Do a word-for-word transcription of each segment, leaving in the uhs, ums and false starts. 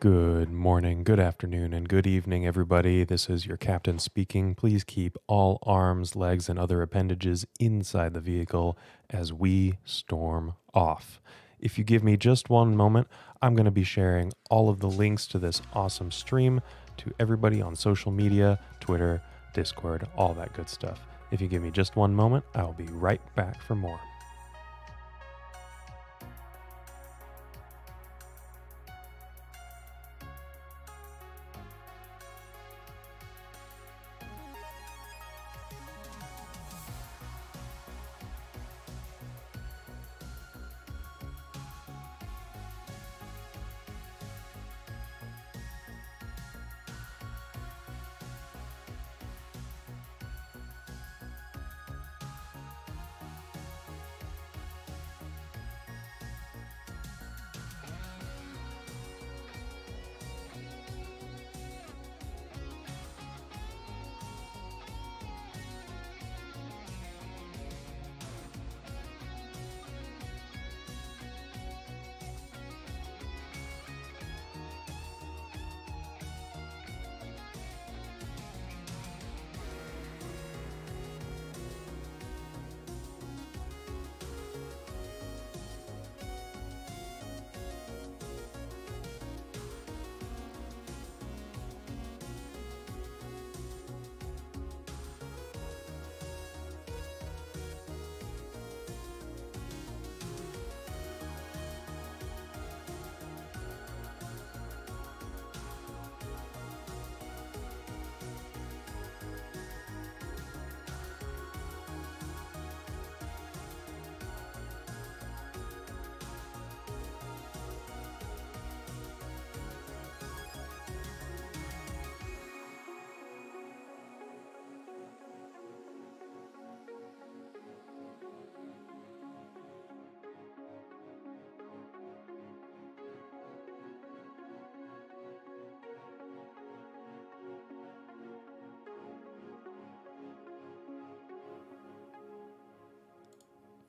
Good morning, good afternoon, and good evening, everybody. This is your captain speaking. Please keep all arms, legs, and other appendages inside the vehicle as we storm off. If you give me just one moment, I'm going to be sharing all of the links to this awesome stream to everybody on social media, Twitter, Discord, all that good stuff. If you give me just one moment, I'll be right back for more.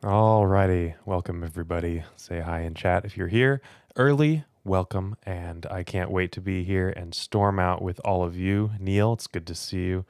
Alrighty, welcome everybody. Say hi in chat if you're here. Early, welcome, and I can't wait to be here and storm out with all of you. Neil, it's good to see you.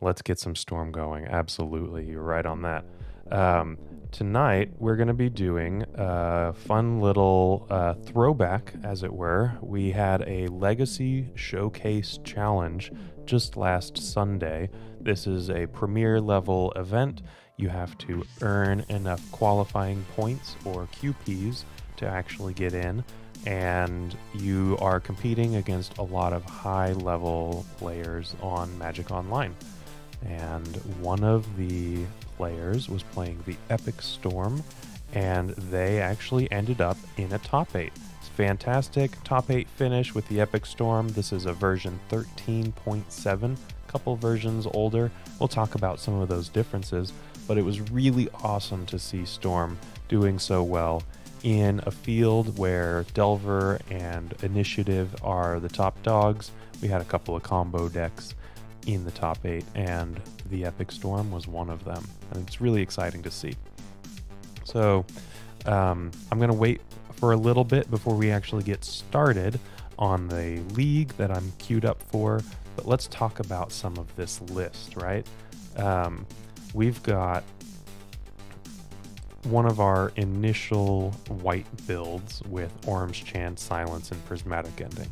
Let's get some storm going. Absolutely, you're right on that. Um, tonight, we're going to be doing a fun little uh, throwback, as it were. We had a Legacy Showcase Challenge just last Sunday. This is a premier level event. You have to earn enough qualifying points or Q Ps to actually get in, and you are competing against a lot of high level players on Magic Online. And one of the players was playing the Epic Storm, and they actually ended up in a top eight. It's fantastic. Top eight finish with the Epic Storm. This is a version thirteen point seven, a couple versions older. We'll talk about some of those differences, but it was really awesome to see Storm doing so well in a field where Delver and Initiative are the top dogs. We had a couple of combo decks in the top eight, and the Epic Storm was one of them. And it's really exciting to see. So um, I'm gonna wait for a little bit before we actually get started on the league that I'm queued up for, but let's talk about some of this list, right? Um, We've got one of our initial white builds with Orim's Chant, Silence, and Prismatic Ending.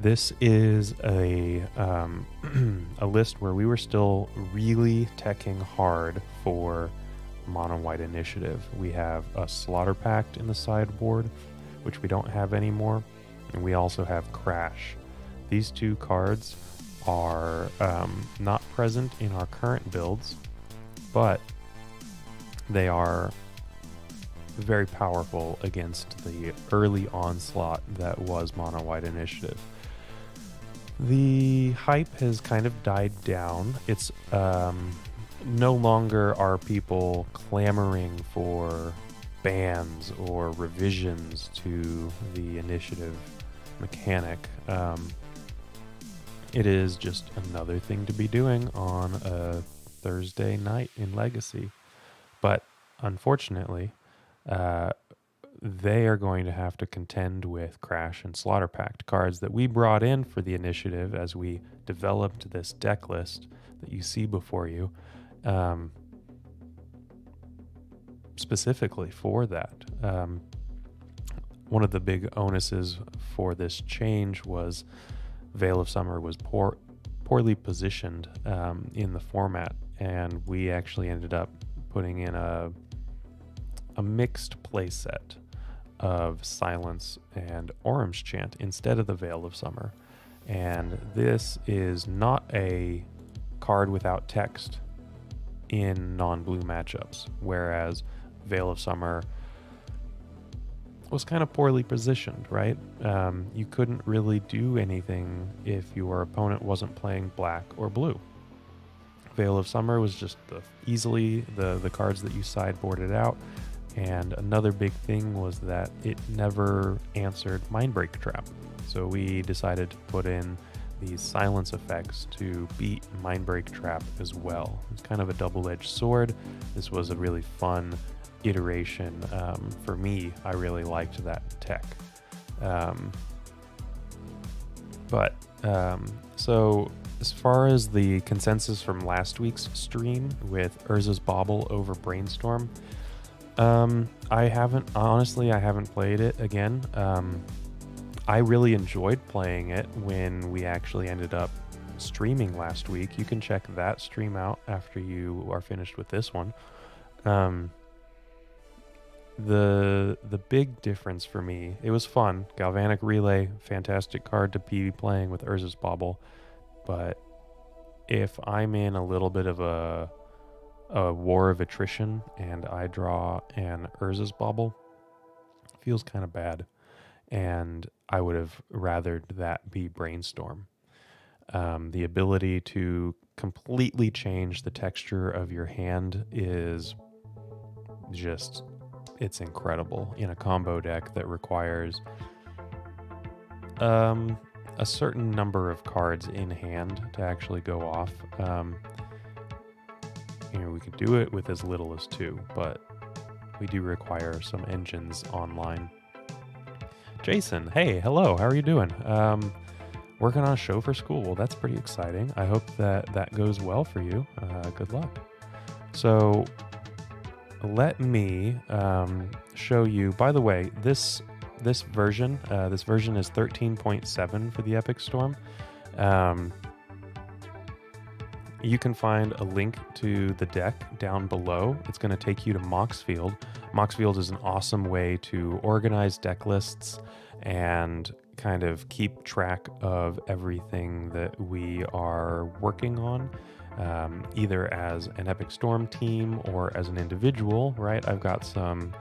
This is a, um, a list where we were still really teching hard for mono-white initiative. We have a Slaughter Pact in the sideboard, which we don't have anymore, and we also have Crash. These two cards are um, not present in our current builds, but they are very powerful against the early onslaught that was mono-white initiative. The hype has kind of died down. It's um, no longer are people clamoring for bans or revisions to the initiative mechanic. Um, it is just another thing to be doing on a Thursday night in Legacy. But unfortunately, uh, they are going to have to contend with Crash and Slaughter Pact, cards that we brought in for the initiative as we developed this deck list that you see before you, um, specifically for that. Um, one of the big onuses for this change was Veil of Summer was poor, poorly positioned um, in the format, and we actually ended up putting in a a mixed playset of Silence and Orim's Chant instead of the Veil of Summer. And this is not a card without text in non-blue matchups, whereas Veil of Summer was kind of poorly positioned, right? Um, you couldn't really do anything if your opponent wasn't playing black or blue. Veil of Summer was just the, easily the, the cards that you sideboarded out. And another big thing was that it never answered Mindbreak Trap. So we decided to put in these silence effects to beat Mindbreak Trap as well. It's kind of a double-edged sword. This was a really fun iteration. Um, for me, I really liked that tech. Um, but, um, so as far as the consensus from last week's stream with Urza's Bauble over Brainstorm, Um, I haven't, honestly, I haven't played it again. Um, I really enjoyed playing it when we actually ended up streaming last week. You can check that stream out after you are finished with this one. Um, the, the big difference for me, it was fun. Galvanic Relay, fantastic card to be playing with Urza's Bauble. But if I'm in a little bit of a a War of Attrition and I draw an Urza's Bauble, feels kind of bad, and I would have rathered that be Brainstorm. Um, the ability to completely change the texture of your hand is just, it's incredible in a combo deck that requires um, a certain number of cards in hand to actually go off. Um, You know, we could do it with as little as two, but we do require some engines online. Jason, hey, hello, how are you doing? Um, working on a show for school. Well, that's pretty exciting. I hope that that goes well for you. Uh, good luck. So let me um, show you, by the way, this, this version, uh, this version is thirteen point seven for the Epic Storm. Um, You can find a link to the deck down below. It's going to take you to Moxfield. Moxfield is an awesome way to organize deck lists and kind of keep track of everything that we are working on, um, either as an Epic Storm team or as an individual, right? I've got some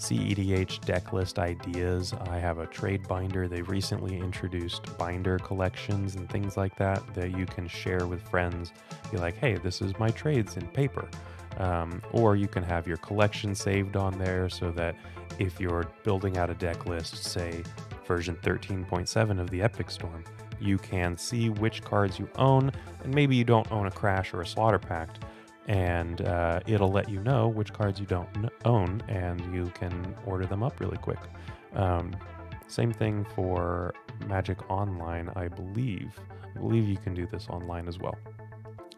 C E D H deck list ideas. I have a trade binder. They recently introduced binder collections and things like that that you can share with friends. Be like, hey, this is my trades in paper. Um, or you can have your collection saved on there so that if you're building out a deck list, say version thirteen point seven of the Epic Storm, you can see which cards you own, and maybe you don't own a Crash or a Slaughter Pact, and uh, it'll let you know which cards you don't own, and you can order them up really quick. Um, same thing for Magic Online, I believe. I believe you can do this online as well.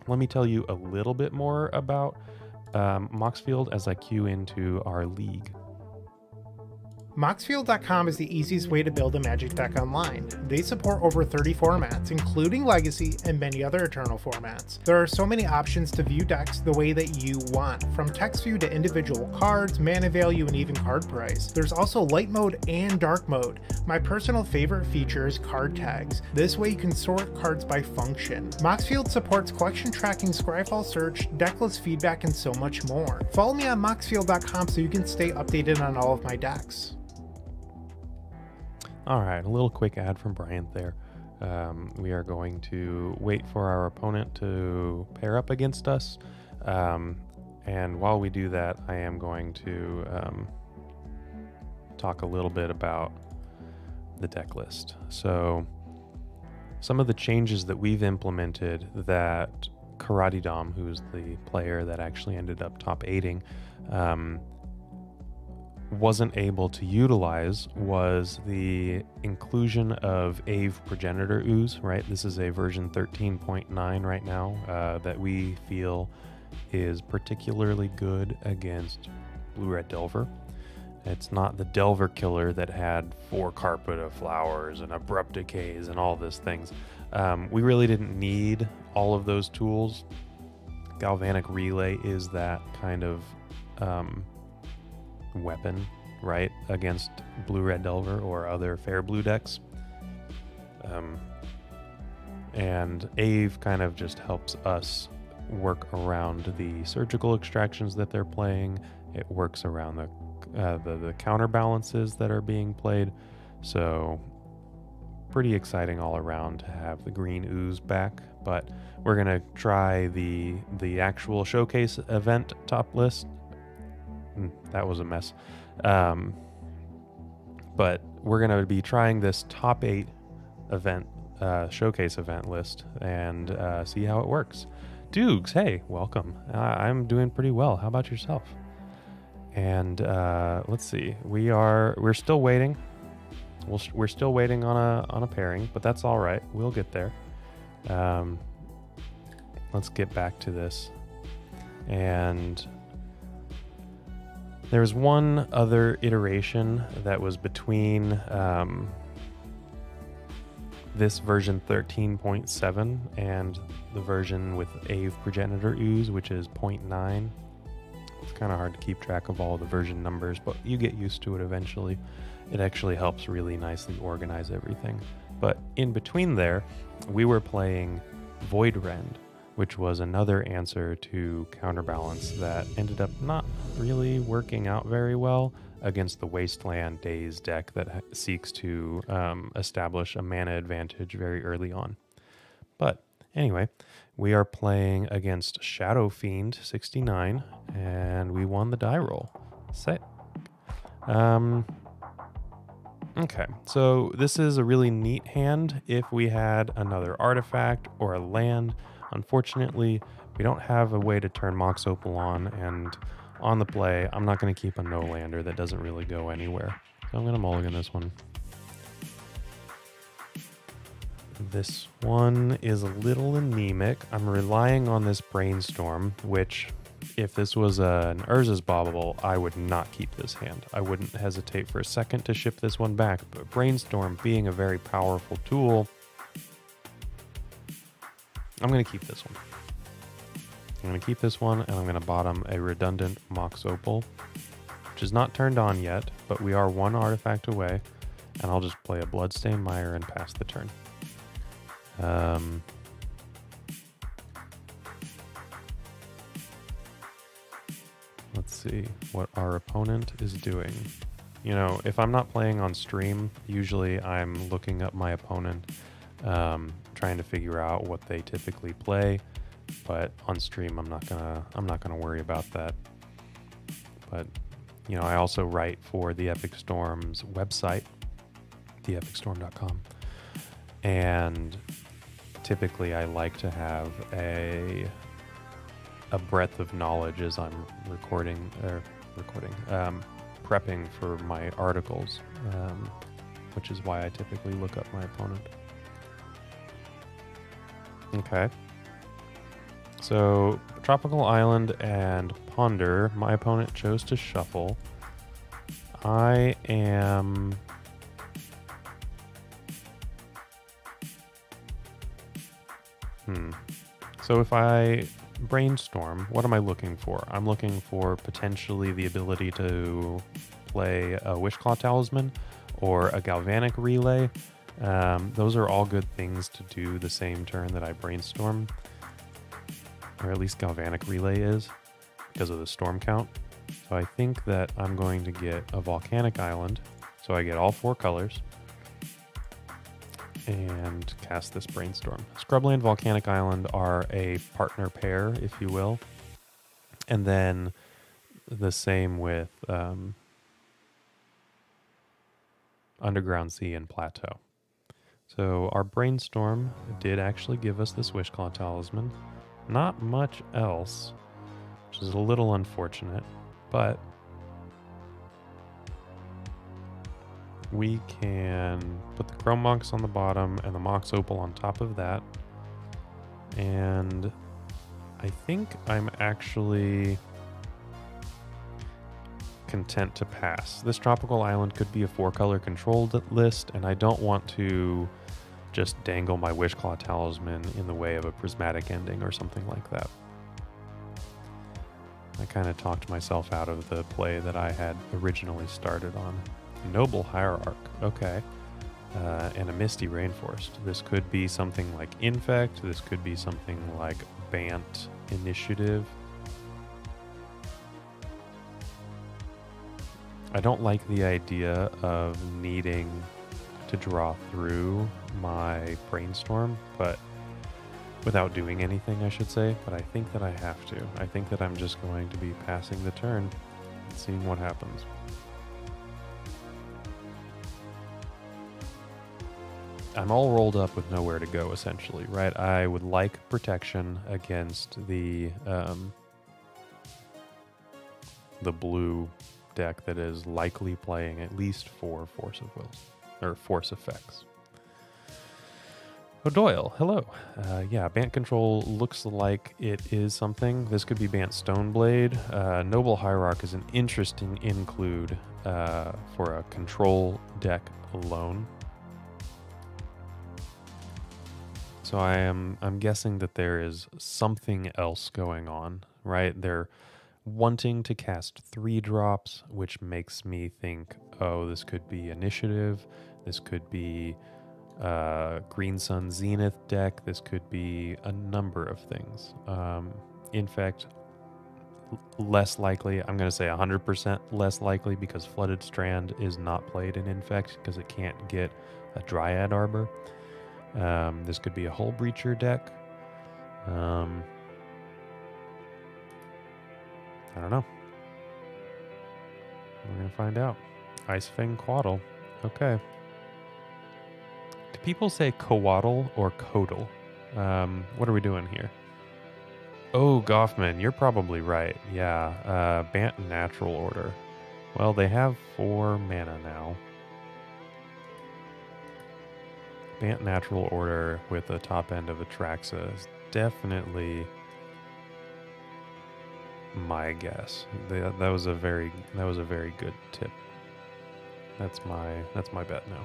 Let me tell you a little bit more about um, Moxfield as I queue into our league. Moxfield dot com is the easiest way to build a Magic deck online. They support over thirty formats, including Legacy and many other Eternal formats. There are so many options to view decks the way that you want, from text view to individual cards, mana value, and even card price. There's also light mode and dark mode. My personal favorite feature is card tags. This way you can sort cards by function. Moxfield supports collection tracking, Scryfall search, decklist feedback, and so much more. Follow me on Moxfield dot com so you can stay updated on all of my decks. All right, a little quick ad from Bryant there. Um, we are going to wait for our opponent to pair up against us. Um, and while we do that, I am going to um, talk a little bit about the deck list. So some of the changes that we've implemented that Karate Dom, who's the player that actually ended up top eighting, um, wasn't able to utilize was the inclusion of Aeve Progenitor Ooze, right? This is a version thirteen point nine right now uh, that we feel is particularly good against Blue-Red Delver. It's not the Delver killer that had four carpet of flowers and abrupt decays and all these things. Um, we really didn't need all of those tools. Galvanic Relay is that kind of um, weapon, right, against Blue-Red Delver or other fair blue decks. Um, and Aeve kind of just helps us work around the surgical extractions that they're playing. It works around the Uh, the, the counterbalances that are being played, so pretty exciting all around to have the green ooze back. But we're gonna try the the actual showcase event top list. That was a mess, um, but we're gonna be trying this top eight event uh, showcase event list and uh, see how it works. Dukes, hey, welcome. Uh, I'm doing pretty well. How about yourself? And uh, let's see, we are we're still waiting. We'll, we're still waiting on a on a pairing, but that's all right. We'll get there. Um, let's get back to this. And there was one other iteration that was between um, this version thirteen point seven and the version with Aeve Progenitor Ooze, which is zero point nine. It's kind of hard to keep track of all the version numbers, but you get used to it eventually. It actually helps really nicely organize everything. But in between there, we were playing Voidrend, which was another answer to Counterbalance that ended up not really working out very well against the Wasteland Daze deck that seeks to um, establish a mana advantage very early on. But anyway, we are playing against Shadow Fiend sixty-nine, and we won the die roll. Sick. Um, okay, so this is a really neat hand if we had another artifact or a land. Unfortunately, we don't have a way to turn Mox Opal on, and on the play, I'm not going to keep a no-lander that doesn't really go anywhere. So I'm going to mulligan this one. This one is a little anemic. I'm relying on this Brainstorm, which if this was an Urza's Bauble, I would not keep this hand. I wouldn't hesitate for a second to ship this one back, but Brainstorm being a very powerful tool, I'm gonna keep this one. I'm gonna keep this one, and I'm gonna bottom a redundant Mox Opal, which is not turned on yet, but we are one artifact away, and I'll just play a Bloodstained Mire and pass the turn. Um, let's see what our opponent is doing. You know, if I'm not playing on stream, usually I'm looking up my opponent, um, trying to figure out what they typically play. But on stream, I'm not gonna, I'm not gonna worry about that. But you know, I also write for the Epic Storm's website, the epic storm dot com, and typically I like to have a a breadth of knowledge as I'm recording or recording um, prepping for my articles, um, which is why I typically look up my opponent. Okay, so Tropical Island and Ponder, my opponent chose to shuffle. I am Hmm. So if I Brainstorm, what am I looking for? I'm looking for potentially the ability to play a Wishclaw Talisman or a Galvanic Relay. Um, those are all good things to do the same turn that I Brainstorm. Or at least Galvanic Relay is, because of the storm count. So I think that I'm going to get a Volcanic Island. So I get all four colors. And cast this Brainstorm. Scrubland, Volcanic Island are a partner pair, if you will. And then the same with um, Underground Sea and Plateau. So our Brainstorm did actually give us this Wishclaw Talisman. Not much else, which is a little unfortunate, but we can put the Chrome Mox on the bottom and the Mox Opal on top of that. And I think I'm actually content to pass. This tropical island could be a four color controlled list, and I don't want to just dangle my Wishclaw Talisman in the way of a Prismatic Ending or something like that. I kind of talked myself out of the play that I had originally started on. Noble Hierarch, okay. Uh, and a Misty Rainforest. This could be something like Infect, this could be something like Bant Initiative. I don't like the idea of needing to draw through my Brainstorm, but without doing anything, I should say, but I think that I have to. I think that I'm just going to be passing the turn and seeing what happens. I'm all rolled up with nowhere to go, essentially, right? I would like protection against the um, the blue deck that is likely playing at least four Force of Wills, or Force effects. O'Doyle, hello. Uh, yeah, Bant Control looks like it is something. This could be Bant Stoneblade. Uh, Noble Hierarch is an interesting include uh, for a control deck alone. So I am, I'm guessing that there is something else going on, right? They're wanting to cast three drops, which makes me think, oh, this could be Initiative, this could be Uh, Green Sun Zenith deck. This could be a number of things. Um, in fact, less likely. I'm going to say one hundred percent less likely because Flooded Strand is not played in Infect because it can't get a Dryad Arbor. Um, this could be a Hull Breacher deck. Um, I don't know. We're going to find out. Icefang Quaddle. Okay. Do people say coaddle or codal? Um, what are we doing here? Oh, Goffman, you're probably right. Yeah, uh, Bant Natural Order. Well, they have four mana now. Bant Natural Order with a top end of Atraxa is definitely my guess. That, that was a very that was a very good tip. That's my that's my bet now.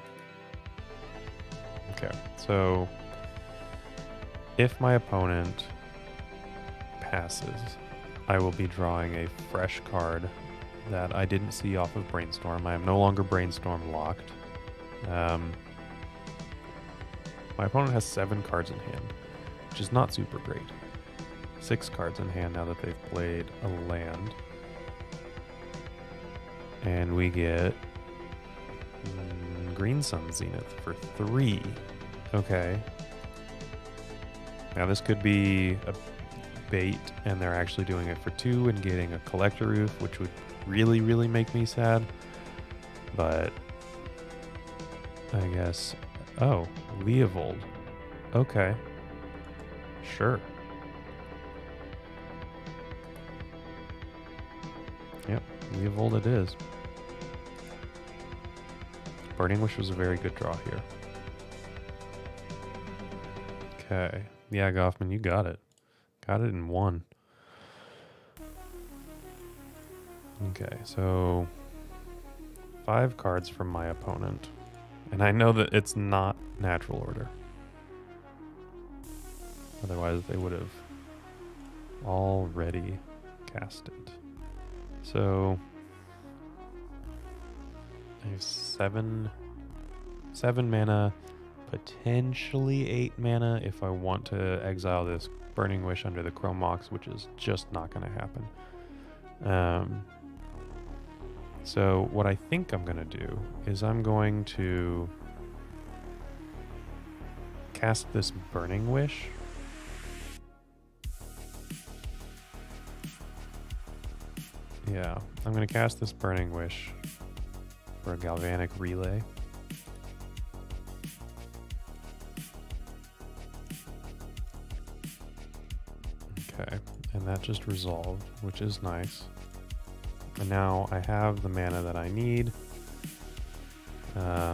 Okay, so if my opponent passes, I will be drawing a fresh card that I didn't see off of Brainstorm. I am no longer Brainstorm locked. Um, my opponent has seven cards in hand, which is not super great. Six cards in hand now that they've played a land. And we get Green Sun Zenith for three. Okay. Now this could be a bait, and they're actually doing it for two and getting a Collector Ooze, which would really, really make me sad. But I guess, oh, Leovold. Okay. Sure. Yep, Leovold it is. Burning Wish was a very good draw here. Okay. Yeah, Goffman, you got it. Got it in one. Okay, so five cards from my opponent. And I know that it's not Natural Order. Otherwise, they would have already cast it. So I have seven, seven mana, potentially eight mana if I want to exile this Burning Wish under the Chrome Mox, which is just not going to happen. Um, so what I think I'm going to do is I'm going to cast this Burning Wish. Yeah, I'm going to cast this Burning Wish for a Galvanic Relay. Okay, and that just resolved, which is nice. And now I have the mana that I need. Uh,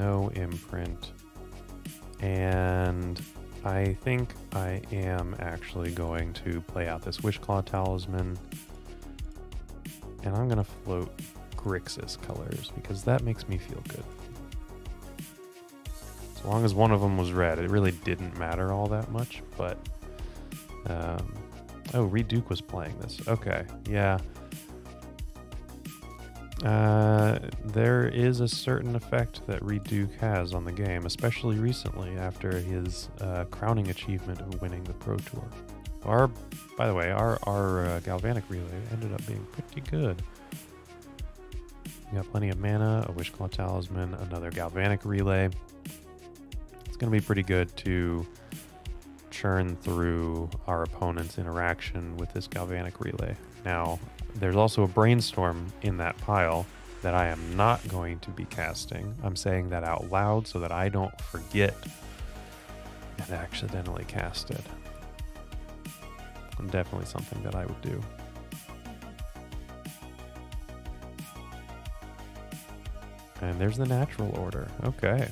no imprint. And I think I am actually going to play out this Wishclaw Talisman. And I'm going to float Grixis colors because that makes me feel good. As long as one of them was red, it really didn't matter all that much, but... Um, oh, Reed Duke was playing this. Okay, yeah. Uh, there is a certain effect that Reed Duke has on the game, especially recently after his uh, crowning achievement of winning the Pro Tour. Our, by the way, our, our uh, Galvanic Relay ended up being pretty good. We got plenty of mana, a Wishclaw Talisman, another Galvanic Relay. It's going to be pretty good to churn through our opponent's interaction with this Galvanic Relay. Now, there's also a Brainstorm in that pile that I am not going to be casting. I'm saying that out loud so that I don't forget and accidentally cast it. And definitely something that I would do. And there's the Natural Order. Okay.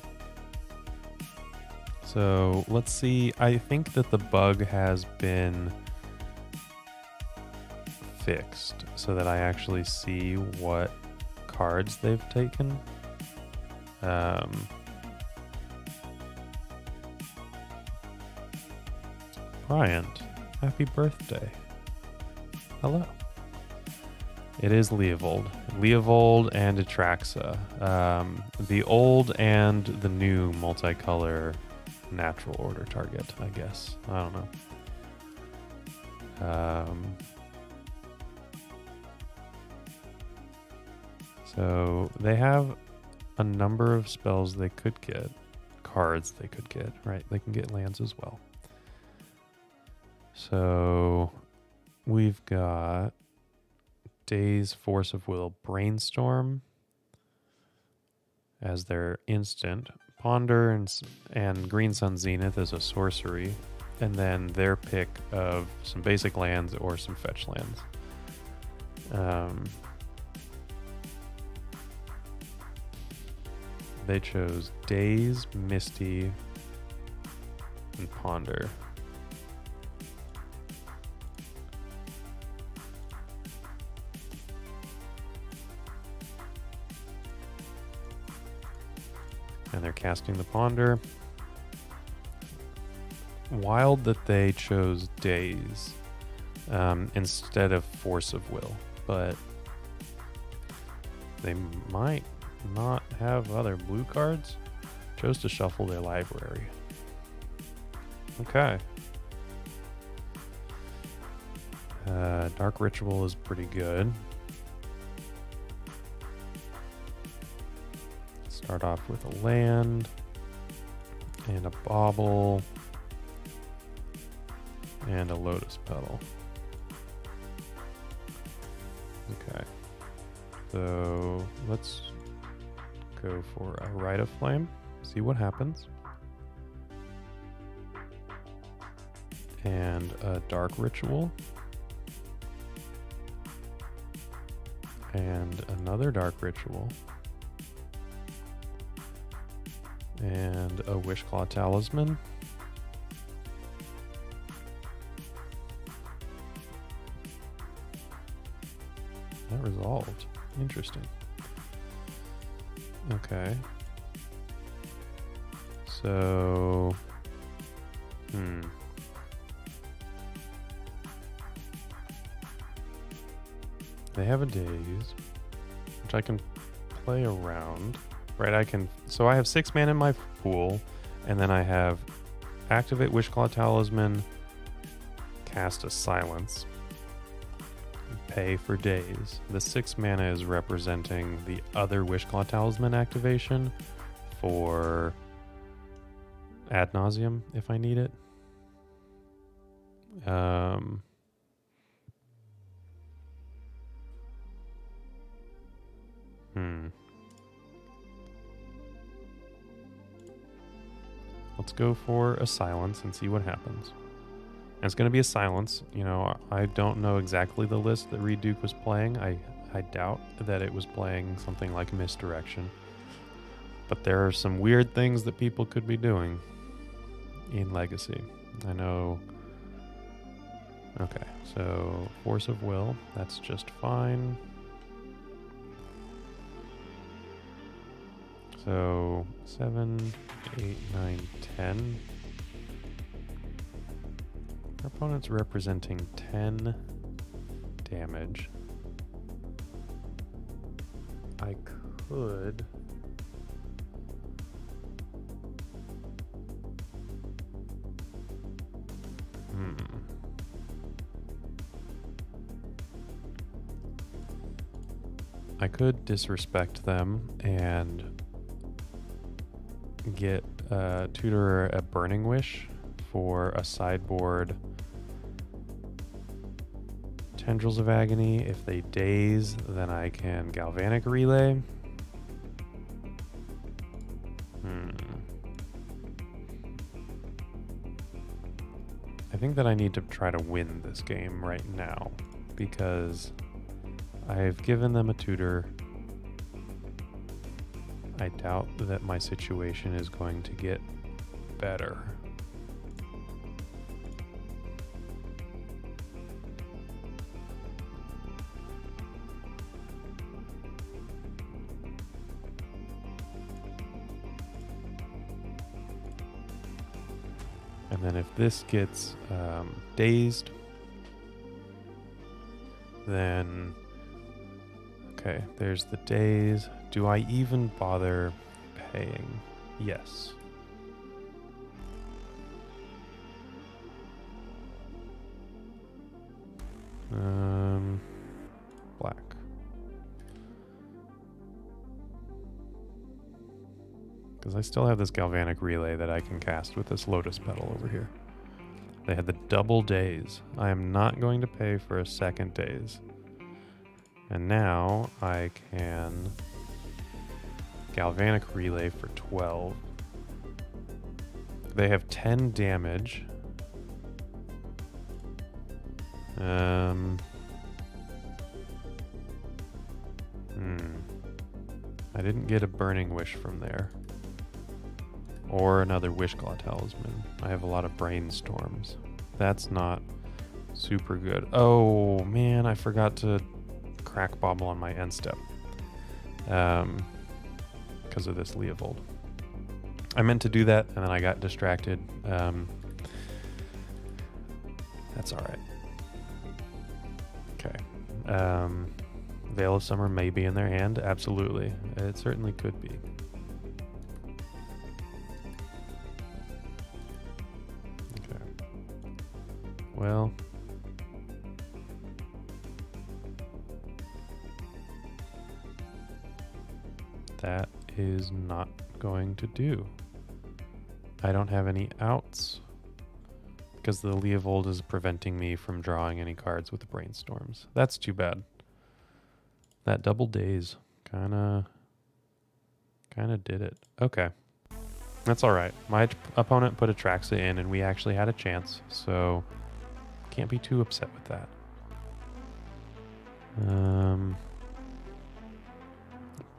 So let's see. I think that the bug has been fixed so that I actually see what cards they've taken. Um, Bryant, happy birthday. Hello. It is Leovold. Leovold and Atraxa. Um, the old and the new multicolor Natural Order target, I guess. I don't know. Um... So they have a number of spells they could get, cards they could get, right? They can get lands as well. So we've got Daze, Force of Will, Brainstorm as their instant. Ponder and, and Green Sun Zenith as a sorcery. And then their pick of some basic lands or some fetch lands. Um... They chose Daze, Misty, and Ponder. And they're casting the Ponder. Wild that they chose Daze um, instead of Force of Will, but they might not have other blue cards. Chose to shuffle their library. Okay. Uh, Dark Ritual is pretty good. Start off with a land and a bauble and a Lotus Petal. Okay. So let's go for a Rite of Flame, see what happens. And a Dark Ritual. And another Dark Ritual. And a Wishclaw Talisman. That resolved. Interesting. Okay. So, hmm. They have a Daze, which I can play around, right? I can, so I have six mana in my pool, and then I have activate Wishclaw Talisman, cast a Silence, pay for Daze. The six mana is representing the other Wishclaw Talisman activation for Ad Nauseam if I need it. Um, hmm. Let's go for a Silence and see what happens. And it's going to be a Silence. You know, I don't know exactly the list that Reed Duke was playing. I, I doubt that it was playing something like Misdirection. But there are some weird things that people could be doing in Legacy. I know. Okay, so Force of Will, that's just fine. So seven, eight, nine, ten. Our opponent's representing ten damage. I could... Hmm. I could disrespect them and get uh, tutor a Burning Wish for a sideboard Tendrils of Agony. If they Daze, then I can Galvanic Relay. Hmm. I think that I need to try to win this game right now because I've given them a tutor. I doubt that my situation is going to get better. And then if this gets um, dazed, then okay, there's the daze. Do I even bother paying? Yes. Um, black. Because I still have this Galvanic Relay that I can cast with this Lotus Petal over here. They had the double daze. I am not going to pay for a second daze. And now I can Galvanic Relay for twelve. They have ten damage. Um. Hmm. I didn't get a Burning Wish from there. Or another Wishclaw Talisman. I have a lot of Brainstorms. That's not super good. Oh man, I forgot to Crack Bobble on my end step um, because of this Leovold. I meant to do that and then I got distracted. Um, that's all right. Okay. Um, Veil of Summer may be in their hand. Absolutely. It certainly could be. Okay. Well. That is not going to do. I don't have any outs because the Leovold is preventing me from drawing any cards with the Brainstorms. That's too bad. That double daze kind of kind of did it. Okay. That's all right. My opponent put Atraxa in and we actually had a chance, so can't be too upset with that. Um,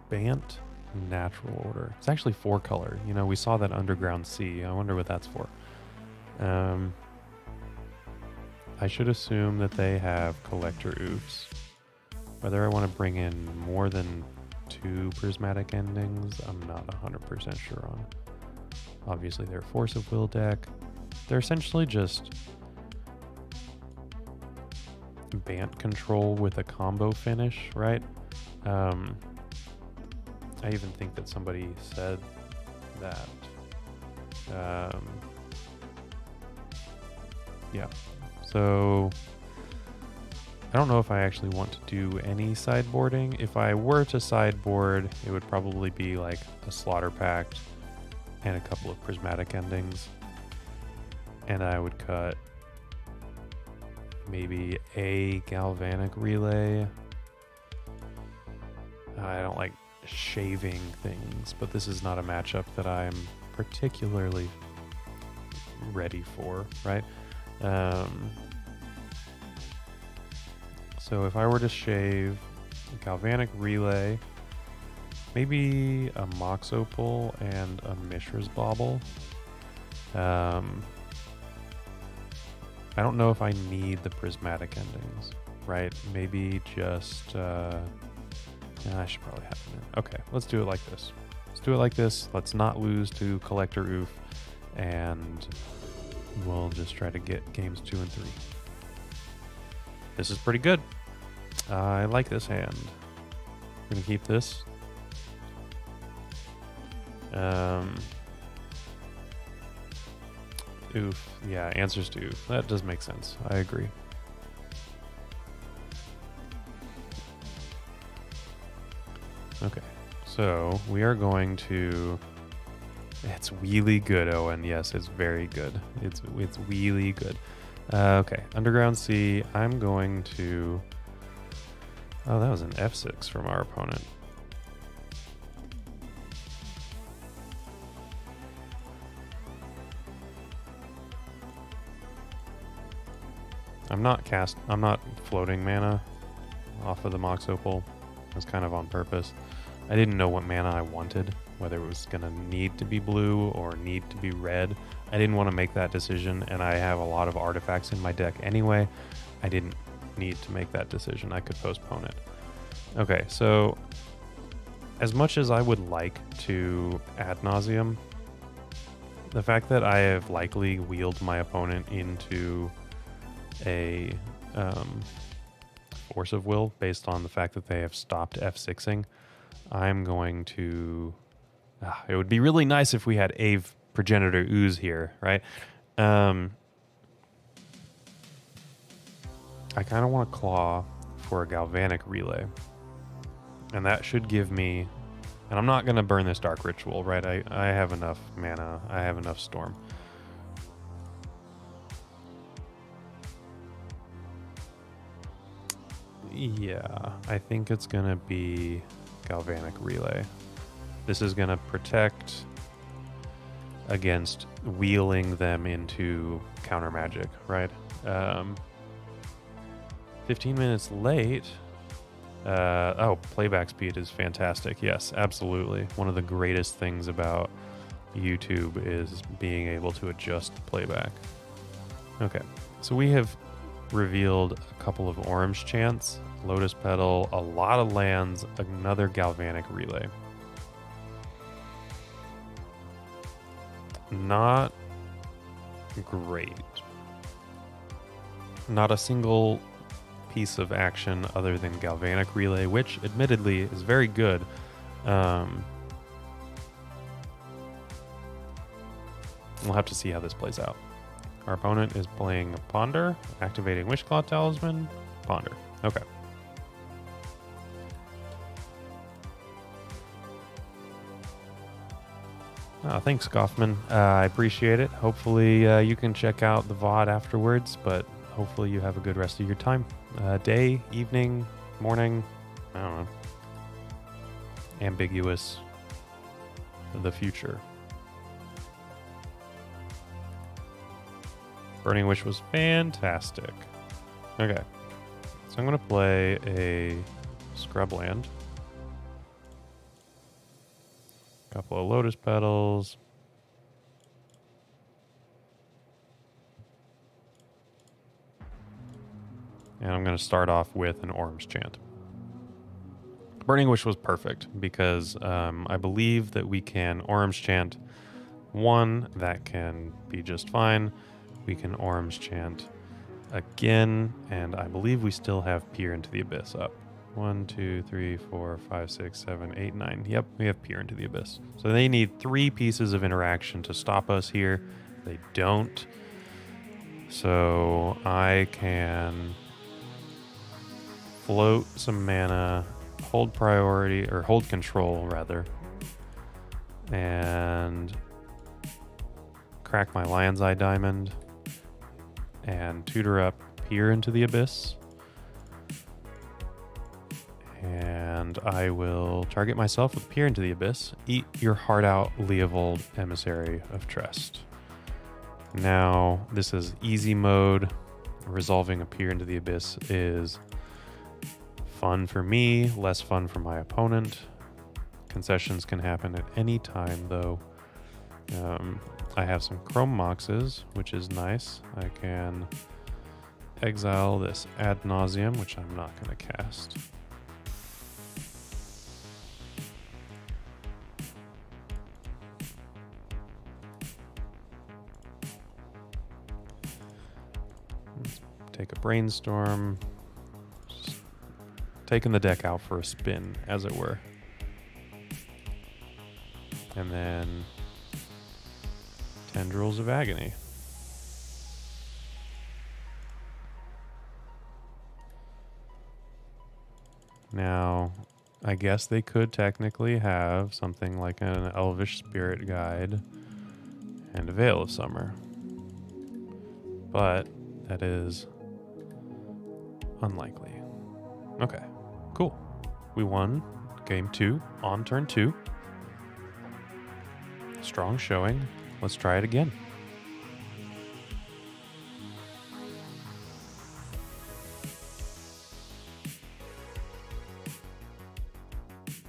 Bant. Natural Order. It's actually four color. You know, we saw that Underground Sea. I wonder what that's for. Um, I should assume that they have Collector Ooze. Whether I want to bring in more than two Prismatic Endings, I'm not one hundred percent sure on. Obviously, they're Force of Will deck. They're essentially just Bant control with a combo finish, right? Um... I even think that somebody said that. Um, yeah. So I don't know if I actually want to do any sideboarding. If I were to sideboard, it would probably be like a Slaughter Pact and a couple of Prismatic Endings. And I would cut maybe a Galvanic Relay. I don't like shaving things, but this is not a matchup that I'm particularly ready for, right? Um, so if I were to shave Galvanic Relay, Maybe a Mox Opal and a Mishra's Bauble. Um, I don't know if I need the Prismatic Endings, right? Maybe just... Uh, I should probably have it. Okay, let's do it like this. Let's do it like this. Let's not lose to Collector Oof, and we'll just try to get games two and three. This is pretty good. Uh, I like this hand. I'm gonna keep this. Um, oof. Yeah, answers to oof. That does make sense. I agree. Okay, so we are going to... It's really good, Owen. Yes, it's very good. It's it's really good. Uh, okay, Underground Sea. I'm going to... Oh, that was an F six from our opponent. I'm not cast... I'm not floating mana off of the Mox Opal. Was kind of on purpose. I didn't know what mana I wanted, whether it was going to need to be blue or need to be red. I didn't want to make that decision, and I have a lot of artifacts in my deck anyway. I didn't need to make that decision. I could postpone it. Okay, so as much as I would like to ad nauseum, the fact that I have likely wheeled my opponent into a... Um, Force of Will, based on the fact that they have stopped F sixing. I'm going to... Uh, it would be really nice if we had Aeve Progenitor Ooze here, right? Um, I kind of want to claw for a Galvanic Relay. And that should give me... And I'm not going to burn this Dark Ritual, right? I, I have enough mana. I have enough Storm. Yeah, I think it's gonna be Galvanic Relay. This is gonna protect against wheeling them into counter magic, right? Um, fifteen minutes late. Uh, oh, playback speed is fantastic. Yes, absolutely. One of the greatest things about YouTube is being able to adjust playback. Okay, so we have revealed a couple of Orim's Chants, Lotus Petal, a lot of lands, another Galvanic Relay. Not great. Not a single piece of action other than Galvanic Relay, which admittedly is very good. Um, we'll have to see how this plays out. Our opponent is playing Ponder, activating Wishclaw Talisman, Ponder. Okay. Oh, thanks, Kaufman. Uh, I appreciate it. Hopefully uh, you can check out the V O D afterwards, but hopefully you have a good rest of your time. Uh, day, evening, morning, I don't know. Ambiguous. The future. Burning Wish was fantastic. Okay. So I'm going to play a Scrubland. A couple of Lotus Petals. And I'm going to start off with an Orim's Chant. Burning Wish was perfect because um, I believe that we can Orim's Chant one. That can be just fine. We can Orim's Chant again, and I believe we still have Peer into the Abyss up. One, two, three, four, five, six, seven, eight, nine. Yep, we have Peer into the Abyss. So they need three pieces of interaction to stop us here. They don't. So I can float some mana, hold priority, or hold control rather, and crack my Lion's Eye Diamond. And tutor up Peer into the Abyss. And I will target myself with Peer into the Abyss. Eat your heart out, Leovold, Emissary of Trust. Now, this is easy mode. Resolving a Peer into the Abyss is fun for me, less fun for my opponent. Concessions can happen at any time, though. Um, I have some Chrome Moxes, which is nice. I can exile this Ad Nauseam, which I'm not going to cast. Let's take a Brainstorm. Just taking the deck out for a spin, as it were. And then Tendrils of Agony. Now, I guess they could technically have something like an Elvish Spirit Guide and a Veil of Summer. But that is unlikely. Okay, cool. We won game two on turn two. Strong showing. Let's try it again.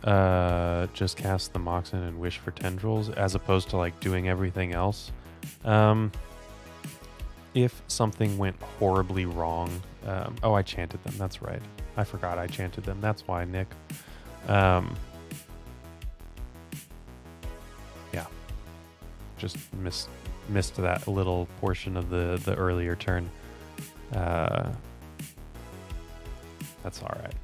Uh, just cast the Moxen and wish for tendrils as opposed to like doing everything else. Um, if something went horribly wrong, um, oh, I chanted them. That's right. I forgot I chanted them. That's why, Nick. Um, yeah, just missed missed that little portion of the the earlier turn. Uh, that's all right.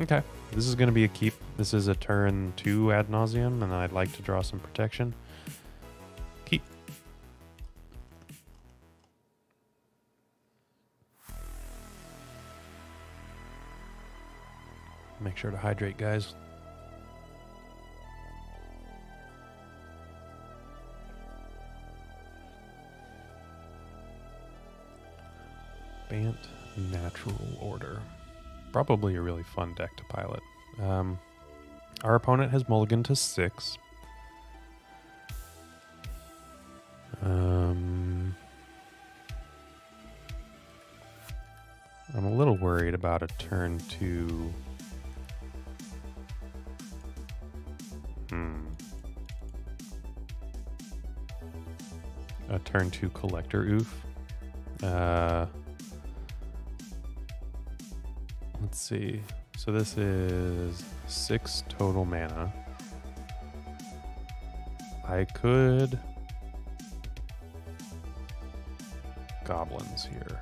Okay, this is going to be a keep. This is a turn two Ad Nauseam, and I'd like to draw some protection. Keep. Make sure to hydrate, guys. Bant, Natural Order. Probably a really fun deck to pilot. Um, our opponent has mulliganed to six. Um, I'm a little worried about a turn two. Hmm. A turn two Collector Oof. Uh... Let's see. So this is six total mana. I could goblins here.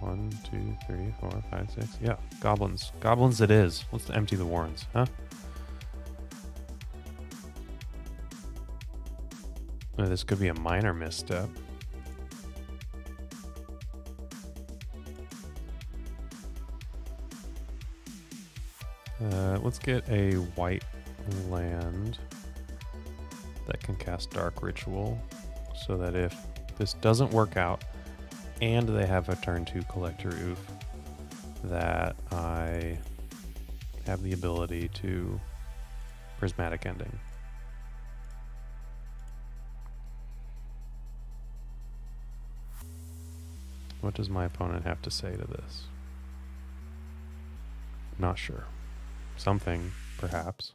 One, two, three, four, five, six. Yeah, goblins. Goblins it is. Let's empty the warrens, huh? Oh, this could be a minor misstep. Uh, let's get a white land that can cast Dark Ritual so that if this doesn't work out and they have a turn two Collector Oof, that I have the ability to Prismatic Ending. What does my opponent have to say to this? Not sure. Something, perhaps.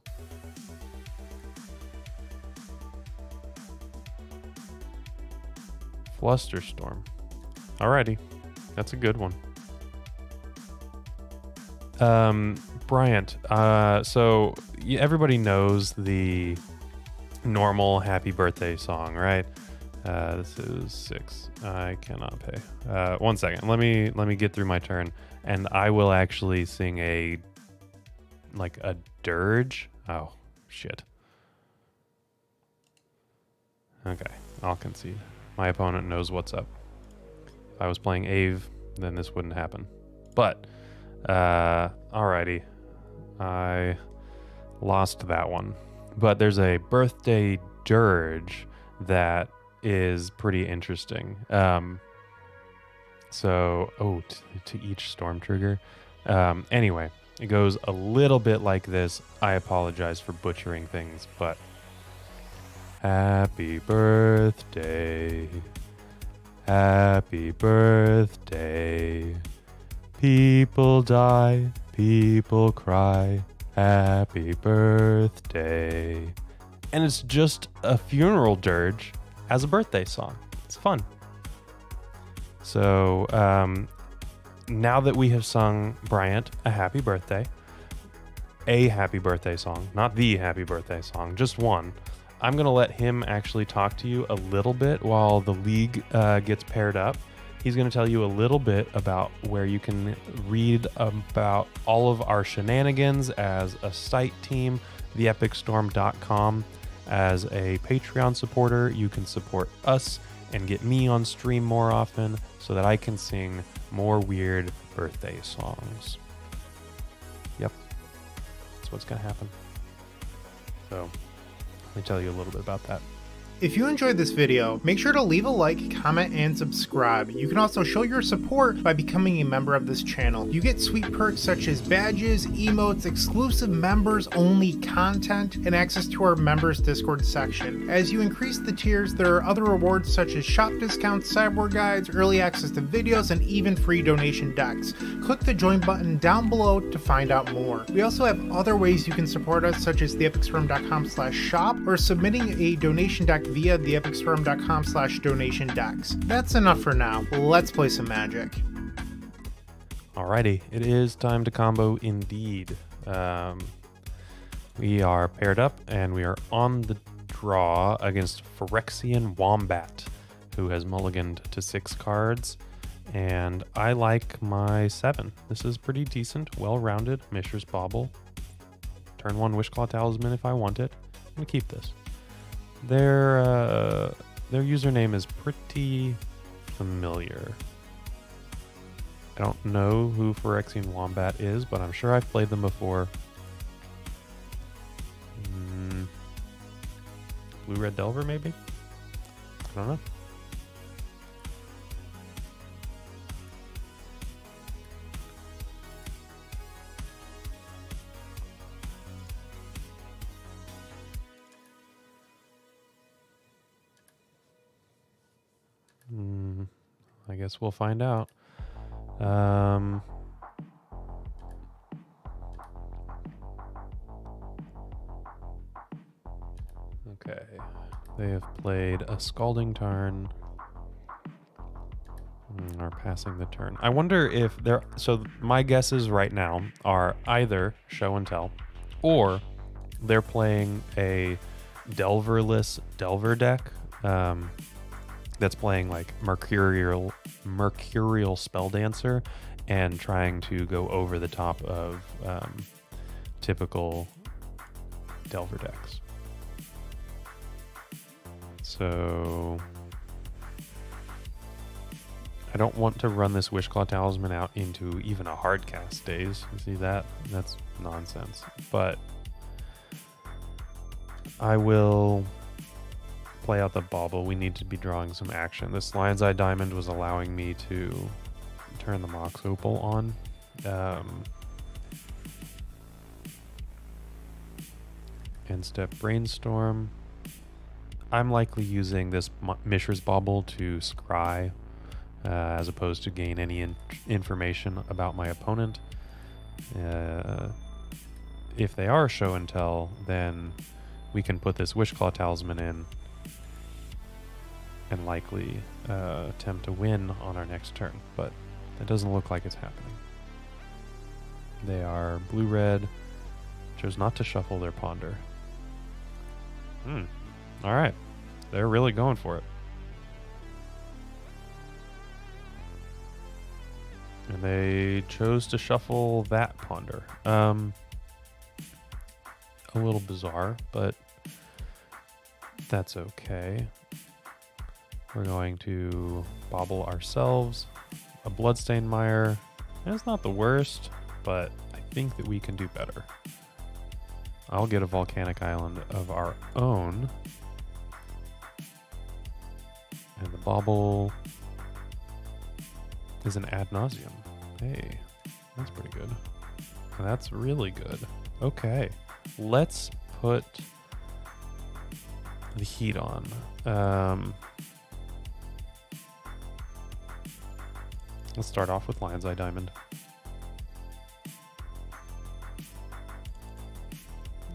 Flusterstorm. Alrighty. That's a good one. Um, Bryant, uh, so everybody knows the normal happy birthday song, right? Uh, this is six. I cannot pay. Uh, one second. Let me, let me get through my turn, and I will actually sing a like a dirge. Oh, shit. Okay, I'll concede. My opponent knows what's up. If I was playing Aeve, then this wouldn't happen. But, uh, alrighty. I lost that one. But there's a birthday dirge that is pretty interesting. Um, so, oh, to each storm trigger. Um, anyway. It goes a little bit like this. I apologize for butchering things, but happy birthday, happy birthday, People die, people cry, happy birthday. And it's just a funeral dirge as a birthday song. It's fun. So um, now that we have sung Bryant a happy birthday, a happy birthday song, not the happy birthday song, just one, I'm going to let him actually talk to you a little bit while the league uh, gets paired up. He's going to tell you a little bit about where you can read about all of our shenanigans as a site team, the epic storm dot com. As a Patreon supporter, you can support us and get me on stream more often so that I can sing more weird birthday songs. Yep. That's what's going to happen. So let me tell you a little bit about that. If you enjoyed this video, make sure to leave a like, comment, and subscribe. You can also show your support by becoming a member of this channel. You get sweet perks such as badges, emotes, exclusive members-only content, and access to our members' Discord section. As you increase the tiers, there are other rewards such as shop discounts, sideboard guides, early access to videos, and even free donation decks. Click the join button down below to find out more. We also have other ways you can support us such as the epic storm dot com slash shop or submitting a donation deck via the epic storm dot com slash donation decks. That's enough for now. Let's play some Magic. Alrighty, it is time to combo indeed. Um, we are paired up and we are on the draw against Phyrexian Wombat, who has mulliganed to six cards. And I like my seven. This is pretty decent, well-rounded. Mishra's Bauble. Turn one Wishclaw Talisman if I want it. I'm gonna keep this. Their, uh, their username is pretty familiar. I don't know who Phyrexian Wombat is, but I'm sure I've played them before. Mm. Blue-Red Delver, maybe? I don't know. I guess we'll find out. Um, okay. They have played a Scalding Tarn. Mm, are passing the turn. I wonder if they're... So my guesses right now are either Show and Tell or they're playing a Delverless Delver deck. Um... that's playing like mercurial mercurial spell dancer and trying to go over the top of um, typical Delver decks. So I don't want to run this Wishclaw Talisman out into even a hard cast Daze. You see that? That's nonsense. But I will play out the Bauble. We need to be drawing some action. This Lion's Eye Diamond was allowing me to turn the Mox Opal on. Um, and step Brainstorm. I'm likely using this Mishra's Bauble to scry uh, as opposed to gain any in information about my opponent. Uh, if they are Show and Tell, then we can put this Wishclaw Talisman in and likely uh, attempt to win on our next turn, but that doesn't look like it's happening. They are blue-red, chose not to shuffle their Ponder. Hmm, all right, they're really going for it. And they chose to shuffle that Ponder. Um, a little bizarre, but that's okay. We're going to Bauble ourselves a Bloodstained Mire. That's not the worst, but I think that we can do better. I'll get a Volcanic Island of our own. And the Bauble is an Ad Nauseam. Hey, that's pretty good. That's really good. Okay, let's put the heat on. Um, Let's start off with Lion's Eye Diamond.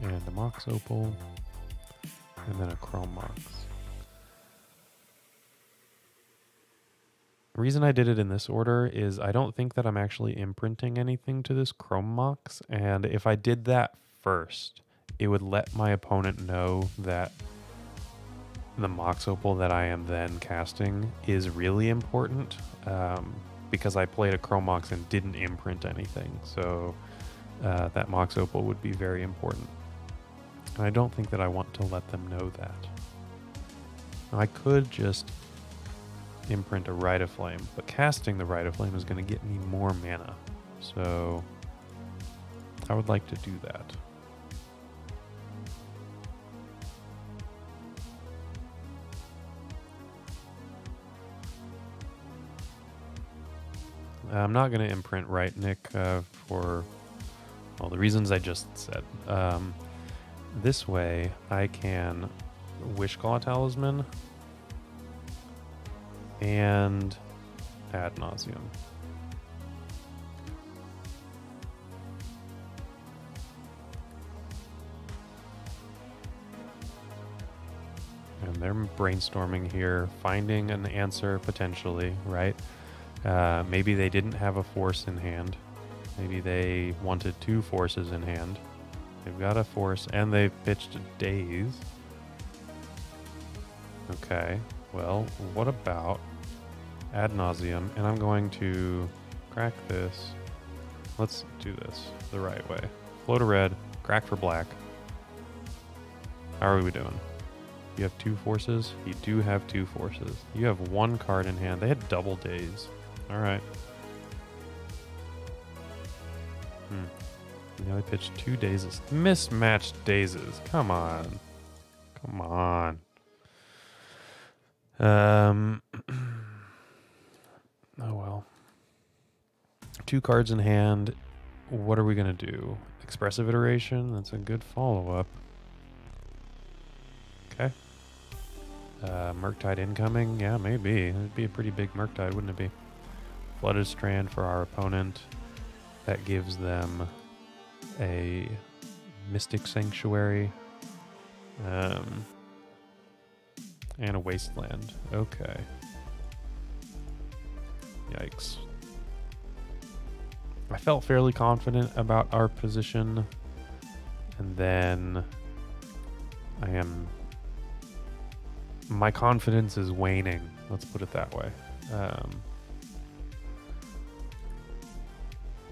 and a Mox Opal, and then a Chrome Mox. The reason I did it in this order is I don't think that I'm actually imprinting anything to this Chrome Mox, and if I did that first, it would let my opponent know that the Mox Opal that I am then casting is really important, um, because I played a Chrome Mox and didn't imprint anything, so uh, that Mox Opal would be very important. And I don't think that I want to let them know that. I could just imprint a Rite of Flame, but casting the Rite of Flame is going to get me more mana, so I would like to do that. I'm not going to imprint right, Nick, uh, for all the reasons I just said. Um, this way, I can Wishclaw Talisman and Ad Nauseam. And they're brainstorming here, finding an answer potentially, right? Uh, maybe they didn't have a force in hand. Maybe they wanted two forces in hand. They've got a force, and they've pitched a Daze. Okay, well, what about Ad Nauseam? And I'm going to crack this. Let's do this the right way. Float a red, crack for black. How are we doing? You have two forces? You do have two forces. You have one card in hand. They had double Daze. All right. Hmm. Now they pitched two Dazes. Mismatched Dazes. Come on. Come on. Um. Oh, well. Two cards in hand. What are we going to do? Expressive Iteration. That's a good follow-up. Okay. Uh, Murktide incoming. Yeah, maybe. It'd be a pretty big Murktide, wouldn't it be? Flooded Strand for our opponent. That gives them a Mystic Sanctuary. Um, and a Wasteland. Okay. Yikes. I felt fairly confident about our position. And then I am... my confidence is waning. Let's put it that way. Um,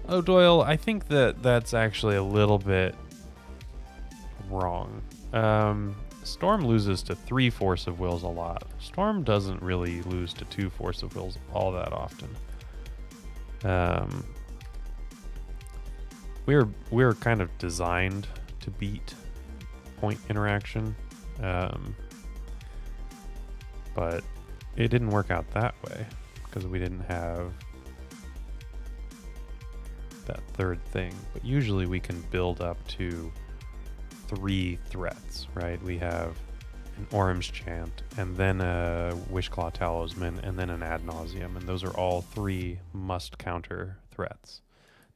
oh, Doyle, I think that that's actually a little bit wrong. Um, Storm loses to three Force of Wills a lot. Storm doesn't really lose to two Force of Wills all that often. Um, we're, we're kind of designed to beat point interaction. Um, But it didn't work out that way because we didn't have that third thing. But usually we can build up to three threats, right? We have an Orim's Chant, and then a Wishclaw Talisman, and then an Ad Nauseam, and those are all three must counter threats.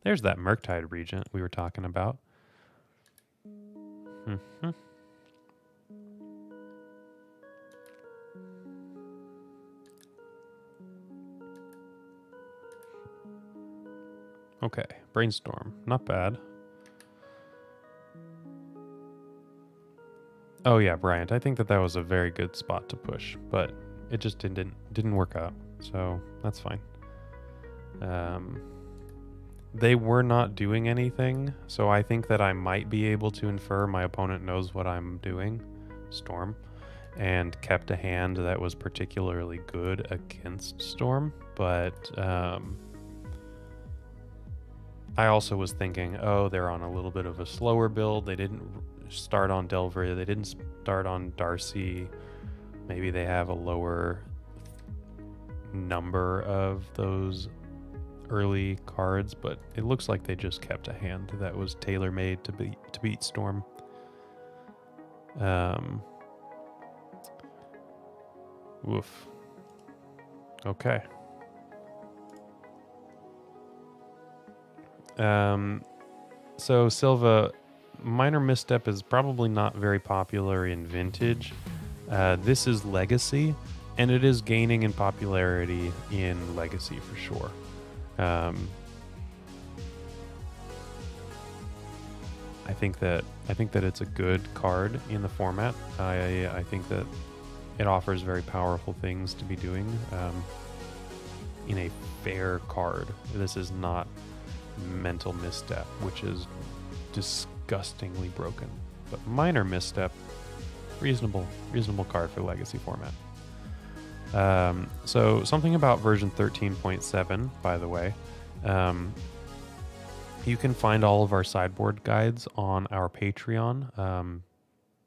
There's that Murktide Regent we were talking about. Mm-hmm. Okay, Brainstorm, not bad. Oh yeah, Bryant, I think that that was a very good spot to push, but it just didn't didn't work out, so that's fine. Um, they were not doing anything, so I think that I might be able to infer my opponent knows what I'm doing, Storm, and kept a hand that was particularly good against Storm, but... Um, I also was thinking, oh, they're on a little bit of a slower build. They didn't start on Delver. They didn't start on Darcy. Maybe they have a lower number of those early cards, but it looks like they just kept a hand that was tailor-made to beat, to beat Storm. Um, oof. Okay. Um, so Silva Minor Misstep is probably not very popular in Vintage. Uh, this is Legacy, and it is gaining in popularity in Legacy for sure. Um, I think that I think that it's a good card in the format. I I think that it offers very powerful things to be doing um, in a fair card. This is not Mental Misstep, which is disgustingly broken. But Minor Misstep, reasonable, reasonable card for Legacy format. Um, so something about version thirteen point seven, by the way. Um, you can find all of our sideboard guides on our Patreon. Um,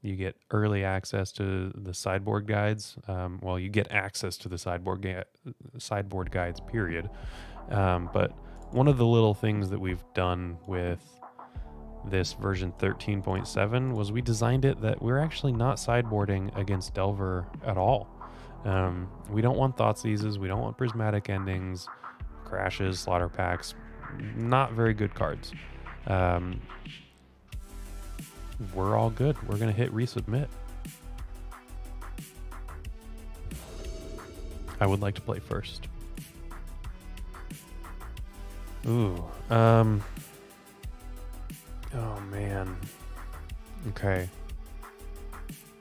you get early access to the sideboard guides. Um, well, you get access to the sideboard ga sideboard guides, period. Um, but one of the little things that we've done with this version thirteen point seven was we designed it that we're actually not sideboarding against Delver at all. Um, we don't want Thoughtseizes, we don't want Prismatic Endings, Crashes, Slaughter Packs, not very good cards. Um, we're all good. We're going to hit resubmit. I would like to play first. Ooh. Um, oh, man. Okay.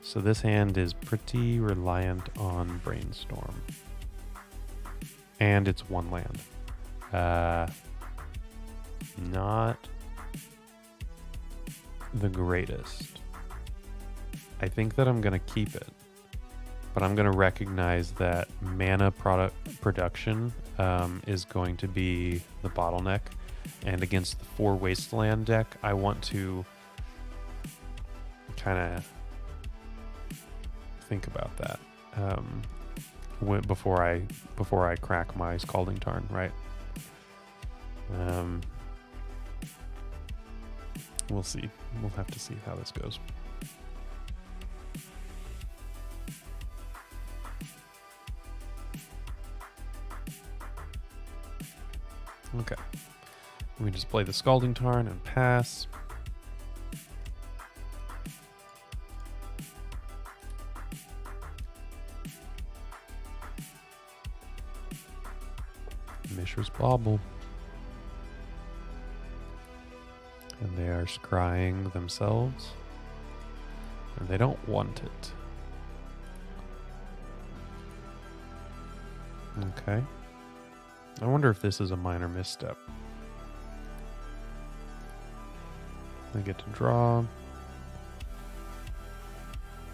So this hand is pretty reliant on Brainstorm. And it's one land. Uh, not the greatest. I think that I'm going to keep it. But I'm going to recognize that mana product production um, is going to be the bottleneck. And against the four Wasteland deck, I want to kind of think about that um, before I before I crack my Scalding Tarn, right? Um, we'll see. We'll have to see how this goes. Okay, we just play the Scalding Tarn and pass. Mishra's Bauble. And they are scrying themselves. And they don't want it. Okay. I wonder if this is a minor misstep. They get to draw.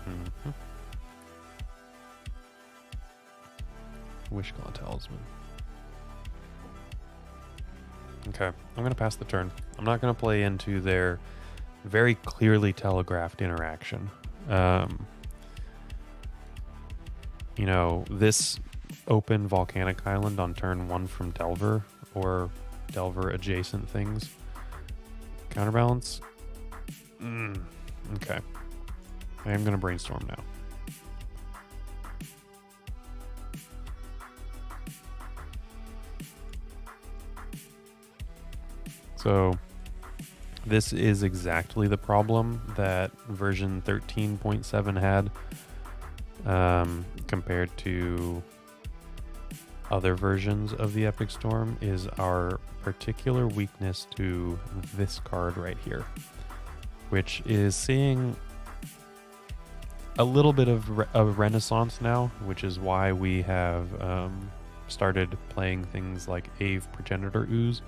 Mm-hmm. Wishclaw Talisman. Okay, I'm going to pass the turn. I'm not going to play into their very clearly telegraphed interaction. Um, you know, this open Volcanic Island on turn one from Delver or Delver adjacent things. Counterbalance? Mm, okay. I am going to brainstorm now. So this is exactly the problem that version thirteen point seven had um, compared to other versions of the Epic Storm, is our particular weakness to this card right here, which is seeing a little bit of re a renaissance now, which is why we have um, started playing things like Aeve, Progenitor Ooze,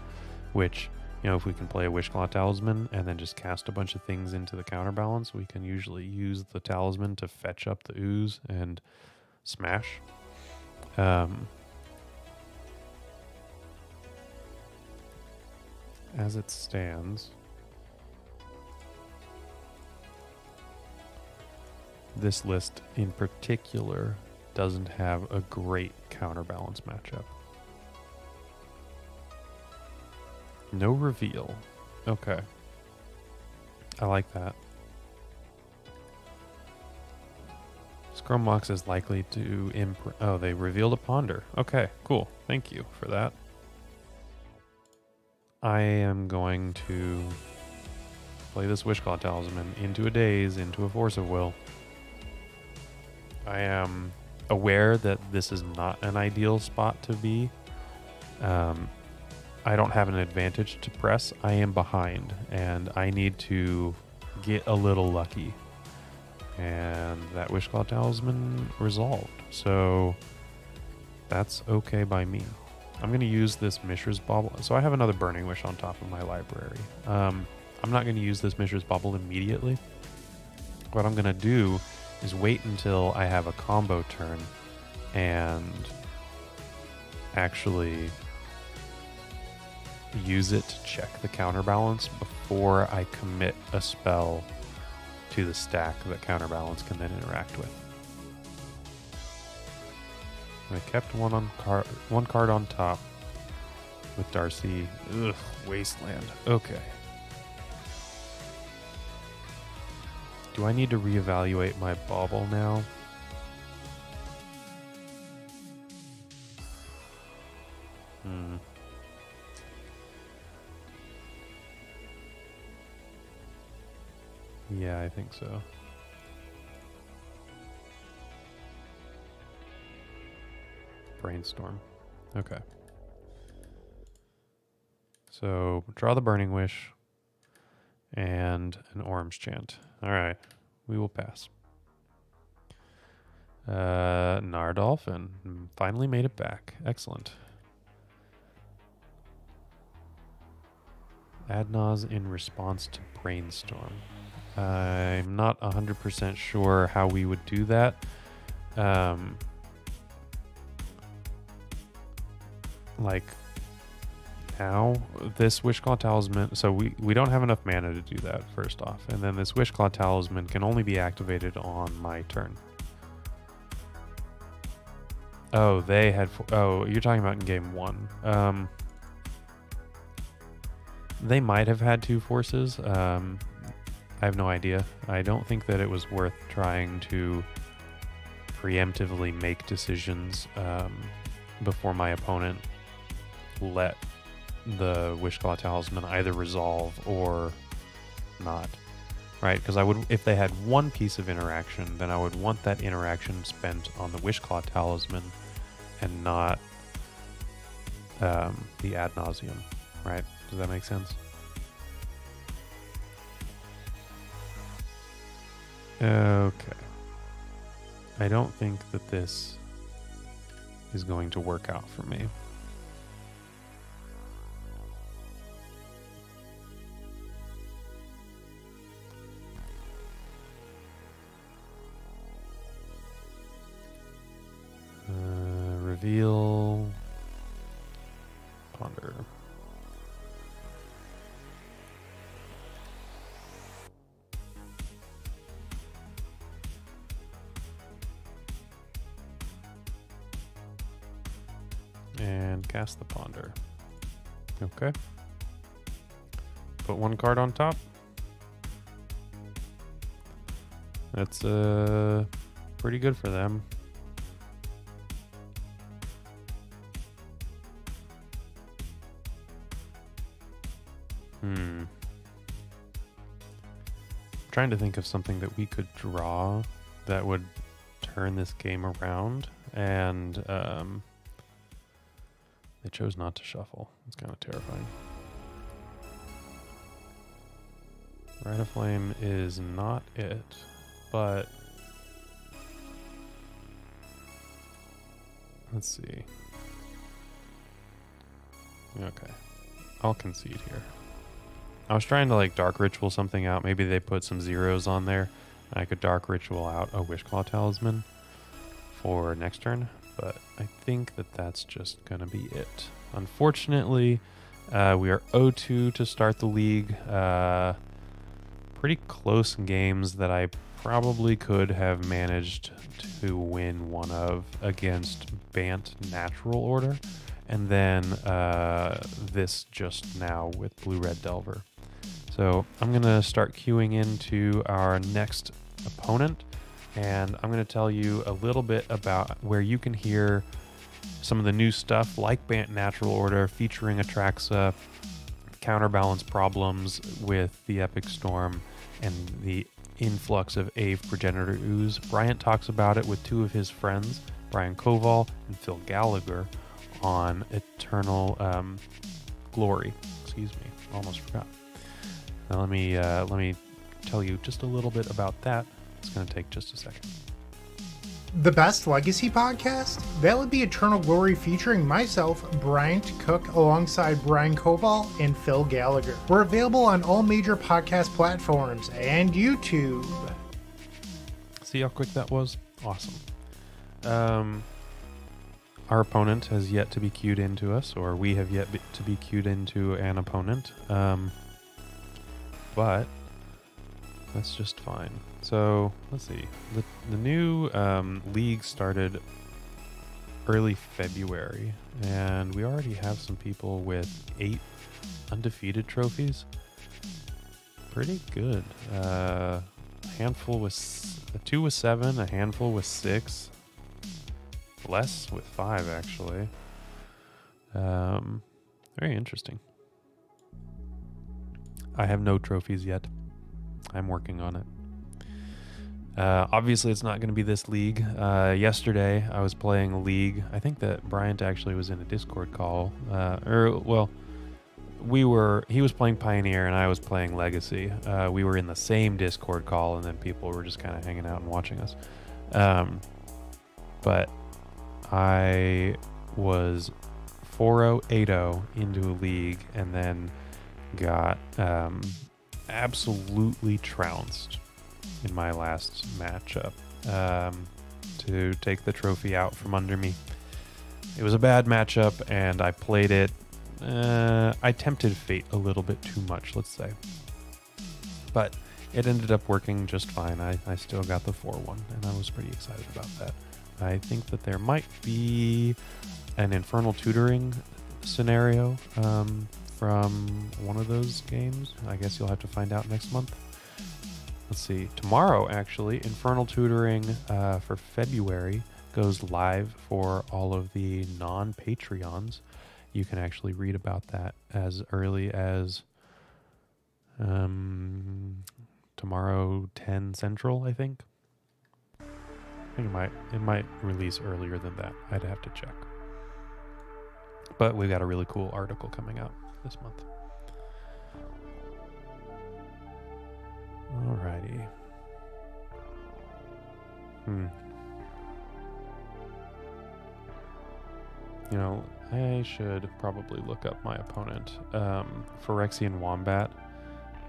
which, you know, if we can play a Wishclaw Talisman and then just cast a bunch of things into the counterbalance, we can usually use the talisman to fetch up the ooze and smash. Um, as it stands, this list in particular doesn't have a great counterbalance matchup. No reveal. Okay. I like that. Chrome Mox is likely to imp- Oh, they revealed a Ponder. Okay, cool. Thank you for that. I am going to play this Wishclaw Talisman into a Daze, into a Force of Will. I am aware that this is not an ideal spot to be. Um, I don't have an advantage to press. I am behind, and I need to get a little lucky. And that Wishclaw Talisman resolved. So that's okay by me. I'm going to use this Mishra's Bauble. So I have another Burning Wish on top of my library. Um, I'm not going to use this Mishra's Bauble immediately. What I'm going to do is wait until I have a combo turn and actually use it to check the counterbalance before I commit a spell to the stack that counterbalance can then interact with. And I kept one on car one card on top with Darcy. Ugh, Wasteland. Okay. Do I need to reevaluate my bauble now? Hmm. Yeah, I think so. Brainstorm. Okay. So, draw the Burning Wish and an Orim's Chant. All right. We will pass. Uh, Nardolphin. Finally made it back. Excellent. Ad Nauseam in response to Brainstorm. I'm not one hundred percent sure how we would do that. Um, like now, this Wishclaw Talisman, so we, we don't have enough mana to do that, first off. And then this Wishclaw Talisman can only be activated on my turn. Oh, they had, oh, you're talking about in game one. Um, they might have had two forces. Um, I have no idea. I don't think that it was worth trying to preemptively make decisions um, before my opponent let the Wishclaw Talisman either resolve or not, right? Because I would, if they had one piece of interaction, then I would want that interaction spent on the Wishclaw Talisman and not um, the Ad Nauseam, right? Does that make sense? Okay. I don't think that this is going to work out for me. Uh, reveal. Ponder. And cast the Ponder. Okay. Put one card on top. That's uh, pretty good for them. Hmm. I'm trying to think of something that we could draw that would turn this game around, and um, they chose not to shuffle. It's kind of terrifying. Rite of Flame is not it, but let's see. Okay. I'll concede here. I was trying to like Dark Ritual something out. Maybe they put some zeros on there. I could Dark Ritual out a Wishclaw Talisman for next turn. But I think that that's just going to be it. Unfortunately, uh, we are oh two to start the league. Uh, pretty close games that I probably could have managed to win one of against Bant Natural Order. And then uh, this just now with Blue-Red Delver. So I'm going to start queuing into our next opponent. And I'm going to tell you a little bit about where you can hear some of the new stuff like Bant Natural Order featuring Atraxa, counterbalance problems with the Epic Storm and the influx of Aeve Progenitor Ooze. Bryant talks about it with two of his friends, Brian Koval and Phil Gallagher, on Eternal um, Glory. Excuse me, almost forgot. Now let me uh, let me tell you just a little bit about that. It's going to take just a second. The Best Legacy Podcast? That would be Eternal Glory, featuring myself, Bryant Cook, alongside Brian Koval and Phil Gallagher. We're available on all major podcast platforms and YouTube. See how quick that was? Awesome. Um, our opponent has yet to be cued into us, or we have yet be, to be cued into an opponent. Um, but that's just fine. So let's see. The, the new um, league started early February, and we already have some people with eight undefeated trophies. Pretty good. Uh, a handful with a two with seven, a handful with six, less with five actually. Um, very interesting. I have no trophies yet. I'm working on it. Uh, obviously, it's not going to be this league. Uh, yesterday, I was playing a league. I think that Bryant actually was in a Discord call. Uh, or, well, we were. He was playing Pioneer, and I was playing Legacy. Uh, we were in the same Discord call, and then people were just kind of hanging out and watching us. Um, but I was four oh, eight oh into a league, and then got um, absolutely trounced in my last matchup um, to take the trophy out from under me. It was a bad matchup, and I played it. Uh, I tempted fate a little bit too much, let's say. But it ended up working just fine. I, I still got the four one, and I was pretty excited about that. I think that there might be an Infernal Tutoring scenario um, from one of those games. I guess you'll have to find out next month. Let's see, tomorrow actually, Infernal Tutoring uh, for February goes live for all of the non-Patreons. You can actually read about that as early as um, tomorrow, ten Central, I think. I think it might, it might release earlier than that. I'd have to check. But we've got a really cool article coming out this month. Alrighty. Hmm. You know, I should probably look up my opponent. Um, Phyrexian Wombat.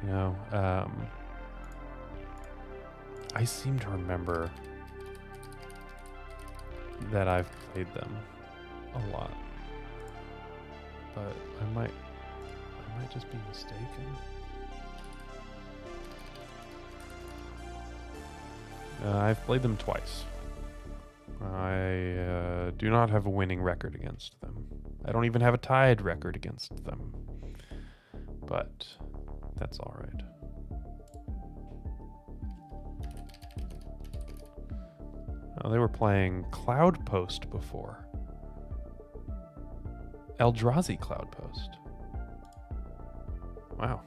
You know, um, I seem to remember that I've played them a lot. But I might, I might just be mistaken. Uh, I've played them twice. I uh, do not have a winning record against them. I don't even have a tied record against them. But that's all right. Oh, they were playing Cloud Post before. Eldrazi Cloud Post. Wow.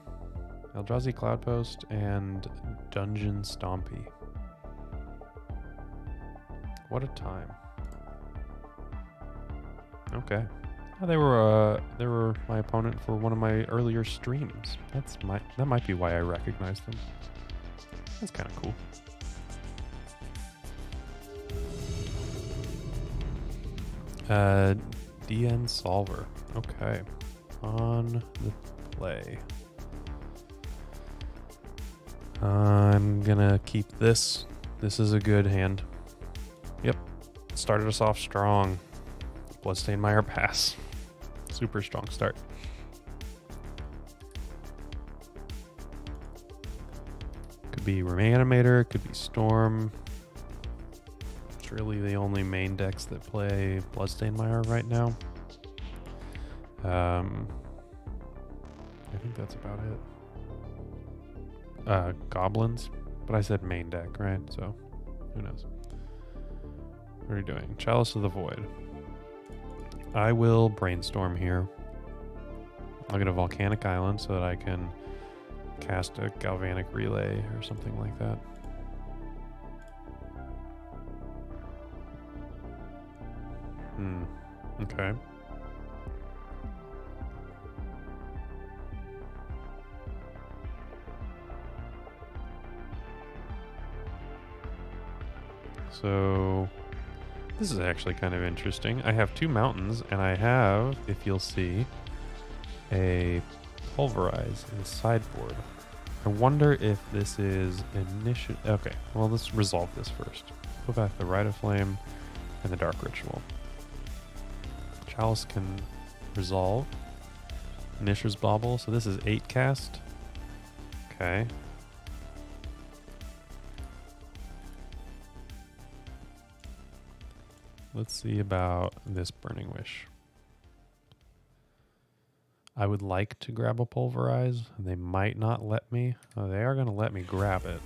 Eldrazi Cloud Post and Dungeon Stompy. What a time. Okay. Oh, they were uh, they were my opponent for one of my earlier streams. That's my that might be why I recognize them. That's kind of cool. Uh, D N Solver. Okay. On the play. Uh, I'm gonna keep this. This is a good hand. Yep, started us off strong. Bloodstained Mire pass. Super strong start. Could be Reanimator, could be Storm. It's really the only main decks that play Bloodstained Mire right now. Um, I think that's about it. Uh, goblins, but I said main deck, right? So who knows? What are you doing? Chalice of the Void. I will Brainstorm here. I'll get a Volcanic Island so that I can cast a Galvanic Relay or something like that. Hmm. Okay. So this is actually kind of interesting. I have two mountains, and I have, if you'll see, a pulverize in sideboard. I wonder if this is initiative. Okay, well, let's resolve this first. Go back to the Rite of Flame and the Dark Ritual. Chalice can resolve. Mishra's Bauble, so this is eight cast. Okay. Let's see about this Burning Wish. I would like to grab a Pulverize. They might not let me. Oh, they are going to let me grab it.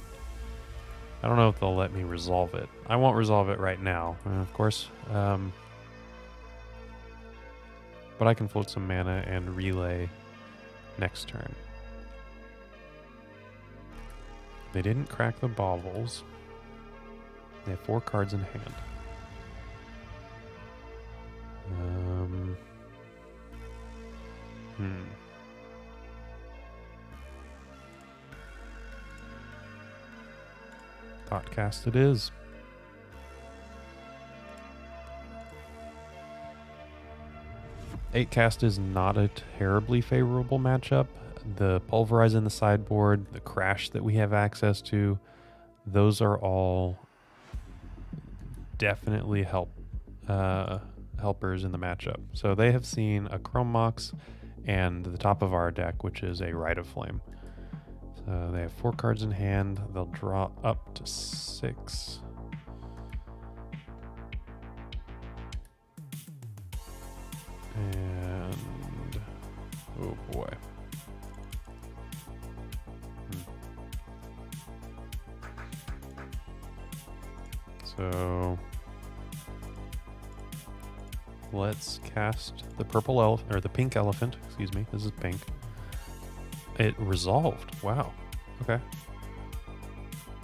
I don't know if they'll let me resolve it. I won't resolve it right now, of course. Um, but I can float some mana and relay next turn. They didn't crack the baubles. They have four cards in hand. Um, hmm. Thoughtcast it is. Eight cast is not a terribly favorable matchup. The Pulverize in the sideboard, the Crash that we have access to, those are all definitely help. Uh, helpers in the matchup. So they have seen a Chrome Mox and the top of our deck, which is a Rite of Flame. So they have four cards in hand. They'll draw up to six. And oh boy. Hmm. So let's cast the purple elephant, or the pink elephant, excuse me. This is pink. It resolved. Wow. Okay.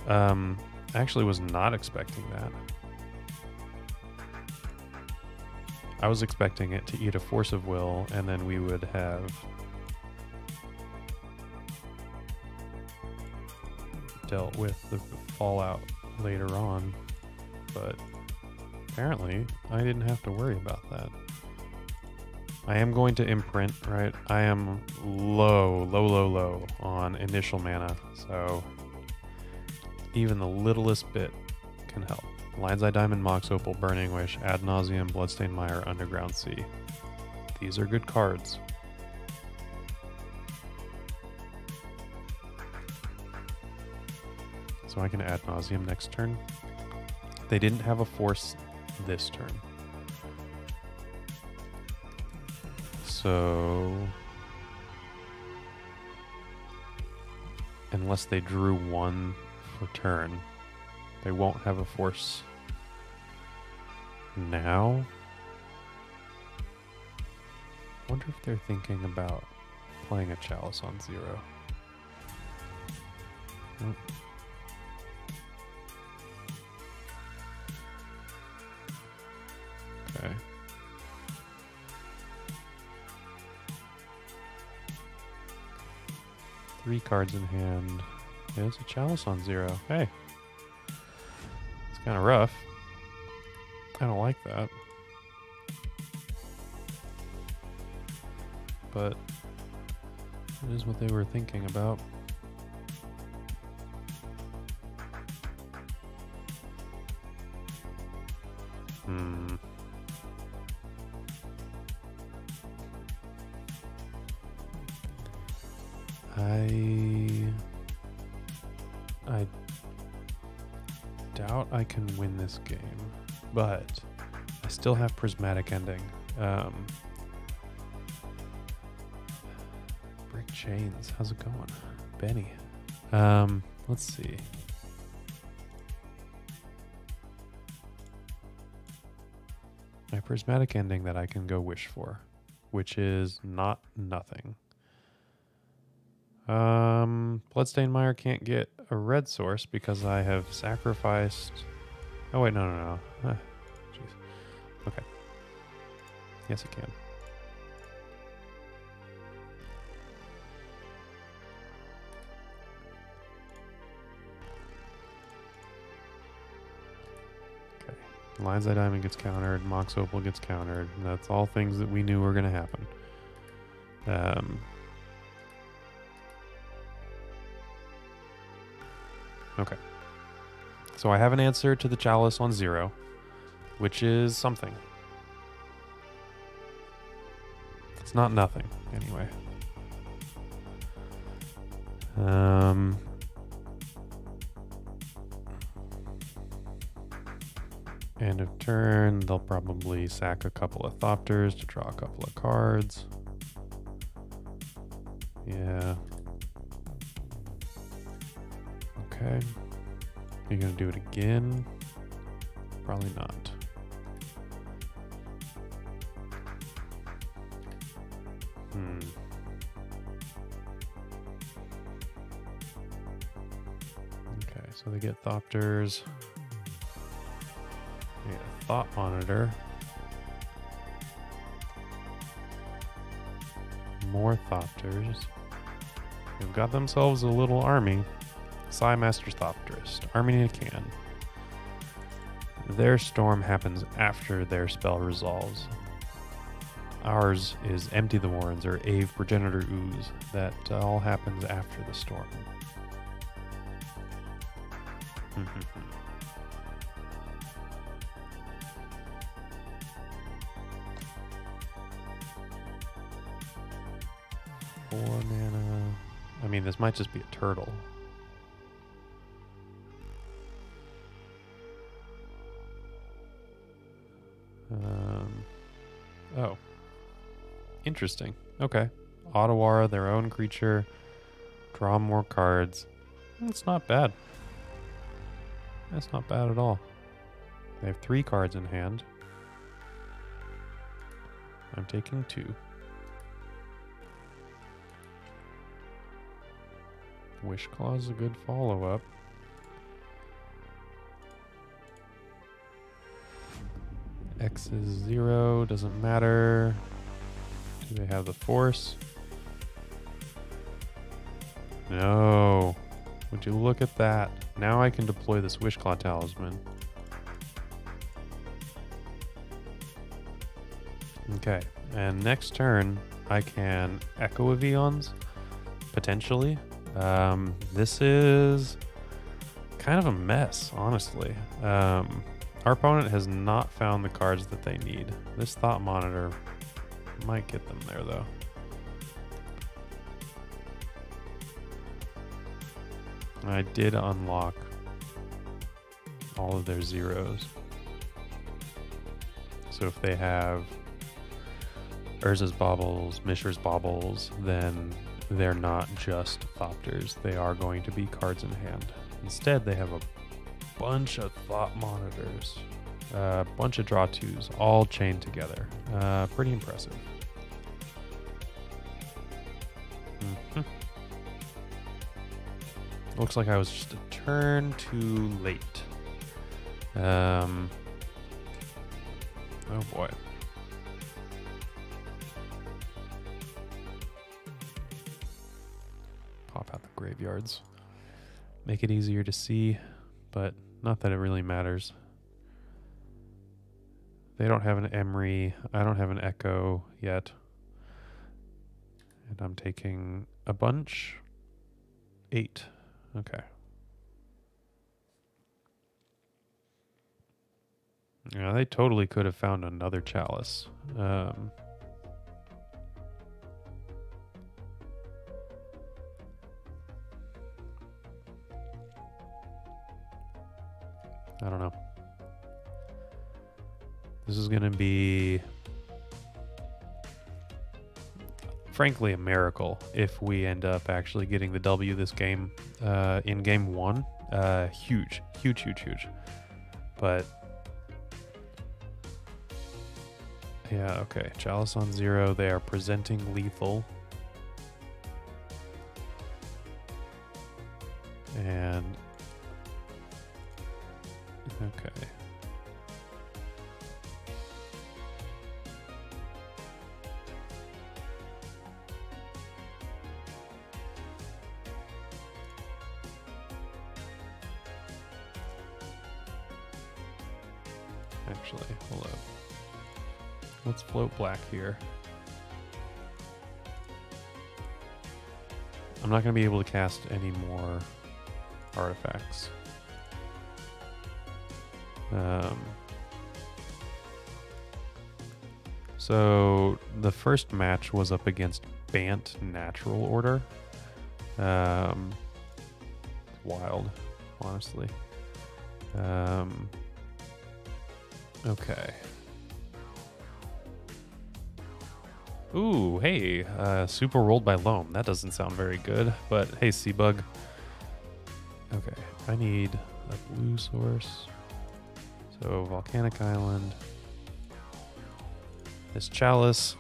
Um, actually was not expecting that. I was expecting it to eat a Force of Will, and then we would have dealt with the fallout later on, but apparently, I didn't have to worry about that. I am going to imprint, right? I am low, low, low, low on initial mana, so even the littlest bit can help. Lion's Eye Diamond, Mox Opal, Burning Wish, Ad Nauseam, Bloodstained Mire, Underground Sea. These are good cards. So I can Ad Nauseam next turn. They didn't have a force this turn. So unless they drew one per turn, they won't have a force now. I wonder if they're thinking about playing a Chalice on zero. Nope. Okay. Three cards in hand. There's a Chalice on zero. Hey. It's kind of rough. I don't like that. But it is what they were thinking about. Hmm. I I doubt I can win this game, but I still have Prismatic Ending. Um, Brick Chains, how's it going? Benny. Um, let's see. My Prismatic Ending that I can go wish for, which is not nothing. Um, Bloodstained Mire can't get a red source because I have sacrificed... Oh, wait, no, no, no. Ah, geez. Okay. Yes, it can. Okay. Lion's Eye Diamond gets countered. Mox Opal gets countered. And that's all things that we knew were going to happen. Um... Okay. So I have an answer to the chalice on zero, which is something. It's not nothing, anyway. Um, end of turn, they'll probably sack a couple of Thopters to draw a couple of cards. Yeah. Okay. Are you gonna do it again? Probably not. Hmm. Okay, so they get Thopters. They get a Thought Monitor. More Thopters. They've got themselves a little army. Psymaster's Thopterist, Armenia can. Their storm happens after their spell resolves. Ours is Empty the Warrens or Aeve Progenitor Ooze. That all happens after the storm. Four mana. I mean, this might just be a turtle. Um, oh, interesting. Okay. Ottawara, their own creature. Draw more cards. That's not bad. That's not bad at all. They have three cards in hand. I'm taking two. Wishclaw is a good follow-up. X is zero, doesn't matter. Do they have the force? No. Would you look at that? Now I can deploy this Wishclaw Talisman. Okay, and next turn I can Echo of Eons, potentially. Um, this is kind of a mess, honestly. Um, Our opponent has not found the cards that they need. This Thought Monitor might get them there, though. I did unlock all of their zeros. So if they have Urza's Baubles, Mishra's Baubles, then they're not just Thopters. They are going to be cards in hand. Instead, they have a bunch of Thought Monitors, a uh, bunch of Draw Twos, all chained together. Uh, pretty impressive. Mm-hmm. Looks like I was just a turn too late. Um, oh boy. Pop out the graveyards. Make it easier to see, but not that it really matters. They don't have an Emery. I don't have an Echo yet. And I'm taking a bunch. Eight. Okay. Yeah, they totally could have found another chalice. Um, I don't know. This is going to be, frankly, a miracle if we end up actually getting the W this game uh, in game one. Uh, huge, huge, huge, huge. But, yeah, okay. Chalice on zero. They are presenting lethal. And okay. Actually, hold up. Let's float black here. I'm not going to be able to cast any more artifacts. Um, so the first match was up against Bant Natural Order. Um, wild, honestly. Um, okay. Ooh, hey, uh, super rolled by Loam. That doesn't sound very good, but hey, Seabug. Okay, I need a blue source. So, Volcanic Island. This Chalice.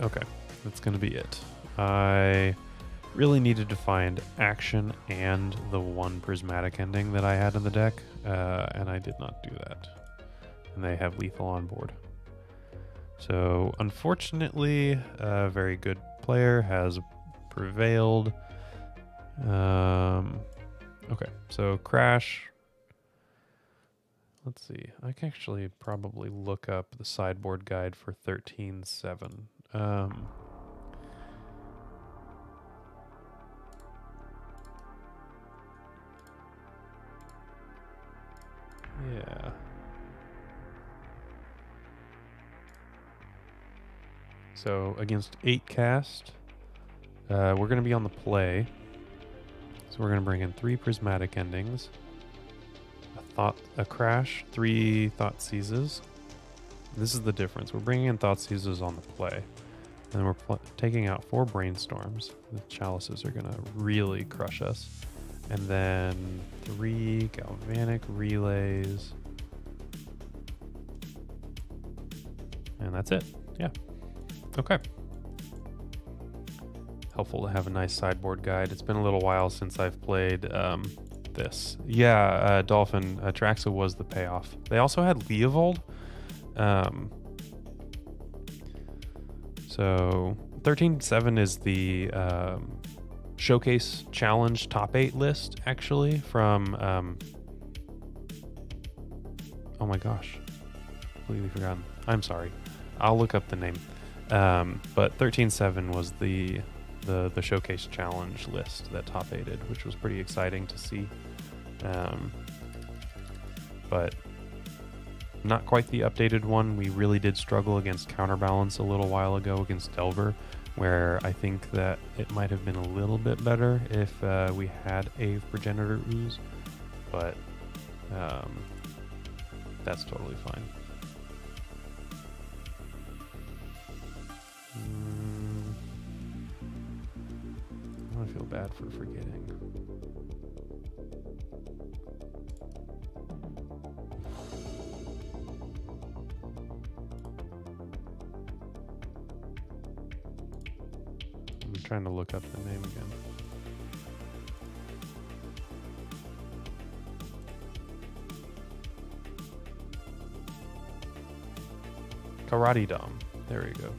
Okay, that's going to be it. I really needed to find action and the one Prismatic Ending that I had in the deck, uh, and I did not do that. And they have lethal on board. So unfortunately, a very good player has prevailed. Um, okay, so Crash. Let's see. I can actually probably look up the sideboard guide for thirteen seven. Um, yeah. So against eight cast, uh, we're going to be on the play. So we're going to bring in three Prismatic Endings, a thought, a Crash, three Thought Seizes. This is the difference. We're bringing in Thought Seizes on the play, and we're pl taking out four Brainstorms. The Chalices are going to really crush us, and then three Galvanic Relays, and that's it. Yeah. Okay. Helpful to have a nice sideboard guide. It's been a little while since I've played um, this. Yeah, uh, Dolphin, uh, Traxa was the payoff. They also had Leovold. Um, so thirteen seven is the um, Showcase Challenge Top eight list, actually, from... Um, oh my gosh. Completely forgotten. I'm sorry. I'll look up the name. Um, but thirteen seven was the, the the showcase challenge list that top aided, which was pretty exciting to see. Um, but not quite the updated one. We really did struggle against Counterbalance a little while ago against Delver, where I think that it might have been a little bit better if uh, we had Aeve Progenitor Ooze, but um, that's totally fine. I feel bad for forgetting. I'm trying to look up the name again. Karate Dom. There we go.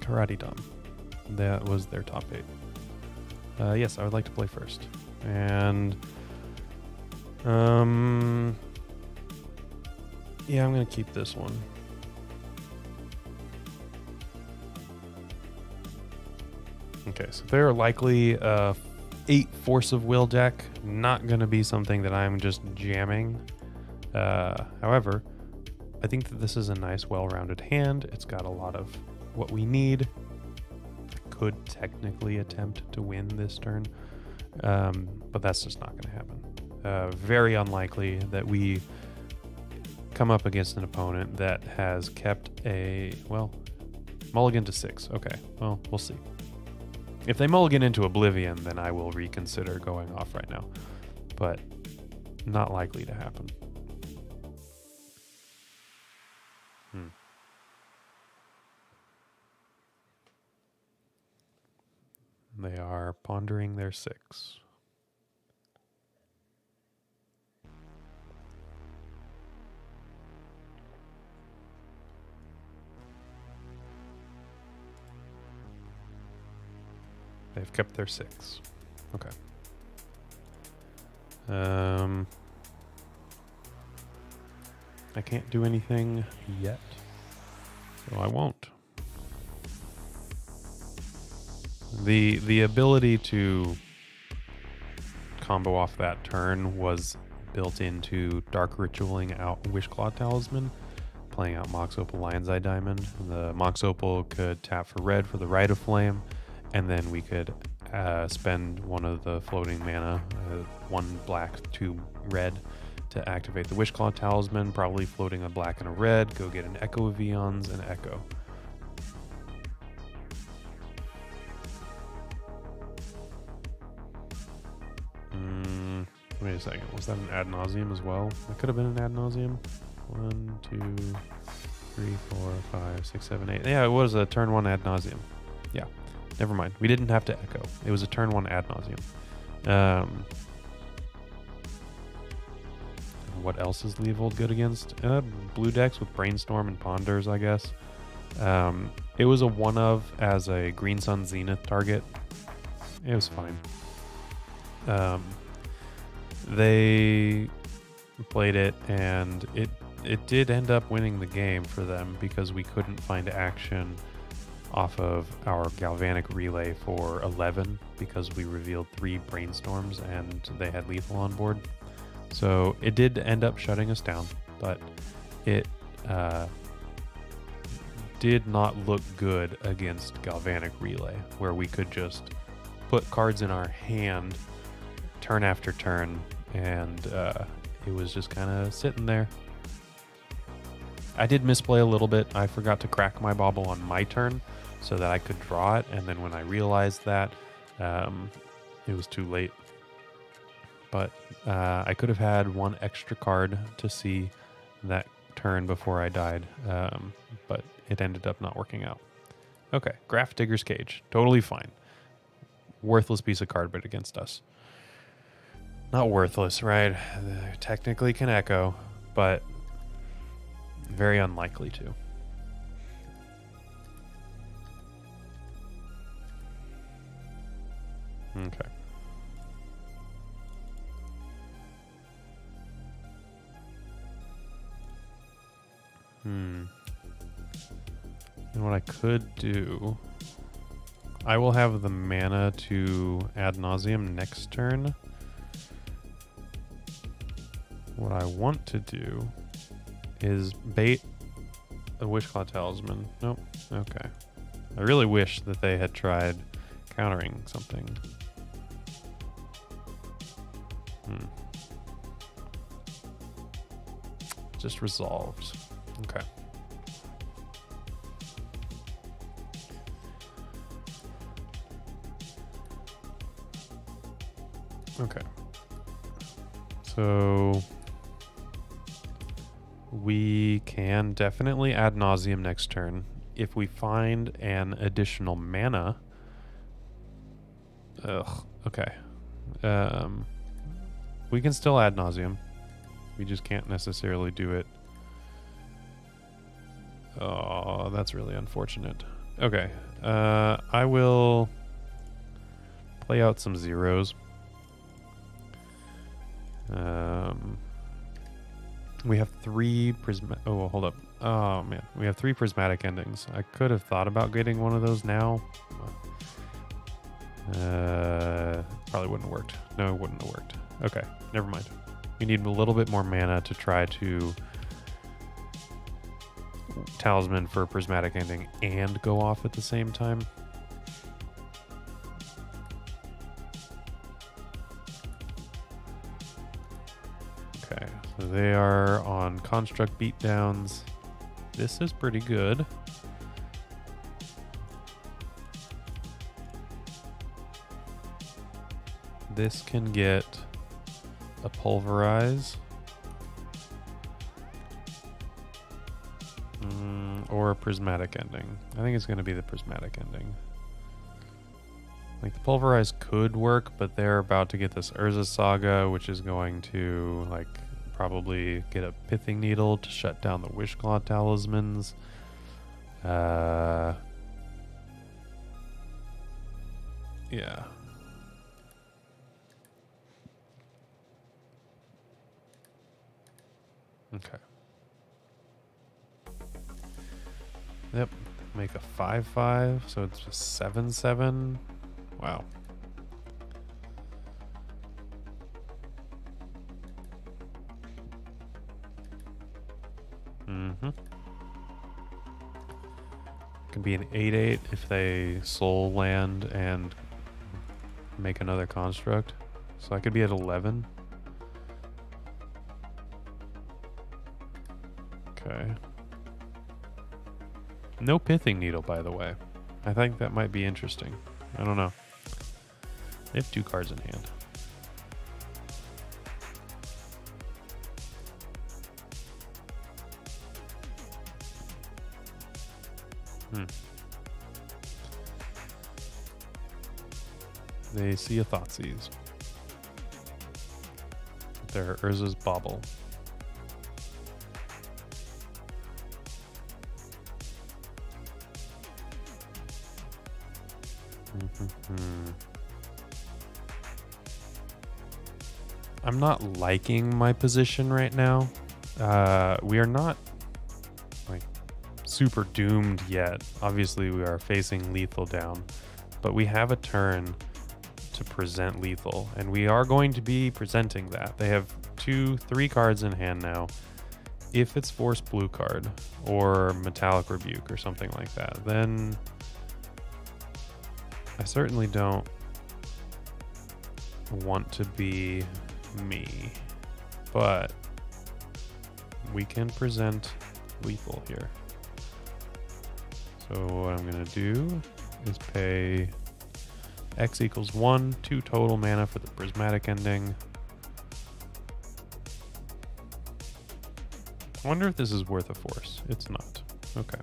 Karate Dom. That was their top eight. Uh, yes, I would like to play first. And um, yeah, I'm gonna keep this one. Okay, so they're likely uh, eight Force of Will deck. Not gonna be something that I'm just jamming. Uh, however, I think that this is a nice, well-rounded hand. It's got a lot of what we need. Could technically attempt to win this turn, um, but that's just not going to happen. Uh, very unlikely that we come up against an opponent that has kept a, well, mulligan to six. Okay, well, we'll see. If they mulligan into Oblivion, then I will reconsider going off right now, but not likely to happen. Hmm. They are pondering their six. They've kept their six. Okay. Um, I can't do anything yet, so I won't. The the ability to combo off that turn was built into Dark Ritualing out Wishclaw Talisman, playing out Mox Opal, Lion's Eye Diamond. The Mox Opal could tap for red for the Rite of Flame, and then we could uh, spend one of the floating mana, uh, one black, two red, to activate the Wishclaw Talisman, probably floating a black and a red, go get an Echo of Eons and Echo. Mm, wait a second, was that an Ad Nauseam as well? That could have been an Ad Nauseam. One, two, three, four, five, six, seven, eight. Yeah, it was a turn one Ad Nauseam. Yeah. Never mind. We didn't have to echo. It was a turn one Ad Nauseam. Um, what else is Leovold good against? Uh, blue decks with Brainstorm and Ponders, I guess. Um, it was a one of as a Green Sun Zenith target. It was fine. Um, they played it, and it it did end up winning the game for them because we couldn't find action off of our Galvanic Relay for eleven because we revealed three Brainstorms and they had lethal on board. So it did end up shutting us down, but it uh, did not look good against Galvanic Relay, where we could just put cards in our hand turn after turn, and uh, it was just kind of sitting there. I did misplay a little bit. I forgot to crack my bauble on my turn so that I could draw it, and then when I realized that, um, it was too late. But uh, I could have had one extra card to see that turn before I died, um, but it ended up not working out. Okay, Graft Digger's Cage, totally fine. Worthless piece of cardboard against us. Not worthless, right? They technically can echo, but very unlikely to. Okay. Hmm. And what I could do, I will have the mana to Ad Nauseam next turn. What I want to do is bait a Wishclaw Talisman. Nope. Okay. I really wish that they had tried countering something. Hmm. Just resolved. Okay. Okay. So we can definitely Ad Nauseam next turn. If we find an additional mana. Ugh. Okay. Um, we can still Ad Nauseam. We just can't necessarily do it. Oh, that's really unfortunate. Okay. Uh, I will play out some zeros. Um, we have three prisma. Oh, well, hold up. Oh man, we have three prismatic endings. I could have thought about getting one of those now. Uh, probably wouldn't have worked. No, it wouldn't have worked. Okay, never mind. We need a little bit more mana to try to Talisman for prismatic ending and go off at the same time. They are on construct beatdowns. This is pretty good. This can get a pulverize mm, or a prismatic ending. I think it's going to be the prismatic ending. like the Pulverize could work, but they're about to get this Urza Saga, which is going to like probably get a Pithing Needle to shut down the Wishclaw Talismans. Uh, yeah. Okay. Yep. Make a five five, so it's just seven seven. Wow. Mm-hmm. Can be an eight eight if they soul land and make another construct. So I could be at eleven. Okay. No Pithing Needle, by the way. I think that might be interesting. I don't know. They have two cards in hand. Hmm. They see a Thoughtseize. They're Urza's Bauble. I'm not liking my position right now. Uh, we are not like super doomed yet. Obviously, we are facing lethal down, but we have a turn to present lethal, and we are going to be presenting that. They have two, three cards in hand now. If it's Force Blue card or Metallic Rebuke or something like that, then I certainly don't want to be me, but we can present lethal here. So what I'm gonna do is pay X equals one, two total mana for the Prismatic Ending. I wonder if this is worth a force. It's not. Okay.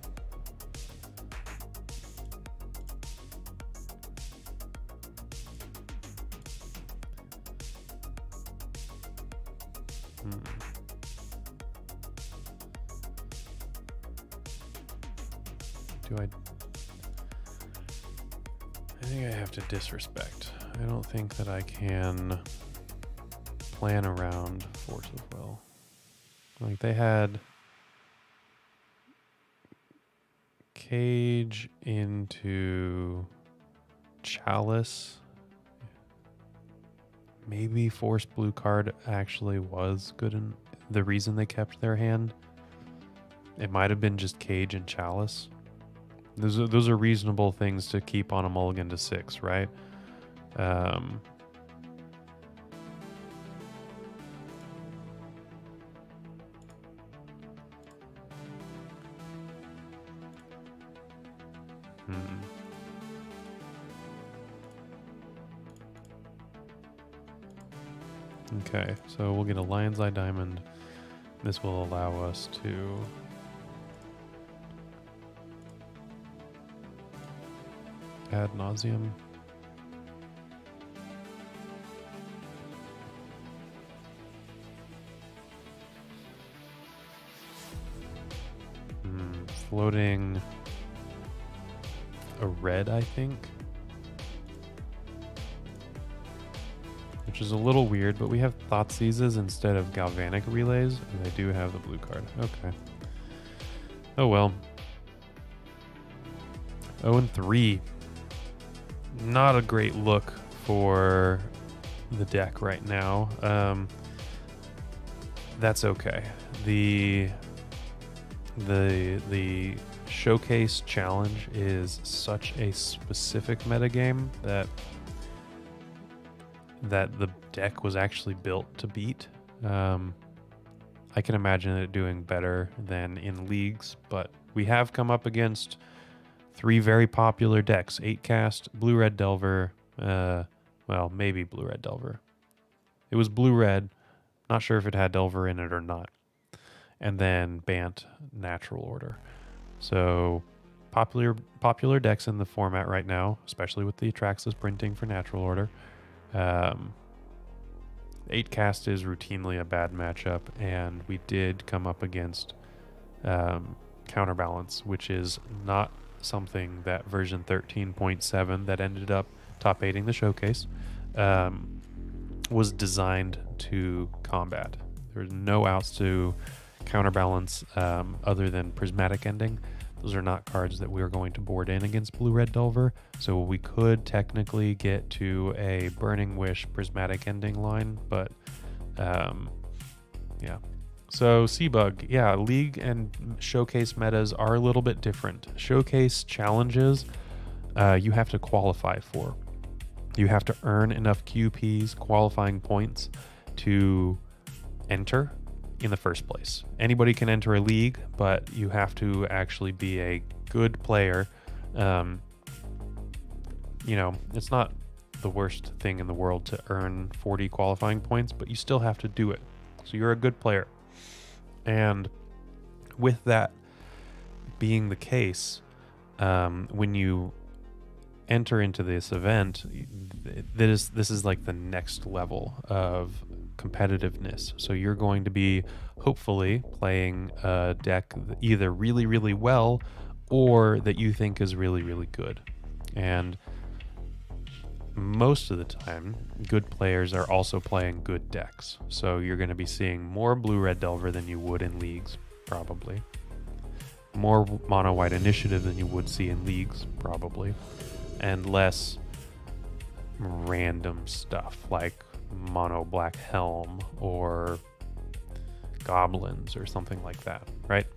Disrespect. I don't think that I can plan around Force of Will. Like they had Cage into Chalice. Maybe Force Blue card actually was good in the reason they kept their hand. It might have been just Cage and Chalice. Those are, those are reasonable things to keep on a mulligan to six, right? Um, hmm. Okay, so we'll get a Lion's Eye Diamond. This will allow us to Ad Nauseam. Mm, floating a red, I think. Which is a little weird, but we have Thoughtseizes instead of Galvanic Relays, and they do have the blue card. Okay. Oh well. oh and three. Not a great look for the deck right now. Um, that's okay. The the the showcase challenge is such a specific metagame that that the deck was actually built to beat. Um, I can imagine it doing better than in leagues, but we have come up against three very popular decks: eight cast, Blue-Red Delver, uh, well, maybe Blue-Red Delver. It was Blue-Red, not sure if it had Delver in it or not. And then Bant, Natural Order. So popular popular decks in the format right now, especially with the Atraxas printing for Natural Order. Um, eight cast is routinely a bad matchup, and we did come up against um, Counterbalance, which is not something that version thirteen point seven that ended up top eighting the showcase um, was designed to combat. There's no outs to Counterbalance um, other than Prismatic Ending. Those are not cards that we are going to board in against Blue-Red Delver, so we could technically get to a Burning Wish Prismatic Ending line, but um, yeah. So Seabug, yeah, League and Showcase metas are a little bit different. Showcase challenges uh, you have to qualify for. You have to earn enough Q Ps, qualifying points, to enter in the first place. Anybody can enter a league, but you have to actually be a good player. Um, you know, it's not the worst thing in the world to earn forty qualifying points, but you still have to do it. So you're a good player. And with that being the case, um, when you enter into this event, that is, this is like the next level of competitiveness. So you're going to be hopefully playing a deck either really, really well or that you think is really, really good. And most of the time, good players are also playing good decks. So you're going to be seeing more Blue-Red Delver than you would in leagues, probably. More Mono-White Initiative than you would see in leagues, probably. And less random stuff like Mono Black Helm or Goblins or something like that, right?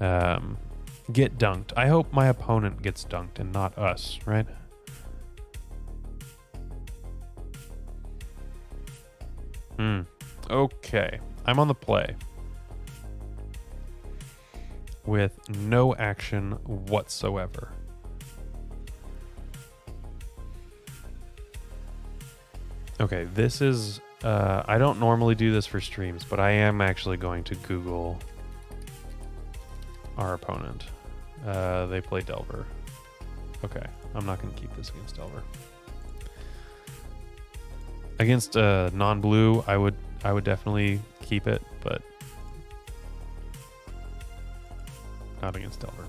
Um, get dunked. I hope my opponent gets dunked and not us, right? Hmm. Okay. I'm on the play with no action whatsoever. Okay, this is, uh, I don't normally do this for streams, but I am actually going to Google our opponent. Uh, they play Delver. Okay, I'm not going to keep this against Delver. Against uh, non-blue, I would, I would definitely keep it, but not against Delver.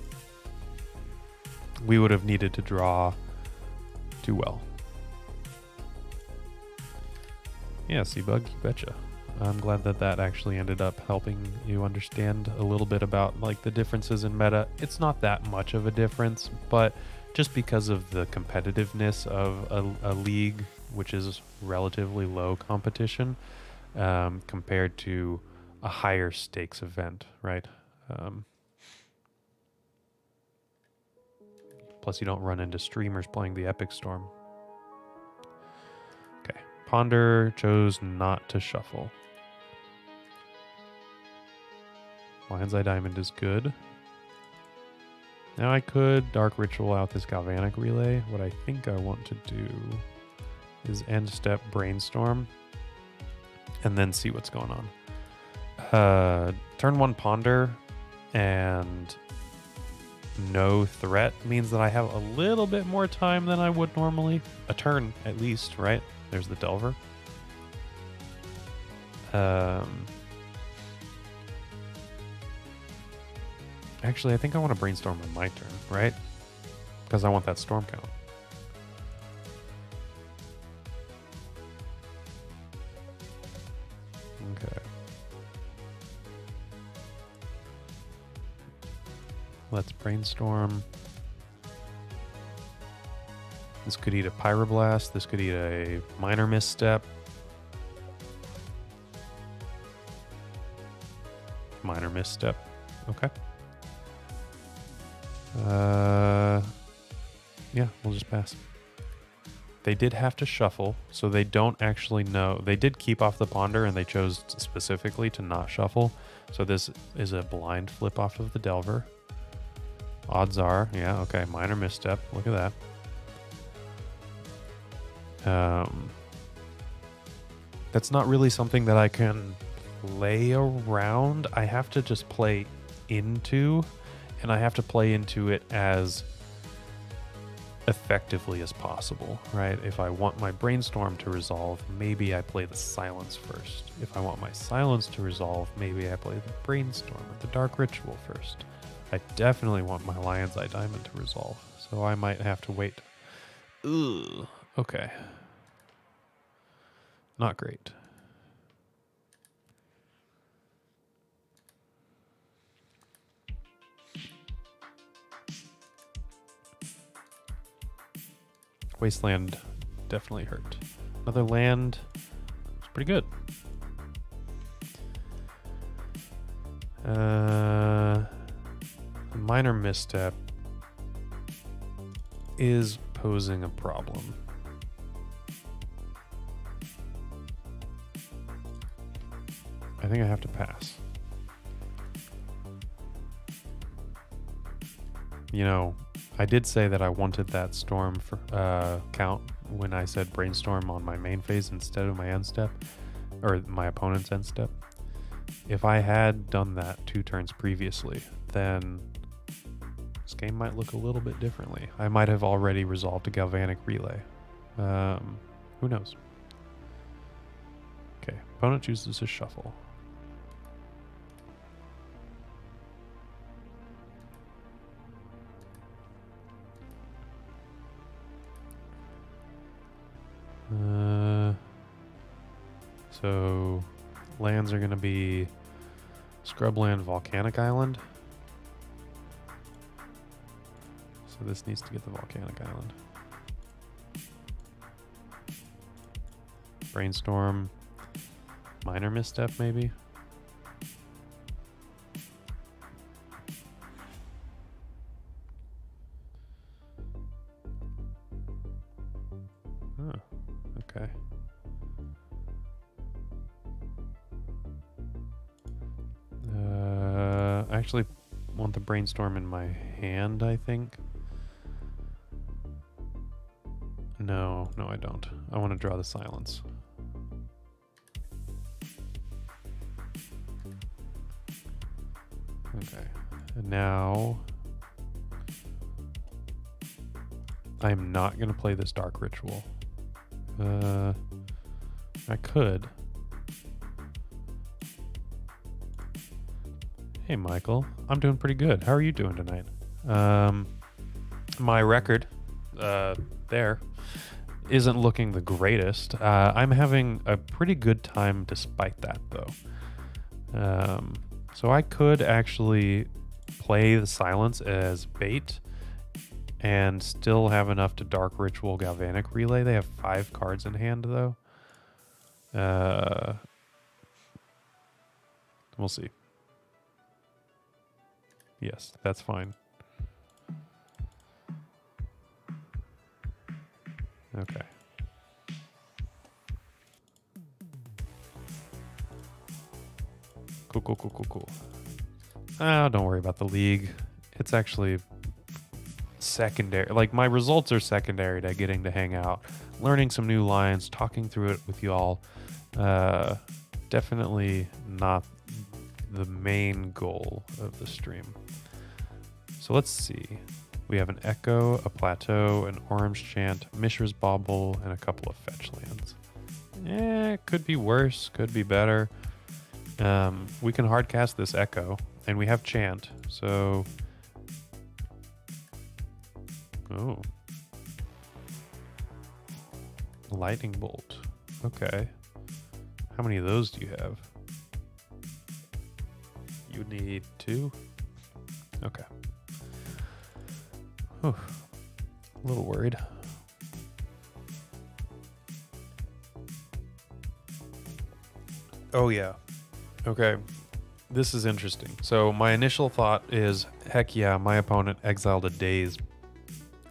We would have needed to draw too well. Yeah, Seabug, you betcha. I'm glad that that actually ended up helping you understand a little bit about like the differences in meta. It's not that much of a difference, but just because of the competitiveness of a, a league, which is relatively low competition um, compared to a higher stakes event, right? Um, plus you don't run into streamers playing the Epic Storm. Ponder chose not to shuffle. Lion's Eye Diamond is good. Now I could Dark Ritual out this Galvanic Relay. What I think I want to do is end step Brainstorm and then see what's going on. Uh, turn one Ponder and no threat means that I have a little bit more time than I would normally. A turn at least, right? There's the Delver. Um, actually, I think I want to Brainstorm on my turn, right? Because I want that storm count. Okay. Let's Brainstorm. This could eat a Pyroblast. This could eat a Minor Misstep. Minor Misstep. Okay. Uh, yeah, we'll just pass. They did have to shuffle, so they don't actually know. They did keep off the Ponder, and they chose specifically to not shuffle. So this is a blind flip off of the Delver. Odds are, yeah, okay, Minor Misstep. Look at that. Um, that's not really something that I can play around. I have to just play into and I have to play into it as effectively as possible, right? If I want my Brainstorm to resolve, maybe I play the Silence first. If I want my Silence to resolve, maybe I play the Brainstorm or the Dark Ritual first. I definitely want my Lion's Eye Diamond to resolve, so I might have to wait. Ugh. Okay. Not great. Wasteland definitely hurt. Another land is pretty good. Uh, Minor Misstep is posing a problem. I think I have to pass. You know, I did say that I wanted that storm for, uh, count when I said Brainstorm on my main phase instead of my end step, or my opponent's end step. If I had done that two turns previously, then this game might look a little bit differently. I might have already resolved a Galvanic Relay. Um, who knows? Okay, opponent chooses to shuffle. Uh, so lands are gonna be Scrubland, Volcanic Island. So this needs to get the Volcanic Island. Brainstorm, Minor Misstep maybe. Actually want the Brainstorm in my hand, I think. No, no I don't. I want to draw the Silence. Okay, and now I'm not going to play this Dark Ritual. Uh, I could. Hey Michael, I'm doing pretty good. How are you doing tonight? Um, my record uh, there isn't looking the greatest. Uh, I'm having a pretty good time despite that though. Um, so I could actually play the Silence as bait and still have enough to Dark Ritual Galvanic Relay. They have five cards in hand though. Uh, we'll see. Yes, that's fine. Okay. Cool, cool, cool, cool, cool. Ah, don't worry about the league. It's actually secondary. Like, my results are secondary to getting to hang out, learning some new lines, talking through it with y'all. Uh, definitely not the main goal of the stream. So let's see. We have an Echo, a Plateau, an Orim's Chant, Mishra's Bauble, and a couple of fetch lands. Eh, could be worse, could be better. Um, we can hardcast this Echo, and we have Chant, so... Oh. Lightning Bolt. Okay. How many of those do you have? You need two? Okay. Whew. A little worried. Oh yeah. Okay. This is interesting. So my initial thought is, heck yeah, my opponent exiled a Daze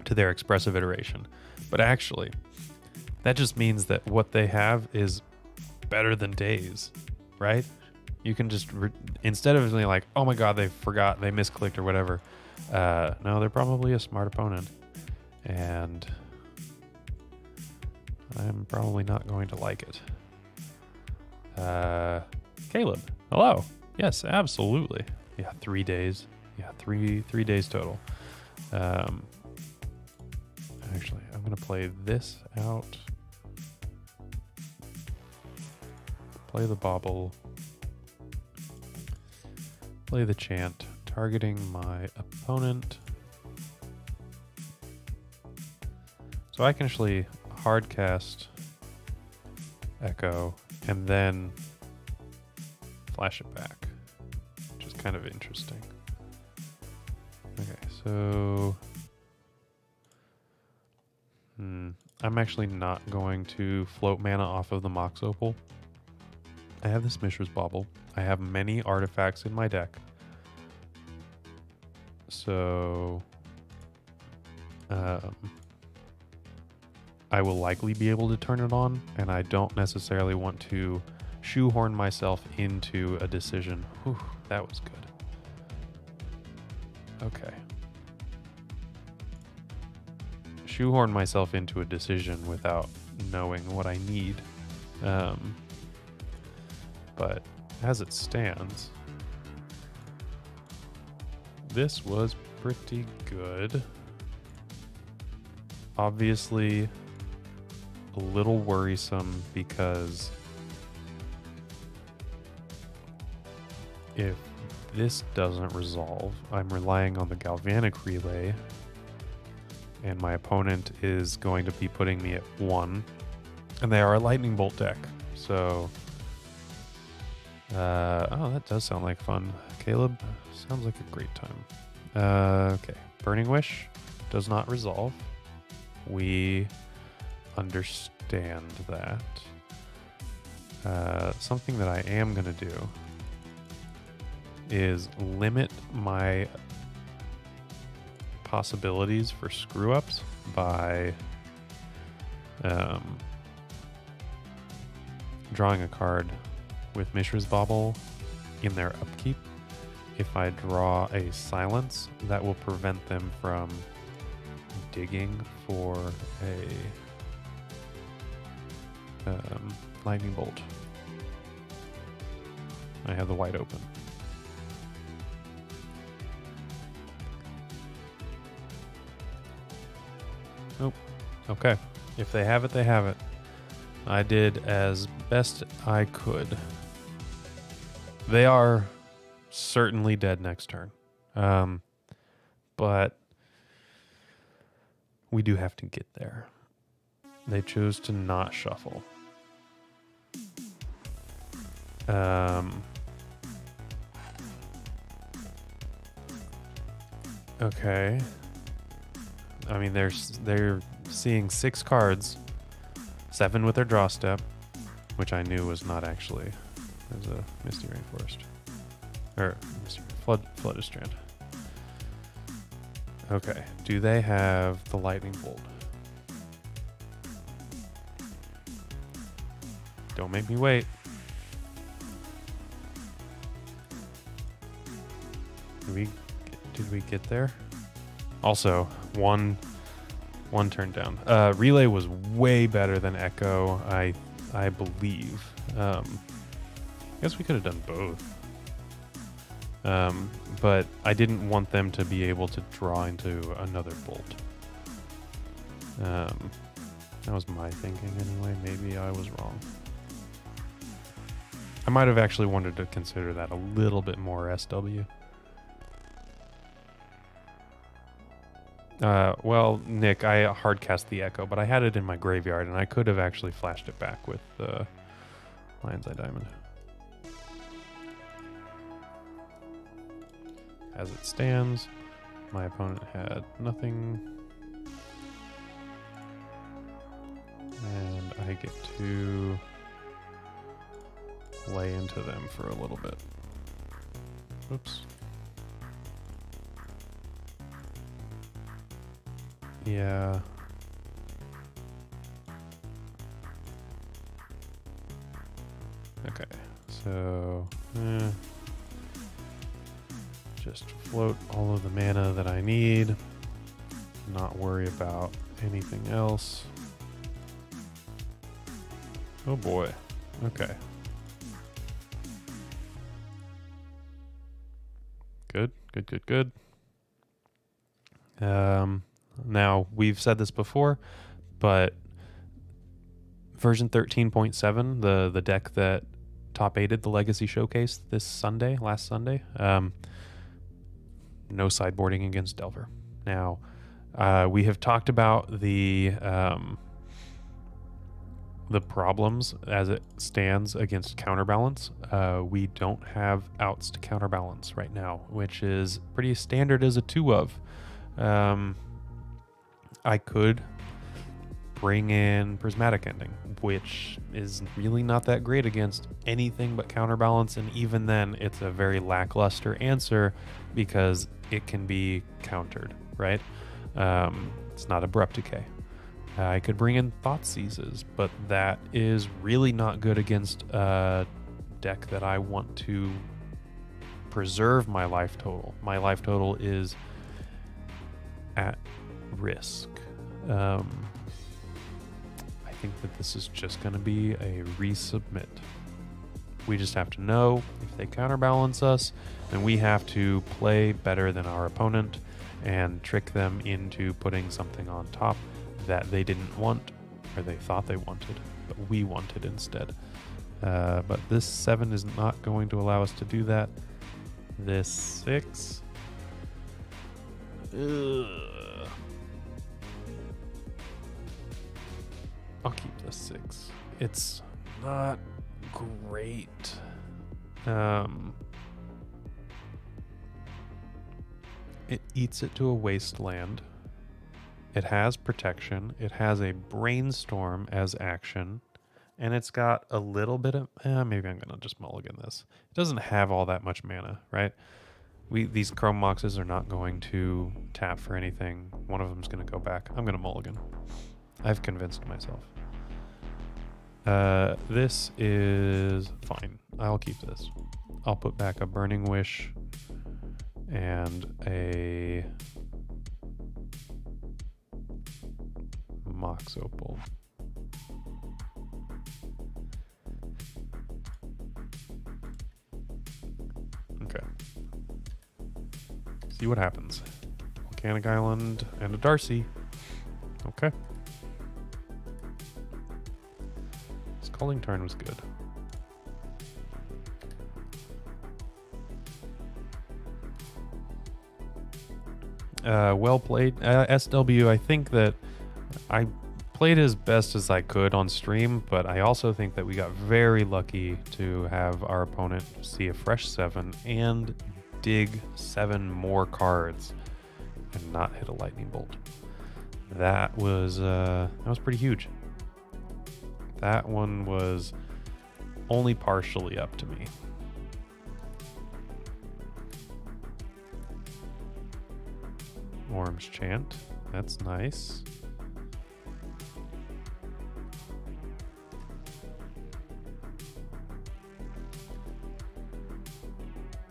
to their expressive iteration. But actually, that just means that what they have is better than Daze, right? You can just, instead of being like, oh my god, they forgot, they misclicked or whatever. Uh, no, they're probably a smart opponent. And I'm probably not going to like it. Uh, Caleb, hello. Yes, absolutely. Yeah, three days. Yeah, three. three three days total. Um, actually, I'm gonna play this out. Play the bauble. Play the chant, targeting my opponent. So I can actually hardcast Echo and then flash it back, which is kind of interesting. Okay, so hmm, I'm actually not going to float mana off of the Mox Opal. I have this Mishra's Bauble. I have many artifacts in my deck. So um, I will likely be able to turn it on, and I don't necessarily want to shoehorn myself into a decision. Whew, that was good. Okay. Shoehorn myself into a decision without knowing what I need. Um, but as it stands, this was pretty good. Obviously, a little worrisome because if this doesn't resolve, I'm relying on the Galvanic Relay, and my opponent is going to be putting me at one, and they are a Lightning Bolt deck, so... Uh, oh, that does sound like fun. Caleb, sounds like a great time. Uh, okay, Burning Wish does not resolve. We understand that. Uh, something that I am going to do is limit my possibilities for screw-ups by um, drawing a card with Mishra's Bauble in their upkeep. If I draw a Silence, that will prevent them from digging for a um, Lightning Bolt. I have the wide open. Nope. Okay. If they have it, they have it. I did as best I could. They are certainly dead next turn. Um, but we do have to get there. They chose to not shuffle. Um, okay. I mean, they're, they're seeing six cards, seven with their draw step, which I knew was not actually... There's a Misty Rainforest. Or Misty Flood Floodestrand. Okay. Do they have the Lightning Bolt? Don't make me wait. Did we did we get there? Also, one one turn down. Uh, Relay was way better than Echo, I I believe. Um I guess we could have done both. Um, but I didn't want them to be able to draw into another bolt. Um, that was my thinking anyway. Maybe I was wrong. I might have actually wanted to consider that a little bit more S W. Uh, well, Nick, I hardcast the Echo, but I had it in my graveyard, and I could have actually flashed it back with uh, Lion's Eye Diamond. As it stands, my opponent had nothing. And I get to lay into them for a little bit. Oops. Yeah. Okay, so... Eh. Just float all of the mana that I need, not worry about anything else. Oh boy. Okay. Good, good, good, good. Um, now, we've said this before, but version thirteen point seven, the, the deck that top-aided the Legacy Showcase this Sunday, last Sunday, um, no sideboarding against Delver. Now, uh, we have talked about the um, the problems as it stands against Counterbalance. Uh, we don't have outs to Counterbalance right now, which is pretty standard as a two of. Um, I could bring in Prismatic Ending, which is really not that great against anything but Counterbalance, and even then it's a very lackluster answer because it can be countered, right? Um, it's not Abrupt Decay. Uh, I could bring in Thought Seizes, but that is really not good against a deck that I want to preserve my life total. My life total is at risk. Um, I think that this is just going to be a resubmit. We just have to know if they counterbalance us, then we have to play better than our opponent and trick them into putting something on top that they didn't want, or they thought they wanted, but we wanted instead. Uh, but this seven is not going to allow us to do that. This six... Ugh. I'll keep the six. It's not great. Um, it eats it to a Wasteland. It has protection. It has a Brainstorm as action. And it's got a little bit of... Eh, maybe I'm going to just mulligan this. It doesn't have all that much mana, right? We, these Chrome Moxes are not going to tap for anything. One of them's going to go back. I'm going to mulligan. I've convinced myself. Uh, this is fine. I'll keep this. I'll put back a Burning Wish and a Mox Opal. Okay. See what happens. Volcanic Island and a Darcy. Okay. Scalding Tarn was good. Uh, well played. Uh, S W, I think that I played as best as I could on stream, but I also think that we got very lucky to have our opponent see a fresh seven and dig seven more cards and not hit a lightning bolt. That was uh, that was pretty huge. That one was only partially up to me. Orim's Chant, that's nice.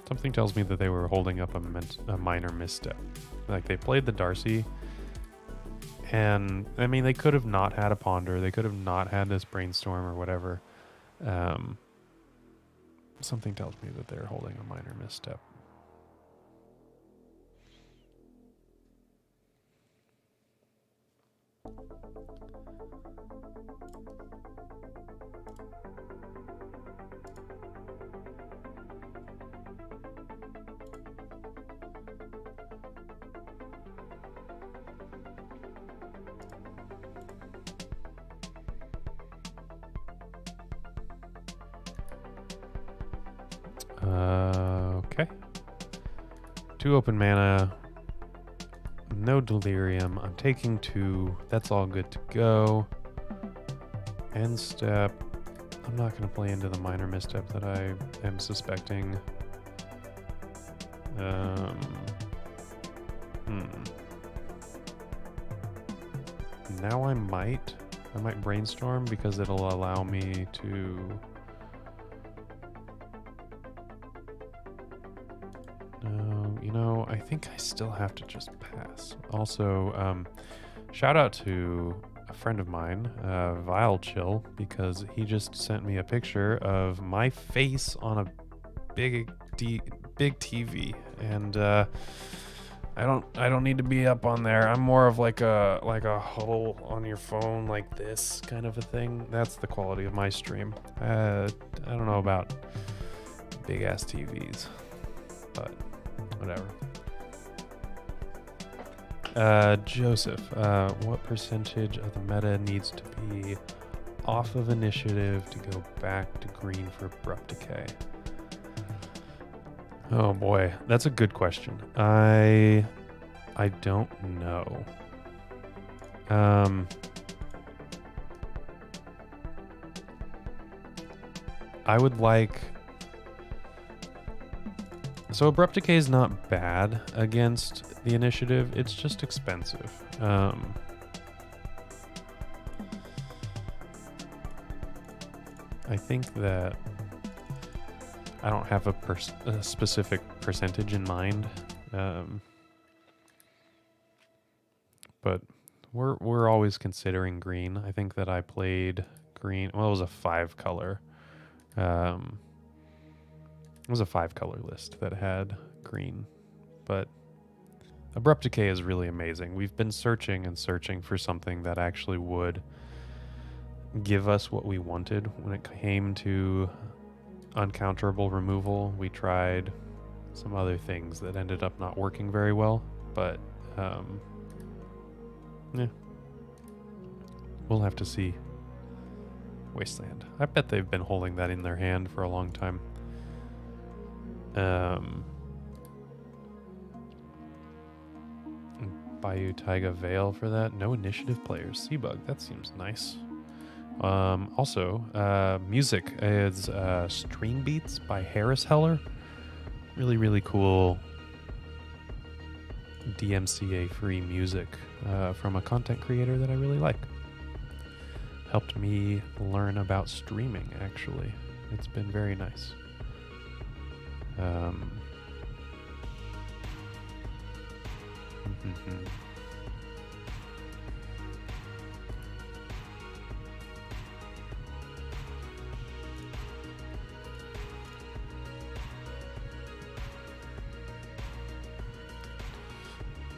Something tells me that they were holding up a, a minor misstep. Like, they played the Darcy, and I mean, they could have not had a Ponder. They could have not had this Brainstorm or whatever. Um, something tells me that they're holding a minor misstep. Uh, okay. Two open mana. No delirium. I'm taking two. That's all good to go. End step. I'm not going to play into the minor misstep that I am suspecting. Um, hmm. Now I might. I might Brainstorm because it'll allow me to... I think I still have to just pass. Also, um, shout out to a friend of mine, uh, Vile Chill, because he just sent me a picture of my face on a big, D big T V, and uh, I don't I don't need to be up on there. I'm more of like a like a huddle on your phone like this kind of a thing. That's the quality of my stream. Uh, I don't know about big ass T Vs, but whatever. Uh, Joseph, uh, what percentage of the meta needs to be off of initiative to go back to green for abrupt decay? Oh boy, that's a good question. I I don't know. Um, I would like... So Abrupt Decay is not bad against the initiative, it's just expensive. Um, I think that... I don't have a, a specific percentage in mind, um, but we're we're always considering green. I think that I played green. Well, it was a five color. Um, it was a five color list that had green, but Abrupt Decay is really amazing. We've been searching and searching for something that actually would give us what we wanted when it came to uncounterable removal. We tried some other things that ended up not working very well, but um, yeah, we'll have to see. Wasteland. I bet they've been holding that in their hand for a long time. Um, Bayou Taiga Veil for that. No initiative players. Seabug. That seems nice. Um, also, uh, music is uh, Stream Beats by Harris Heller. Really, really cool D M C A free music uh, from a content creator that I really like. Helped me learn about streaming, actually. It's been very nice. Um, mm-hmm-hmm.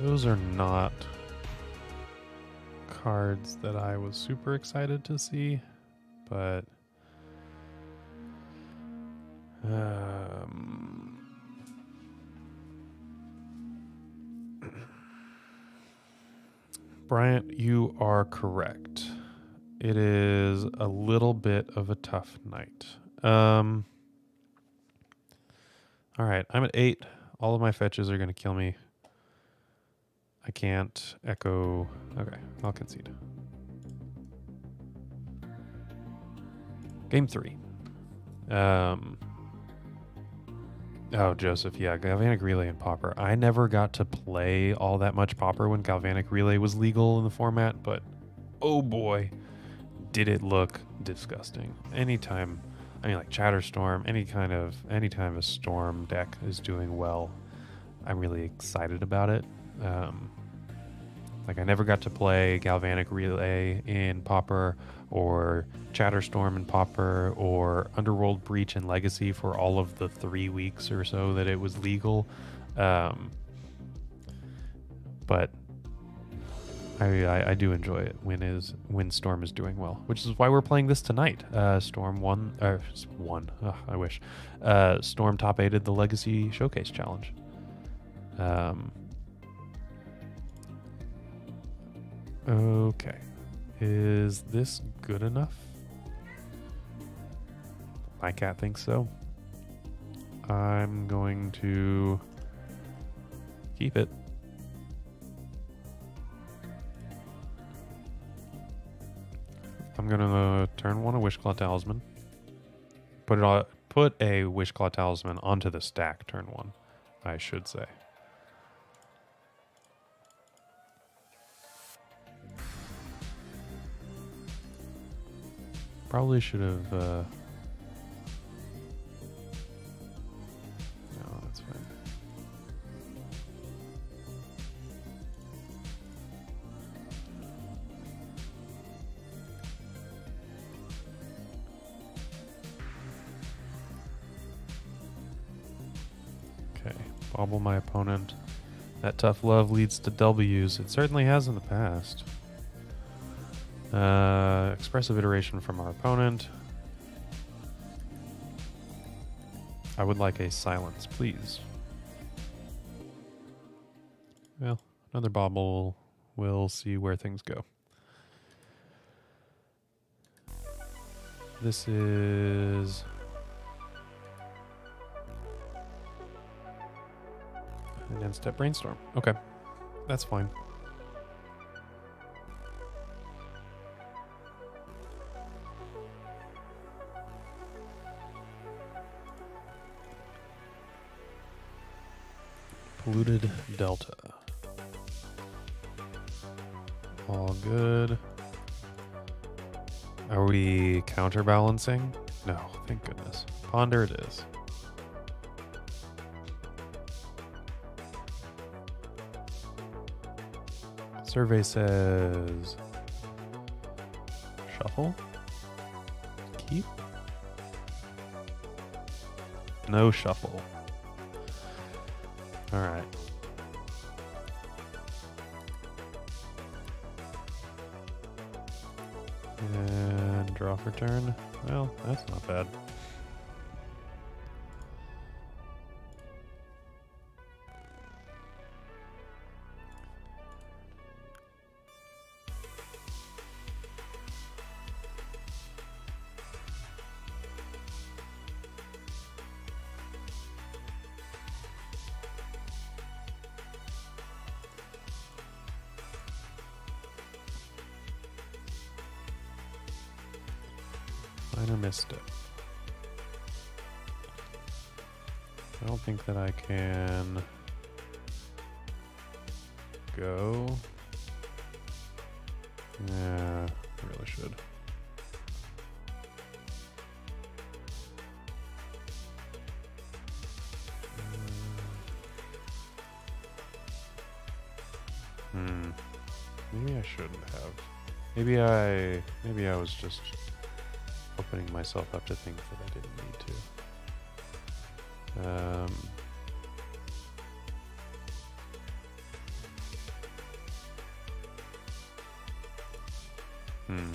Those are not cards that I was super excited to see, but um, Bryant, you are correct. It is a little bit of a tough night. Um, all right, I'm at eight. All of my fetches are going to kill me. I can't echo. Okay, I'll concede. Game three. Um, oh, Joseph, yeah, Galvanic Relay and Pauper. I never got to play all that much Pauper when Galvanic Relay was legal in the format, but oh boy, did it look disgusting. Anytime, I mean, like Chatterstorm, any kind of, anytime a Storm deck is doing well, I'm really excited about it. Um, like I never got to play Galvanic Relay in Pauper or Chatterstorm in Pauper or Underworld Breach in Legacy for all of the three weeks or so that it was legal. Um, but I, I, I do enjoy it when is when Storm is doing well, which is why we're playing this tonight. Uh, Storm won, or won, oh, I wish. Uh, Storm top eighted the Legacy Showcase Challenge. Um... Okay, is this good enough? My cat thinks so. I'm going to keep it. I'm gonna turn one a Wishclaw Talisman. Put it on. Put a Wishclaw Talisman onto the stack. Turn one, I should say. Probably should have, uh... no, that's fine. Okay, bobble my opponent. That tough love leads to W's. It certainly has in the past. Uh, expressive iteration from our opponent. I would like a silence, please. Well, another bauble. We'll see where things go. This is... and then step brainstorm. Okay, that's fine. Polluted Delta. All good. Are we counterbalancing? No, thank goodness. Ponder it is. Survey says shuffle, keep, no shuffle. All right. And draw for turn. Well, that's not bad. Minor Misstep. I don't think that I can go. Yeah, I really should. Hmm. Maybe I shouldn't have. Maybe I. Maybe I was just opening myself up to things that I didn't need to. Um, hmm.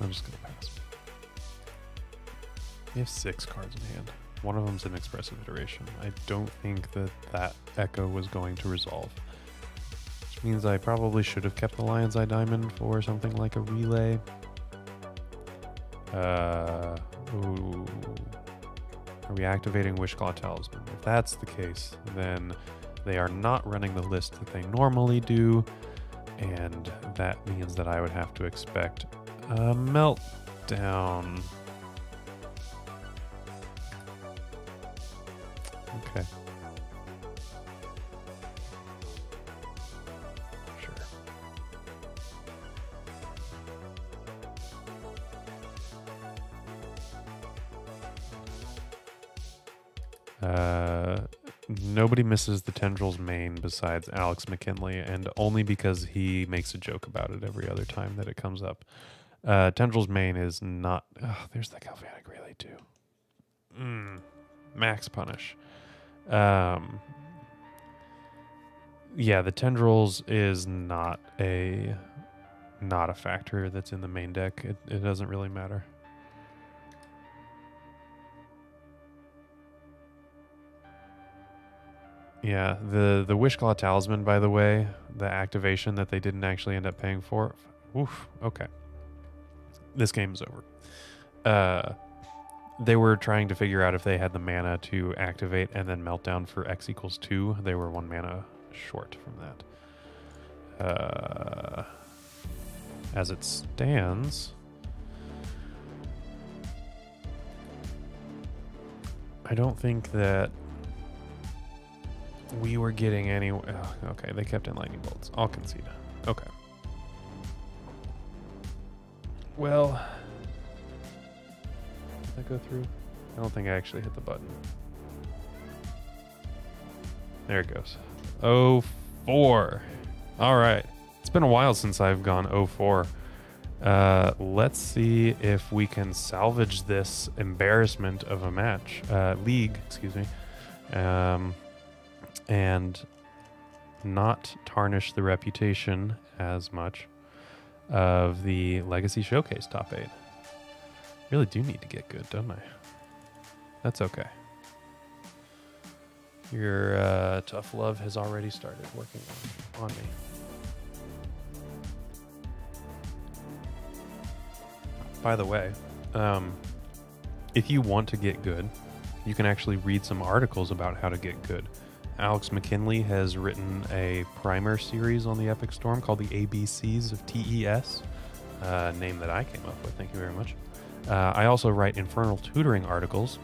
I'm just gonna pass. We have six cards in hand. One of them's an expressive iteration. I don't think that that echo was going to resolve. Means I probably should have kept the Lion's Eye Diamond for something like a relay. Uh, ooh. Are we activating Wishclaw Talisman? If that's the case, then they are not running the list that they normally do, and that means that I would have to expect a meltdown. Okay. Uh, nobody misses the tendrils main besides Alex McKinley, and only because he makes a joke about it every other time that it comes up. Uh, tendrils main is not. Oh, there's the Galvanic Relay too. Mm, max punish. Um, yeah, the tendrils is not a not a factor that's in the main deck. It it doesn't really matter. Yeah, the, the Wishclaw Talisman, by the way, the activation that they didn't actually end up paying for. Oof, okay. This game's over. Uh, they were trying to figure out if they had the mana to activate and then meltdown for X equals two. They were one mana short from that. Uh, as it stands, I don't think that we were getting any... Oh, okay, they kept in lightning bolts. I'll concede. Okay. Well... did that go through? I don't think I actually hit the button. There it goes. oh four. All right. It's been a while since I've gone oh four. Uh, let's see if we can salvage this embarrassment of a match, uh, league, excuse me, um, and not tarnish the reputation as much of the Legacy Showcase top eight. Really do need to get good, don't I? That's okay. Your uh, tough love has already started working on, on me. By the way, um, if you want to get good, you can actually read some articles about how to get good. Alex McKinley has written a primer series on the Epic Storm called The A B Cs of T E S, a name that I came up with, thank you very much. Uh, I also write infernal tutoring articles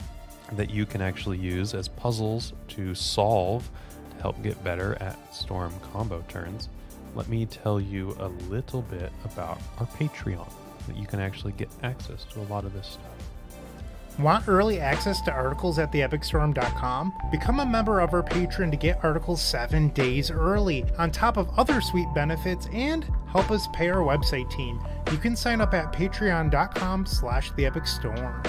that you can actually use as puzzles to solve to help get better at Storm combo turns. Let me tell you a little bit about our Patreon, that you can actually get access to a lot of this stuff. Want early access to articles at the epic storm dot com? Become a member of our Patreon to get articles seven days early, on top of other sweet benefits, and help us pay our website team. You can sign up at patreon dot com slash the epic storm.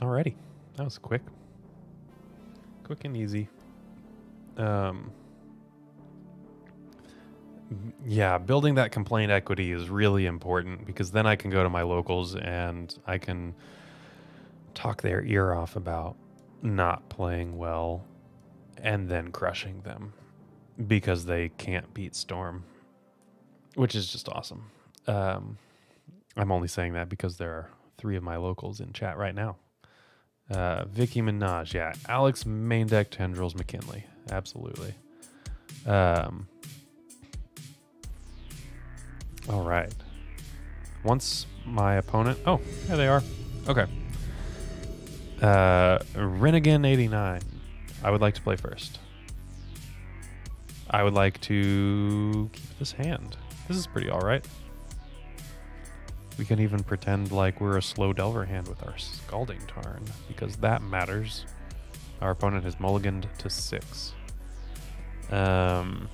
Alrighty, that was quick. Quick and easy. Um, yeah, building that complaint equity is really important, because then I can go to my locals and I can talk their ear off about not playing well and then crushing them because they can't beat Storm, which is just awesome. Um, I'm only saying that because there are three of my locals in chat right now. Uh, Vicky Minaj, yeah. Alex, main deck tendrils, McKinley. Absolutely. Um, all right. Once my opponent... Oh, yeah, they are. Okay. Uh, Renegan eighty-nine. I would like to play first. I would like to keep this hand. This is pretty all right. We can even pretend like we're a slow Delver hand with our Scalding Tarn, because that matters. Our opponent has mulliganed to six. Um,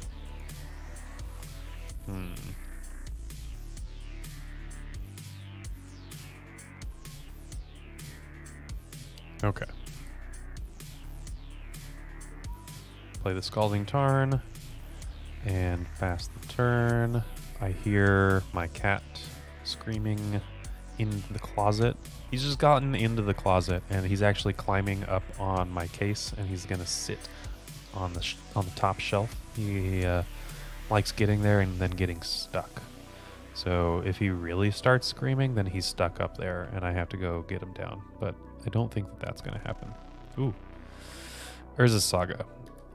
hmm. Okay. Play the Scalding Tarn and pass the turn. I hear my cat screaming in the closet. He's just gotten into the closet, and he's actually climbing up on my case, and he's gonna sit on the sh on the top shelf. He uh, likes getting there and then getting stuck. So if he really starts screaming, then he's stuck up there, and I have to go get him down. But I don't think that that's gonna happen. Ooh, Urza's Saga.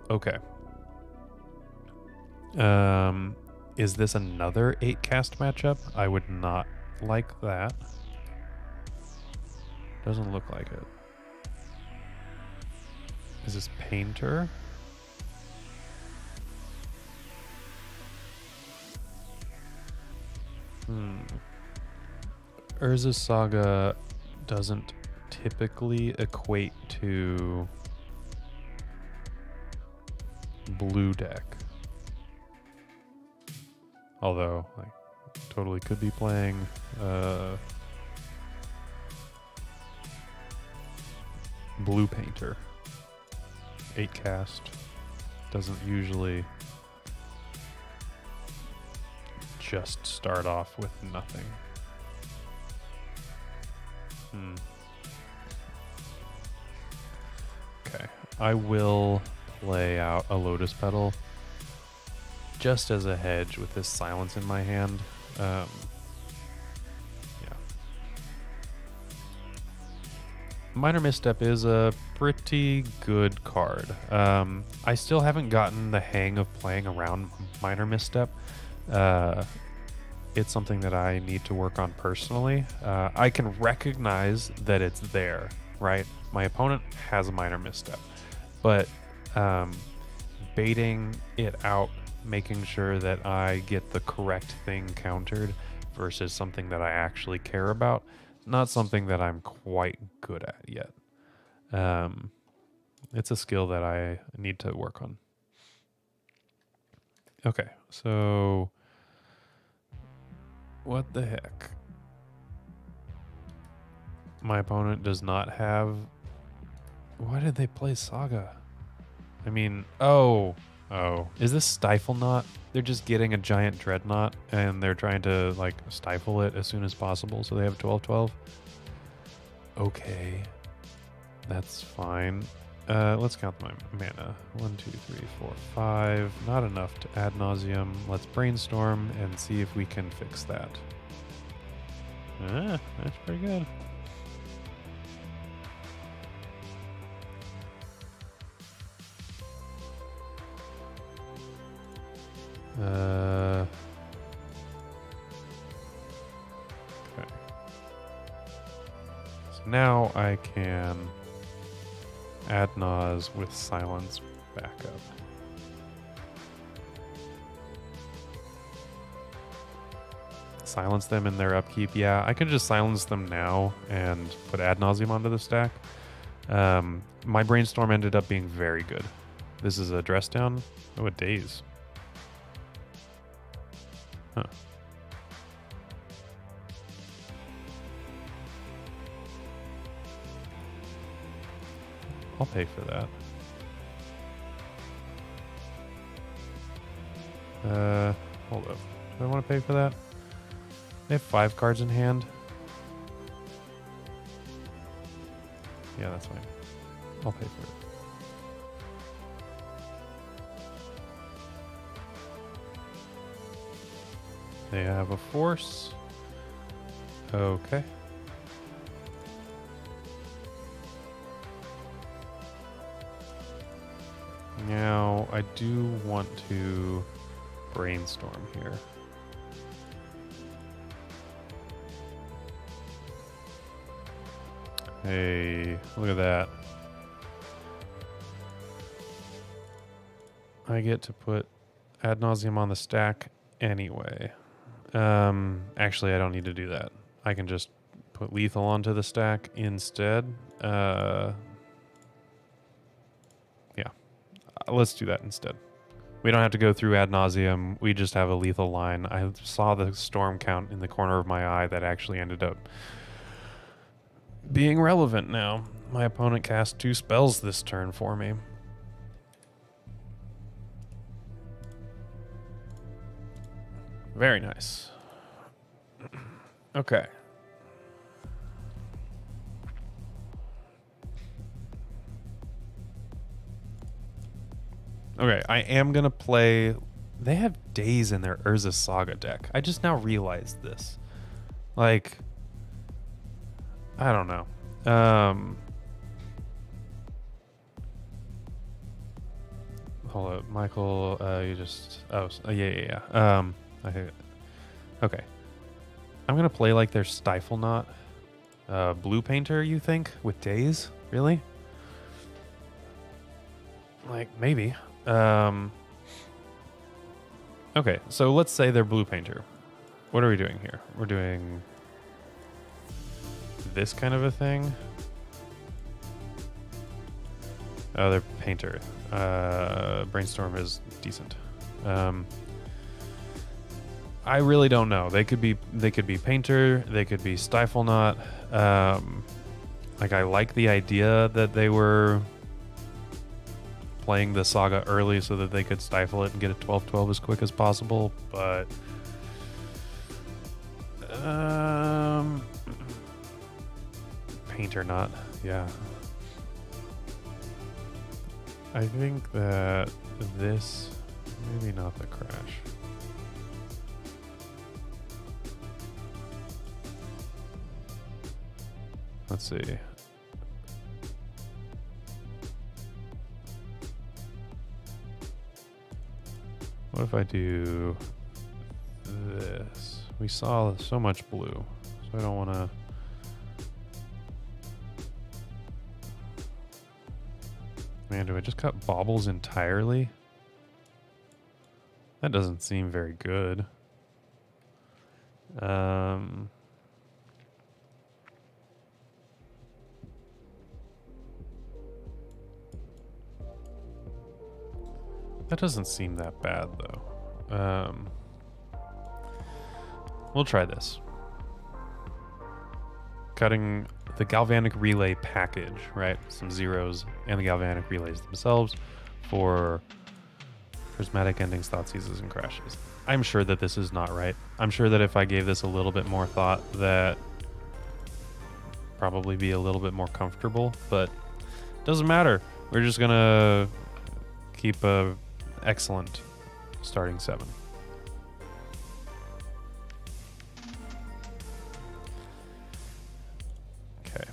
Okay. Um. Is this another eight cast matchup? I would not like that. Doesn't look like it. Is this Painter? Hmm. Urza's Saga doesn't typically equate to blue deck. Although, like, totally could be playing uh, Blue Painter. Eight cast doesn't usually just start off with nothing. Hmm. Okay, I will play out a Lotus Petal just as a hedge with this Silence in my hand. Um, yeah. Minor Misstep is a pretty good card. Um, I still haven't gotten the hang of playing around Minor Misstep. Uh, it's something that I need to work on personally. Uh, I can recognize that it's there, right? My opponent has a Minor Misstep, but um, baiting it out, making sure that I get the correct thing countered versus something that I actually care about, not something that I'm quite good at yet. Um, it's a skill that I need to work on. Okay, so What the heck? My opponent does not have... Why did they play Saga? I mean, oh, oh. Is this Stifle Knot? They're just getting a giant Dreadnought and they're trying to like stifle it as soon as possible. So they have twelve twelve. Okay, that's fine. Uh, let's count my mana. One, two, three, four, five. Not enough to Ad Nauseam. Let's brainstorm and see if we can fix that. Ah, that's pretty good. Uh, okay. So now I can Ad Nauseam with Silence backup. Silence them in their upkeep. Yeah, I could just silence them now and put Ad Nauseam onto the stack. Um, my brainstorm ended up being very good. This is a dress down. Oh, a Daze. Huh. I'll pay for that. Uh, hold up. Do I want to pay for that? They have five cards in hand. Yeah, that's fine. I'll pay for it. They have a force. Okay. Now I do want to brainstorm here. Hey, look at that. I get to put Ad Nauseam on the stack anyway. Um, actually, I don't need to do that. I can just put lethal onto the stack instead. Uh, yeah, let's do that instead. We don't have to go through Ad Nauseam. We just have a lethal line. I saw the storm count in the corner of my eye that actually ended up being relevant now. My opponent cast two spells this turn for me. Very nice. Okay. Okay, I am going to play... They have Daze in their Urza Saga deck. I just now realized this. Like, I don't know. Um, hold up, Michael, uh, you just... Oh, yeah, yeah, yeah. Um, I hate it. Okay. I'm going to play like their Stifle Knot. Uh, Blue Painter, you think? With Daze? Really? Like, maybe. Um, okay, so let's say they're Blue Painter. What are we doing here? We're doing this kind of a thing. Oh, they're Painter. Uh, Brainstorm is decent. Um... I really don't know. They could be they could be Painter, they could be Stifle Knot. Um, like I like the idea that they were playing the Saga early so that they could stifle it and get a twelve twelve as quick as possible, but um, Painter Knot, yeah. I think that this, maybe not the Crash. Let's see. What if I do this? We saw so much blue, so I don't want to. Man, do I just cut baubles entirely? That doesn't seem very good. Um. That doesn't seem that bad, though. Um, We'll try this. Cutting the Galvanic Relay package, right? Some zeros and the Galvanic Relays themselves for Prismatic Endings, Thought Seizes, and Crashes. I'm sure that this is not right. I'm sure that if I gave this a little bit more thought, that probably be a little bit more comfortable, but it doesn't matter. We're just gonna keep a excellent starting seven. Okay.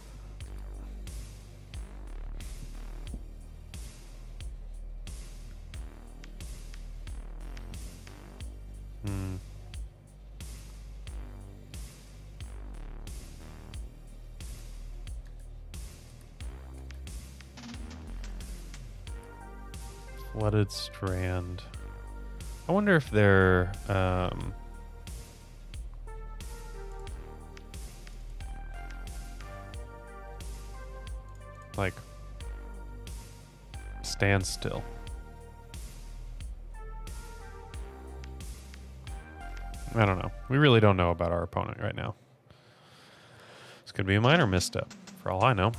Hmm. Flooded Strand. I wonder if they're um, like standstill. I don't know. We really don't know about our opponent right now. This could be a minor misstep, for all I know.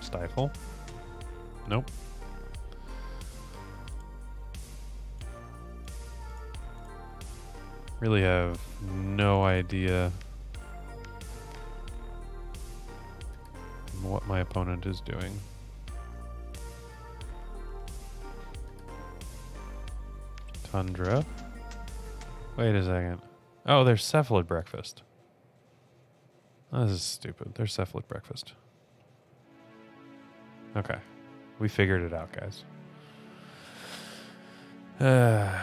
Stifle? Nope. Really have no idea what my opponent is doing. Tundra. Wait a second. Oh, they're Cephalid Breakfast. Oh, this is stupid. They're Cephalid Breakfast. Okay, we figured it out, guys. Uh,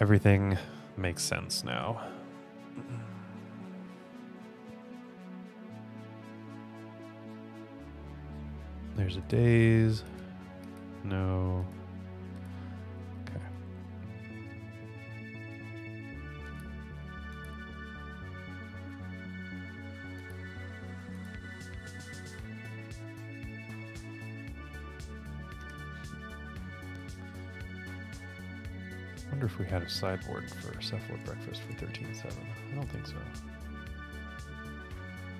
everything makes sense now. There's a Daze. No. If we had a sideboard for Cephalid Breakfast for thirteen seven. I don't think so.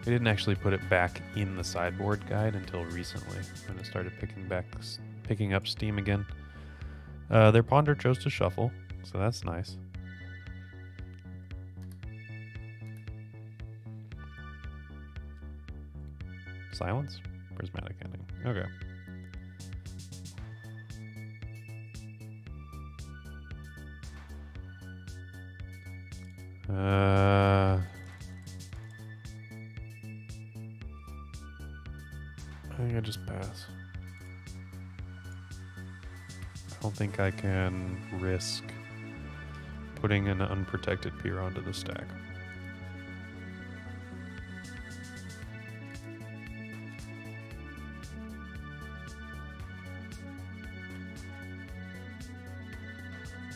We didn't actually put it back in the sideboard guide until recently when it started picking back, picking up steam again. Uh, their Ponder chose to shuffle, so that's nice. Silence? Prismatic Ending. Okay. Uh, I think I just pass. I don't think I can risk putting an unprotected peer onto the stack.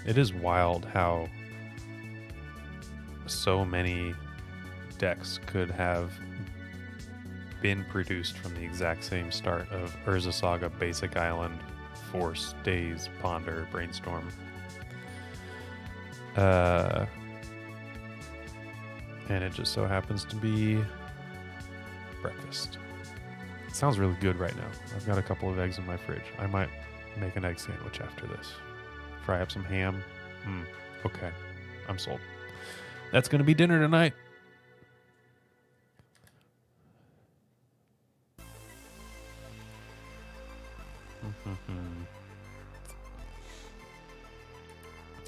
It is wild how so many decks could have been produced from the exact same start of Urza Saga, Basic Island, Force, Daze, Ponder, Brainstorm. Uh, and it just so happens to be breakfast. It sounds really good right now. I've got a couple of eggs in my fridge. I might make an egg sandwich after this. Fry up some ham. Mm, okay, I'm sold. That's going to be dinner tonight.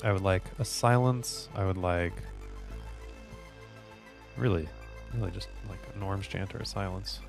I would like a silence. I would like really, really just like an Orim's Chant or a silence.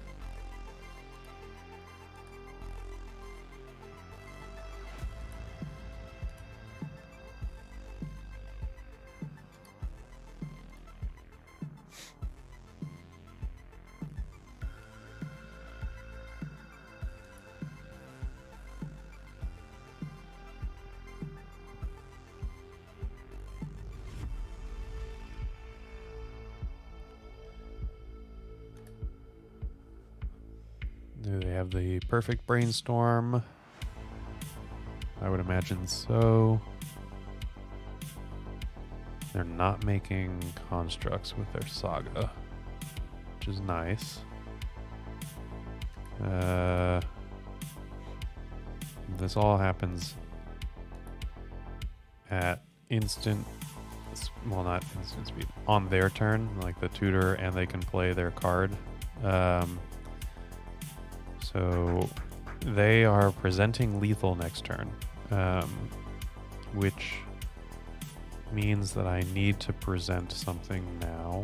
Do they have the perfect Brainstorm? I would imagine so. They're not making constructs with their Saga, which is nice. Uh, this all happens at instant, well, not instant speed, on their turn, like the tutor, and they can play their card. Um, so they are presenting lethal next turn, um, which means that I need to present something now.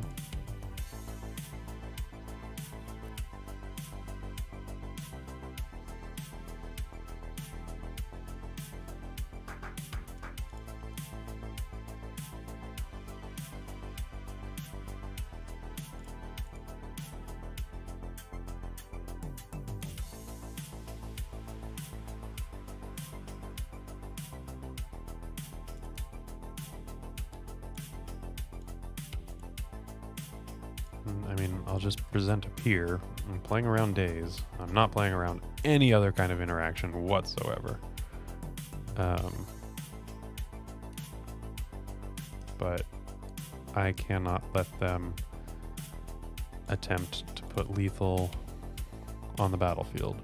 Here, I'm playing around Daze. I'm not playing around any other kind of interaction whatsoever. Um, but I cannot let them attempt to put lethal on the battlefield.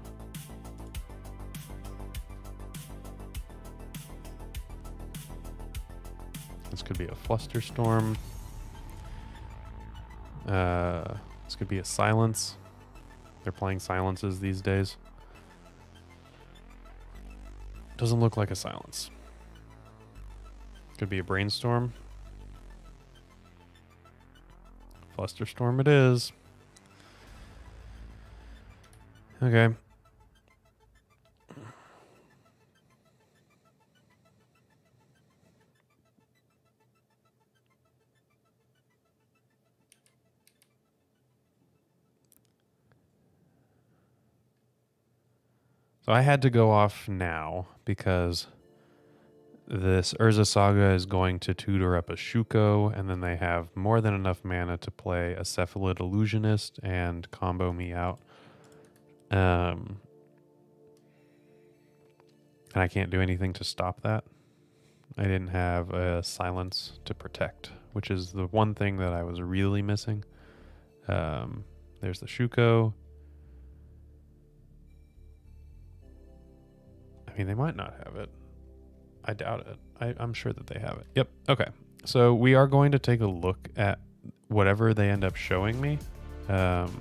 This could be a Flusterstorm. Uh... This could be a Silence. They're playing Silences these days. Doesn't look like a Silence. Could be a Brainstorm. Flusterstorm it is. Okay. So I had to go off now because this Urza Saga is going to tutor up a Shuko, and then they have more than enough mana to play a Cephalid Illusionist and combo me out. Um, and I can't do anything to stop that. I didn't have a Silence to protect, which is the one thing that I was really missing. Um, there's the Shuko. I mean, they might not have it. I doubt it. I, I'm sure that they have it. Yep. Okay. So we are going to take a look at whatever they end up showing me. Um,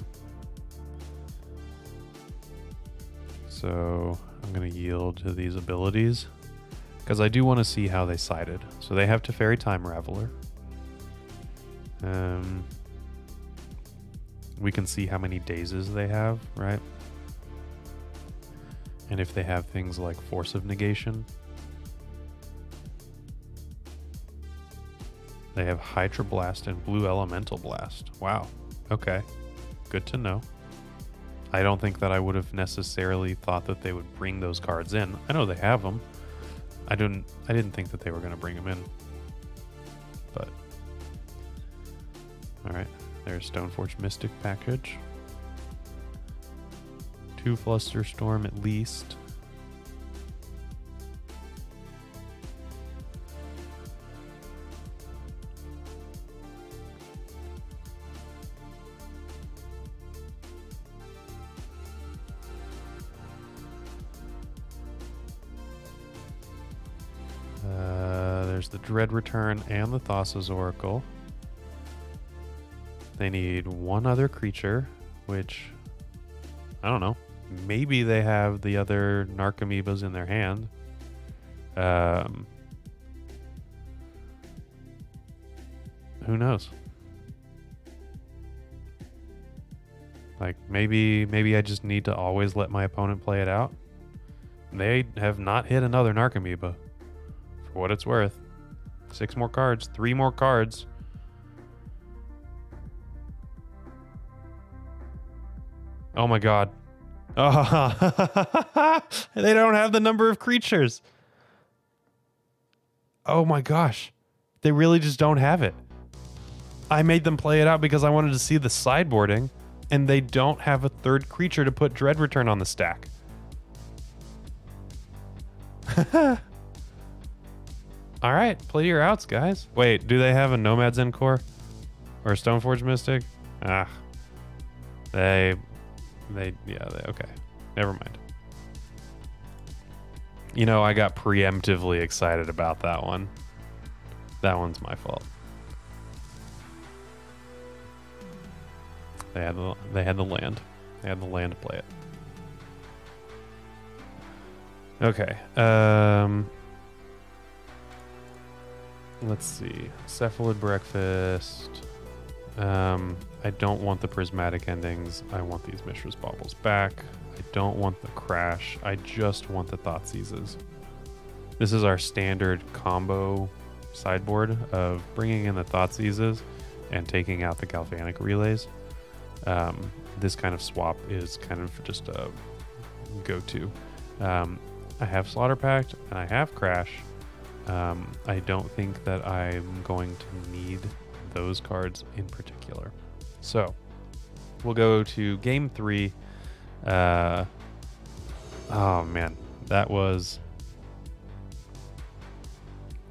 so I'm going to yield to these abilities because I do want to see how they sided. So they have Teferi Time Raveler. Um, we can see how many Dazes they have, right? And if they have things like Force of Negation. They have Hydro Blast and Blue Elemental Blast. Wow. Okay. Good to know. I don't think that I would have necessarily thought that they would bring those cards in. I know they have them. I didn't, I didn't think that they were going to bring them in. But. Alright. There's Stoneforge Mystic package. Two Flusterstorm at least. Uh, there's the Dread Return and the Thassa's Oracle. They need one other creature, which I don't know. Maybe they have the other Narcomoebas in their hand. Um, who knows? Like maybe, maybe I just need to always let my opponent play it out. They have not hit another Narcomoeba. For what it's worth, six more cards, three more cards. Oh my God. Oh, they don't have the number of creatures. Oh my gosh. They really just don't have it. I made them play it out because I wanted to see the sideboarding, and they don't have a third creature to put Dread Return on the stack. All right, play your outs, guys. Wait, do they have a Nomad's End core or a Stoneforge Mystic? Ah, they, they, yeah, they, okay, never mind. You know, I got preemptively excited about that one. That one's my fault. They had the, they had the land. They had the land to play it. Okay. Um, let's see. Cephalid Breakfast. Um, I don't want the Prismatic Endings. I want these Mishra's Baubles back. I don't want the Crash. I just want the Thought Seizes. This is our standard combo sideboard of bringing in the Thought Seizes and taking out the Galvanic Relays. Um, this kind of swap is kind of just a go-to. Um, I have Slaughter Pact and I have Crash. Um, I don't think that I'm going to need those cards in particular. So we'll go to game three. Uh, oh man, that was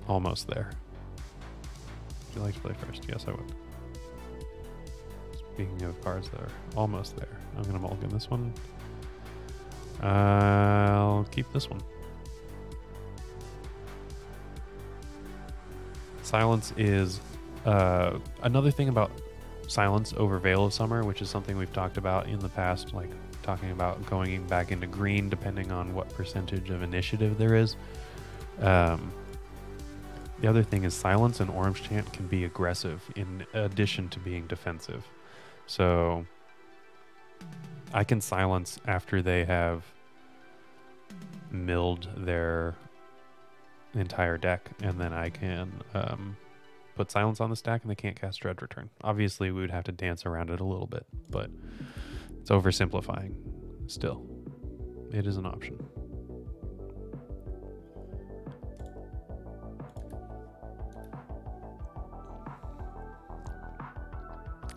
almost there. Would you like to play first? Yes, I would. Speaking of cards that are almost there, I'm going to mulligan this one. Uh, I'll keep this one. Silence is uh, another thing about Silence over Veil of Summer, which is something we've talked about in the past, like talking about going back into green depending on what percentage of initiative there is. Um, the other thing is Silence and Orim's Chant can be aggressive in addition to being defensive. So I can silence after they have milled their entire deck, and then I can um, put Silence on the stack and they can't cast Dread Return. Obviously, we would have to dance around it a little bit, but it's oversimplifying. Still, it is an option.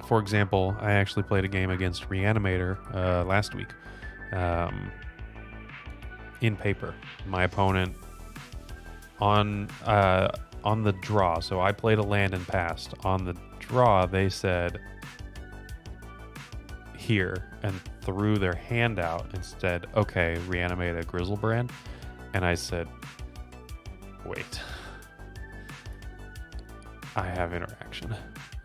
For example, I actually played a game against Reanimator uh, last week um, in paper. My opponent on uh, on the draw, so I played a land and passed. On the draw, they said here and threw their hand out and said, okay, reanimate a Grizzlebrand. And I said, wait, I have interaction.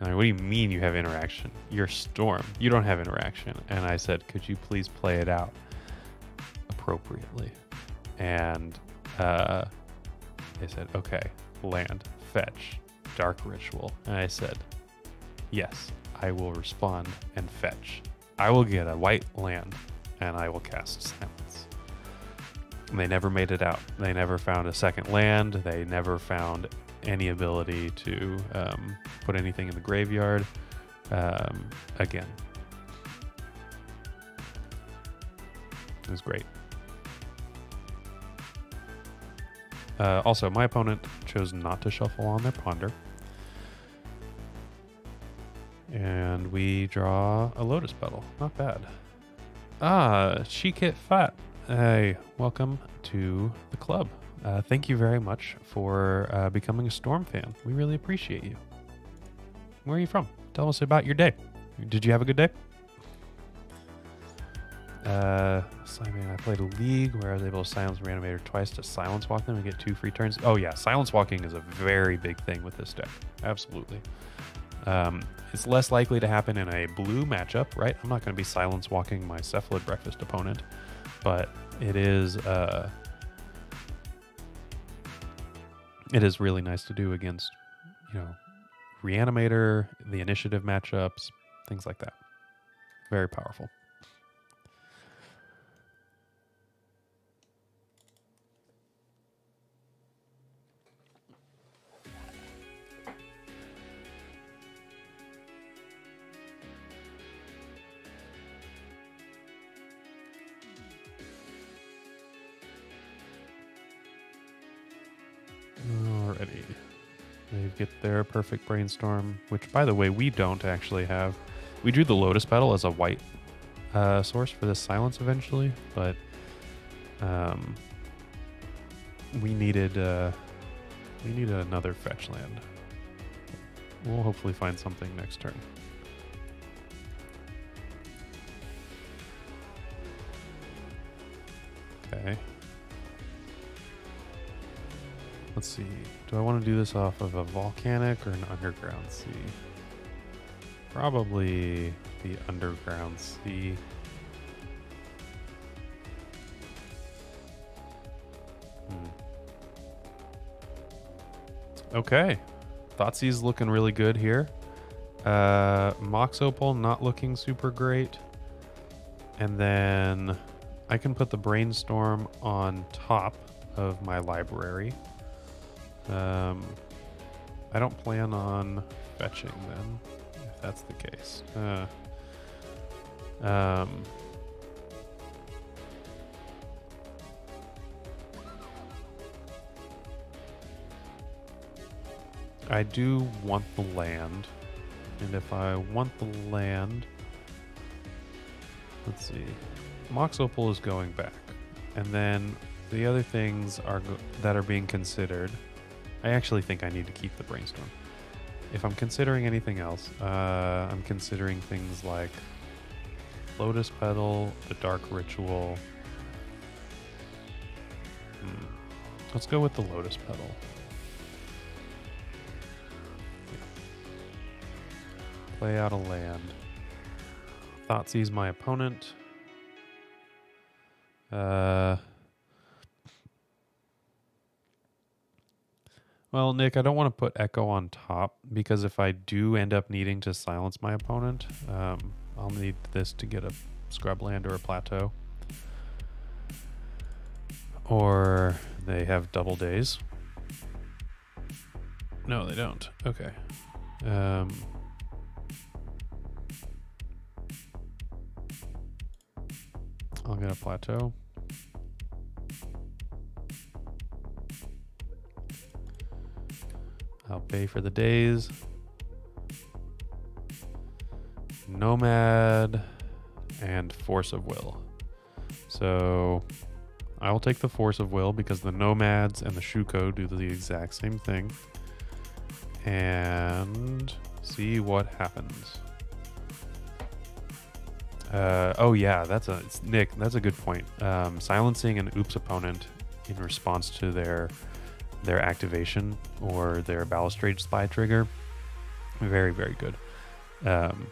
I mean, what do you mean you have interaction? You're Storm. You don't have interaction. And I said, could you please play it out appropriately? And uh, they said, okay, land, fetch, Dark Ritual. And I said, yes, I will respond and fetch. I will get a white land and I will cast Silence. And they never made it out. They never found a second land. They never found any ability to um, put anything in the graveyard um, again. It was great. Uh, also, my opponent chose not to shuffle on their Ponder. And we draw a Lotus Petal. Not bad. Ah, She Kit Fat. Hey, welcome to the club. Uh, thank you very much for uh, becoming a Storm fan. We really appreciate you. Where are you from? Tell us about your day. Did you have a good day? Uh, so, I mean, I played a league where I was able to silence Reanimator twice to Silence Walk them and get two free turns. Oh yeah, Silence Walking is a very big thing with this deck. Absolutely. Um, it's less likely to happen in a blue matchup, right? I'm not going to be Silence Walking my Cephalid Breakfast opponent, but it is... Uh, It is really nice to do against, you know, Reanimator, the initiative matchups, things like that. Very powerful. Alrighty. They get their perfect Brainstorm, which, by the way, we don't actually have. We drew the Lotus Petal as a white uh, source for this Silence eventually, but um, we needed uh, we need another fetch land. We'll hopefully find something next turn. Okay. Let's see. Do I want to do this off of a Volcanic or an Underground Sea? Probably the Underground Sea. Hmm. Okay. Thoughtseize looking really good here. Uh, Mox Opal not looking super great. And then I can put the Brainstorm on top of my library. Um, I don't plan on fetching then, if that's the case. Uh, um, I do want the land, and if I want the land, let's see, Mox Opal is going back, and then the other things are go that are being considered. I actually think I need to keep the Brainstorm. If I'm considering anything else, uh, I'm considering things like Lotus Petal, the Dark Ritual. Hmm. Let's go with the Lotus Petal. Yeah. Play out a land. Thoughtseize my opponent. Uh... Well, Nick, I don't want to put Echo on top because if I do end up needing to silence my opponent, um, I'll need this to get a scrubland or a plateau. Or they have double days. No, they don't. Okay. Um, I'll get a plateau. I'll pay for the days. Nomad and Force of Will. So I will take the Force of Will because the Nomads and the Shuko do the exact same thing. And see what happens. Uh, oh yeah, that's a it's, Nick. That's a good point. Um, silencing an Oops opponent in response to their. their activation or their balustrade spy trigger. Very, very good. Um,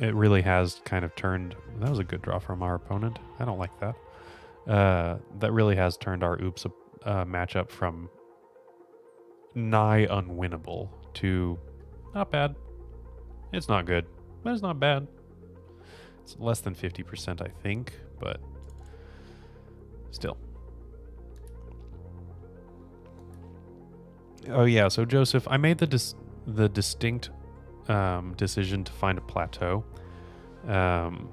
it really has kind of turned, that was a good draw from our opponent. I don't like that. Uh, that really has turned our oops uh, matchup from nigh unwinnable to not bad. It's not good, but it's not bad. It's less than fifty percent, I think, but still. Oh yeah, so Joseph, I made the dis the distinct um, decision to find a plateau, um,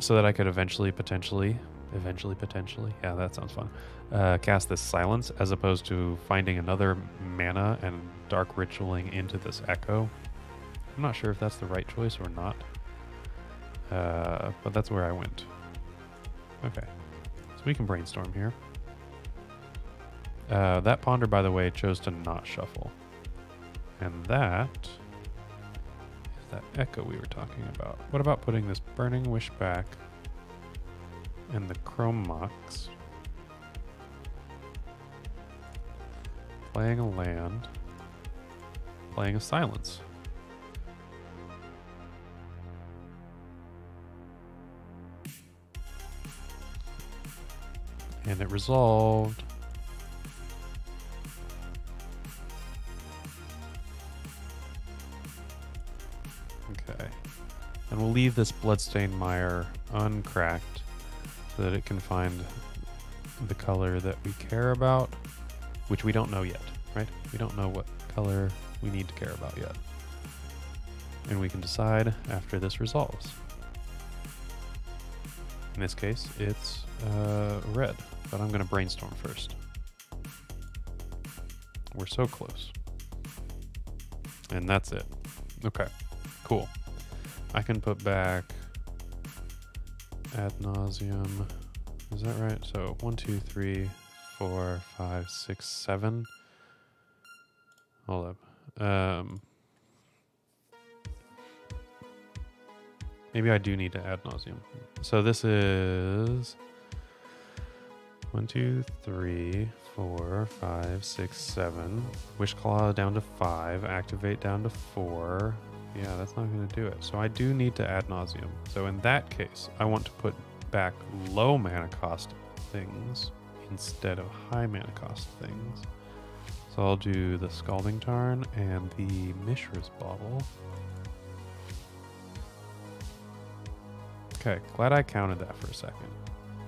so that I could eventually, potentially, eventually, potentially, yeah, that sounds fun. Uh, cast this Silence as opposed to finding another mana and Dark Ritualing into this Echo. I'm not sure if that's the right choice or not, uh, but that's where I went. Okay, so we can brainstorm here. Uh, that Ponder, by the way, chose to not shuffle. And that is that Echo we were talking about. What about putting this Burning Wish back and the Chrome Mox? Playing a land. Playing a Silence. And it resolved. And we'll leave this Bloodstained Mire uncracked so that it can find the color that we care about, which we don't know yet, right? We don't know what color we need to care about yet. And we can decide after this resolves. In this case, it's uh, red, but I'm gonna brainstorm first. We're so close. And that's it. Okay. Cool. I can put back Ad Nauseam. Is that right? So one, two, three, four, five, six, seven. Hold up. Um, maybe I do need to Ad Nauseam. So this is one, two, three, four, five, six, seven. Wishclaw down to five. Activate down to four. Yeah, that's not going to do it. So I do need to Ad Nauseam. So in that case, I want to put back low mana cost things instead of high mana cost things. So I'll do the Scalding Tarn and the Mishra's Bauble. Okay, glad I counted that for a second.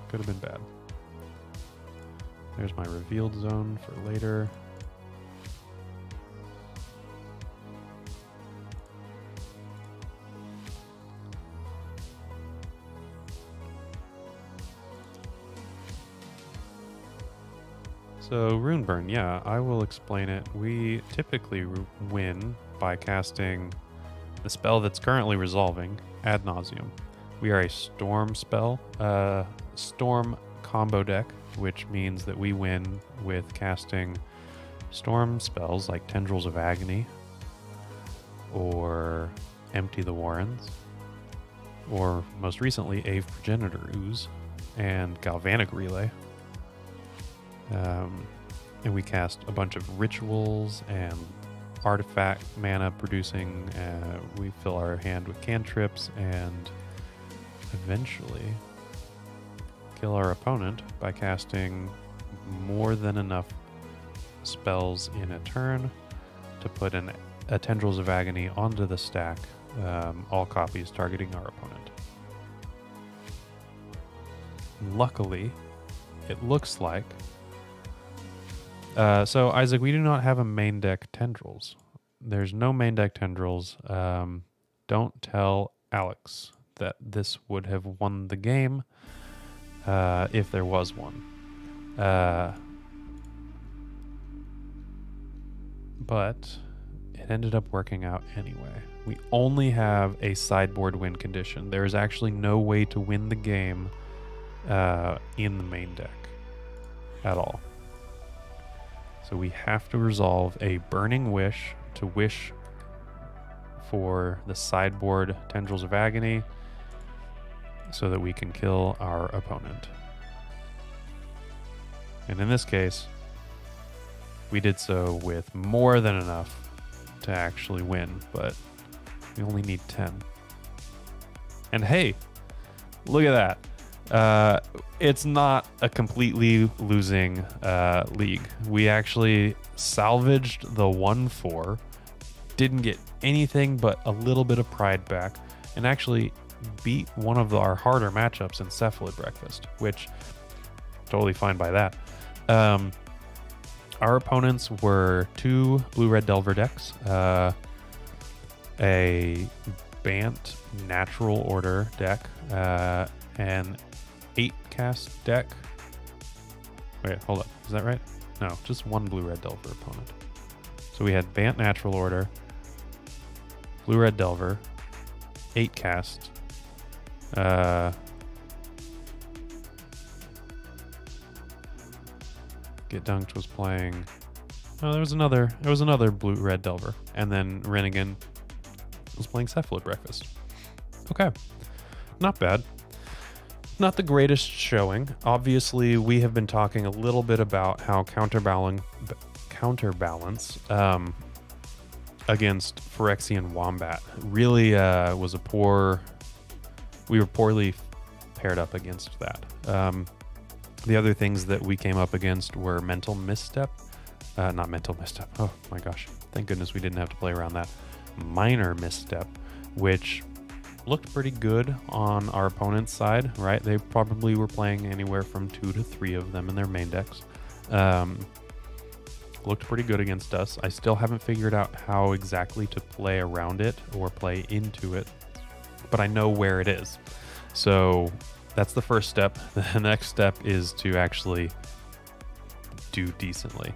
Could have been bad. There's my revealed zone for later. So Runeburn, yeah, I will explain it. We typically win by casting the spell that's currently resolving, Ad Nauseam. We are a storm spell, uh, storm combo deck, which means that we win with casting storm spells like Tendrils of Agony, or Empty the Warrens, or most recently Aeve Progenitor Ooze and Galvanic Relay. Um, and we cast a bunch of rituals and artifact mana producing. Uh, we fill our hand with cantrips and eventually kill our opponent by casting more than enough spells in a turn to put an, a Tendrils of Agony onto the stack, um, all copies targeting our opponent. Luckily, it looks like Uh, so, Isaac, we do not have a main deck Tendrils. There's no main deck Tendrils. Um, don't tell Alex that this would have won the game uh, if there was one. Uh, but it ended up working out anyway. We only have a sideboard win condition. There is actually no way to win the game uh, in the main deck at all. So we have to resolve a Burning Wish to wish for the sideboard Tendrils of Agony so that we can kill our opponent. And in this case, we did so with more than enough to actually win, but we only need ten. And hey, look at that. Uh, It's not a completely losing uh, league. We actually salvaged the one four, didn't get anything but a little bit of pride back, and actually beat one of our harder matchups in Cephalid Breakfast, which totally fine by that. Um, our opponents were two Blue-Red Delver decks, uh, a Bant Natural Order deck, uh, and eight cast deck. Wait, hold up. Is that right? No, just one Blue-Red Delver opponent. So we had Bant Natural Order, Blue-Red Delver, eight cast. Uh, Get Dunked was playing. Oh, there was another. There was another Blue-Red Delver, and then Rinnegan was playing Cephalid Breakfast. Okay, not bad. Not the greatest showing. Obviously, we have been talking a little bit about how counterbalance, counterbalance um, against Phyrexian Wombat really uh, was a poor. We were poorly paired up against that. Um, the other things that we came up against were Mental Misstep, uh, not Mental Misstep. Oh my gosh! Thank goodness we didn't have to play around that. Minor Misstep, which looked pretty good on our opponent's side, right? They probably were playing anywhere from two to three of them in their main decks. Um, looked pretty good against us. I still haven't figured out how exactly to play around it or play into it, but I know where it is. So that's the first step. The next step is to actually do decently.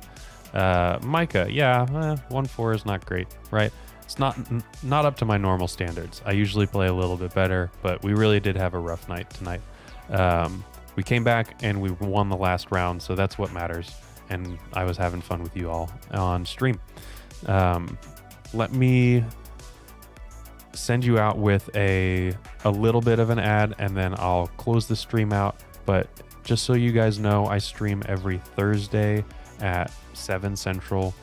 Uh, Micah, yeah, eh, one four is not great, right? It's not not up to my normal standards. I usually play a little bit better, but we really did have a rough night tonight. Um, we came back and we won the last round, so that's what matters. And I was having fun with you all on stream. Um, let me send you out with a a little bit of an ad, and then I'll close the stream out. But just so you guys know, I stream every Thursday at seven Central,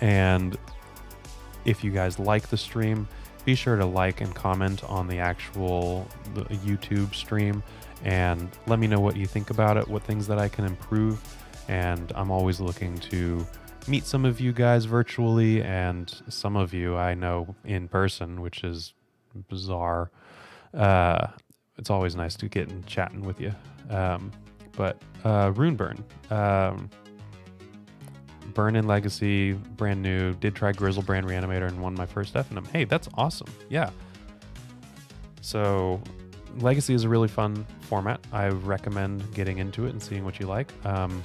and if you guys like the stream, be sure to like and comment on the actual the YouTube stream, and let me know what you think about it, what things that I can improve. And I'm always looking to meet some of you guys virtually, and some of you I know in person, which is bizarre. Uh, it's always nice to get and chatting with you. Um, but uh, Runeburn. Um, Burn in Legacy, brand new. Did try Grizzlebrand Reanimator and won my first F N M. Hey, that's awesome. Yeah. So Legacy is a really fun format. I recommend getting into it and seeing what you like. Um,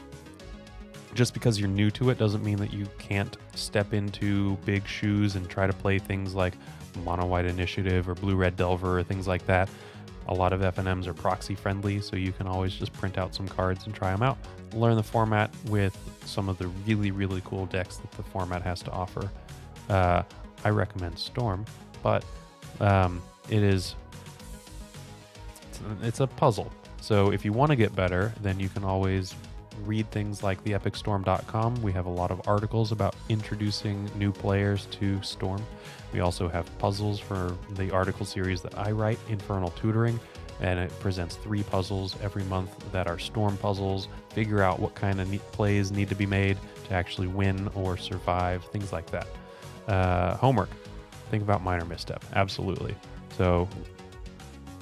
just because you're new to it doesn't mean that you can't step into big shoes and try to play things like Mono White Initiative or Blue-Red Delver or things like that. A lot of F N Ms are proxy friendly, so you can always just print out some cards and try them out. Learn the format with some of the really, really cool decks that the format has to offer. Uh, I recommend Storm, but um, it is it's, it's a puzzle. So if you want to get better, then you can always read things like the epic storm dot com. We have a lot of articles about introducing new players to Storm. We also have puzzles for the article series that I write, Infernal Tutoring, and it presents three puzzles every month that are Storm puzzles. Figure out what kind of neat plays need to be made to actually win or survive, things like that. Uh, homework, think about Minor Misstep, absolutely. So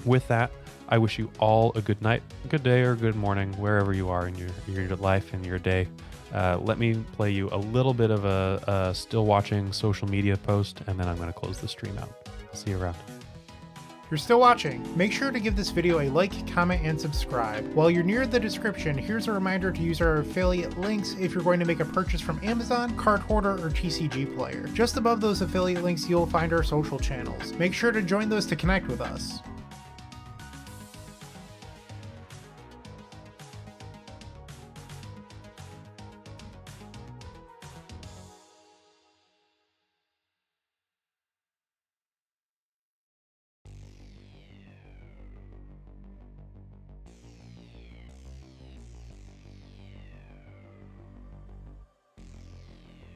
with that, I wish you all a good night, good day, or good morning, wherever you are in your, your life and your day. Uh, let me play you a little bit of a, a still watching social media post, and then I'm going to close the stream out. I'll see you around. You're still watching. Make sure to give this video a like, comment, and subscribe. While you're near the description, here's a reminder to use our affiliate links if you're going to make a purchase from Amazon, Cardholder, or T C G Player. Just above those affiliate links, you'll find our social channels. Make sure to join those to connect with us.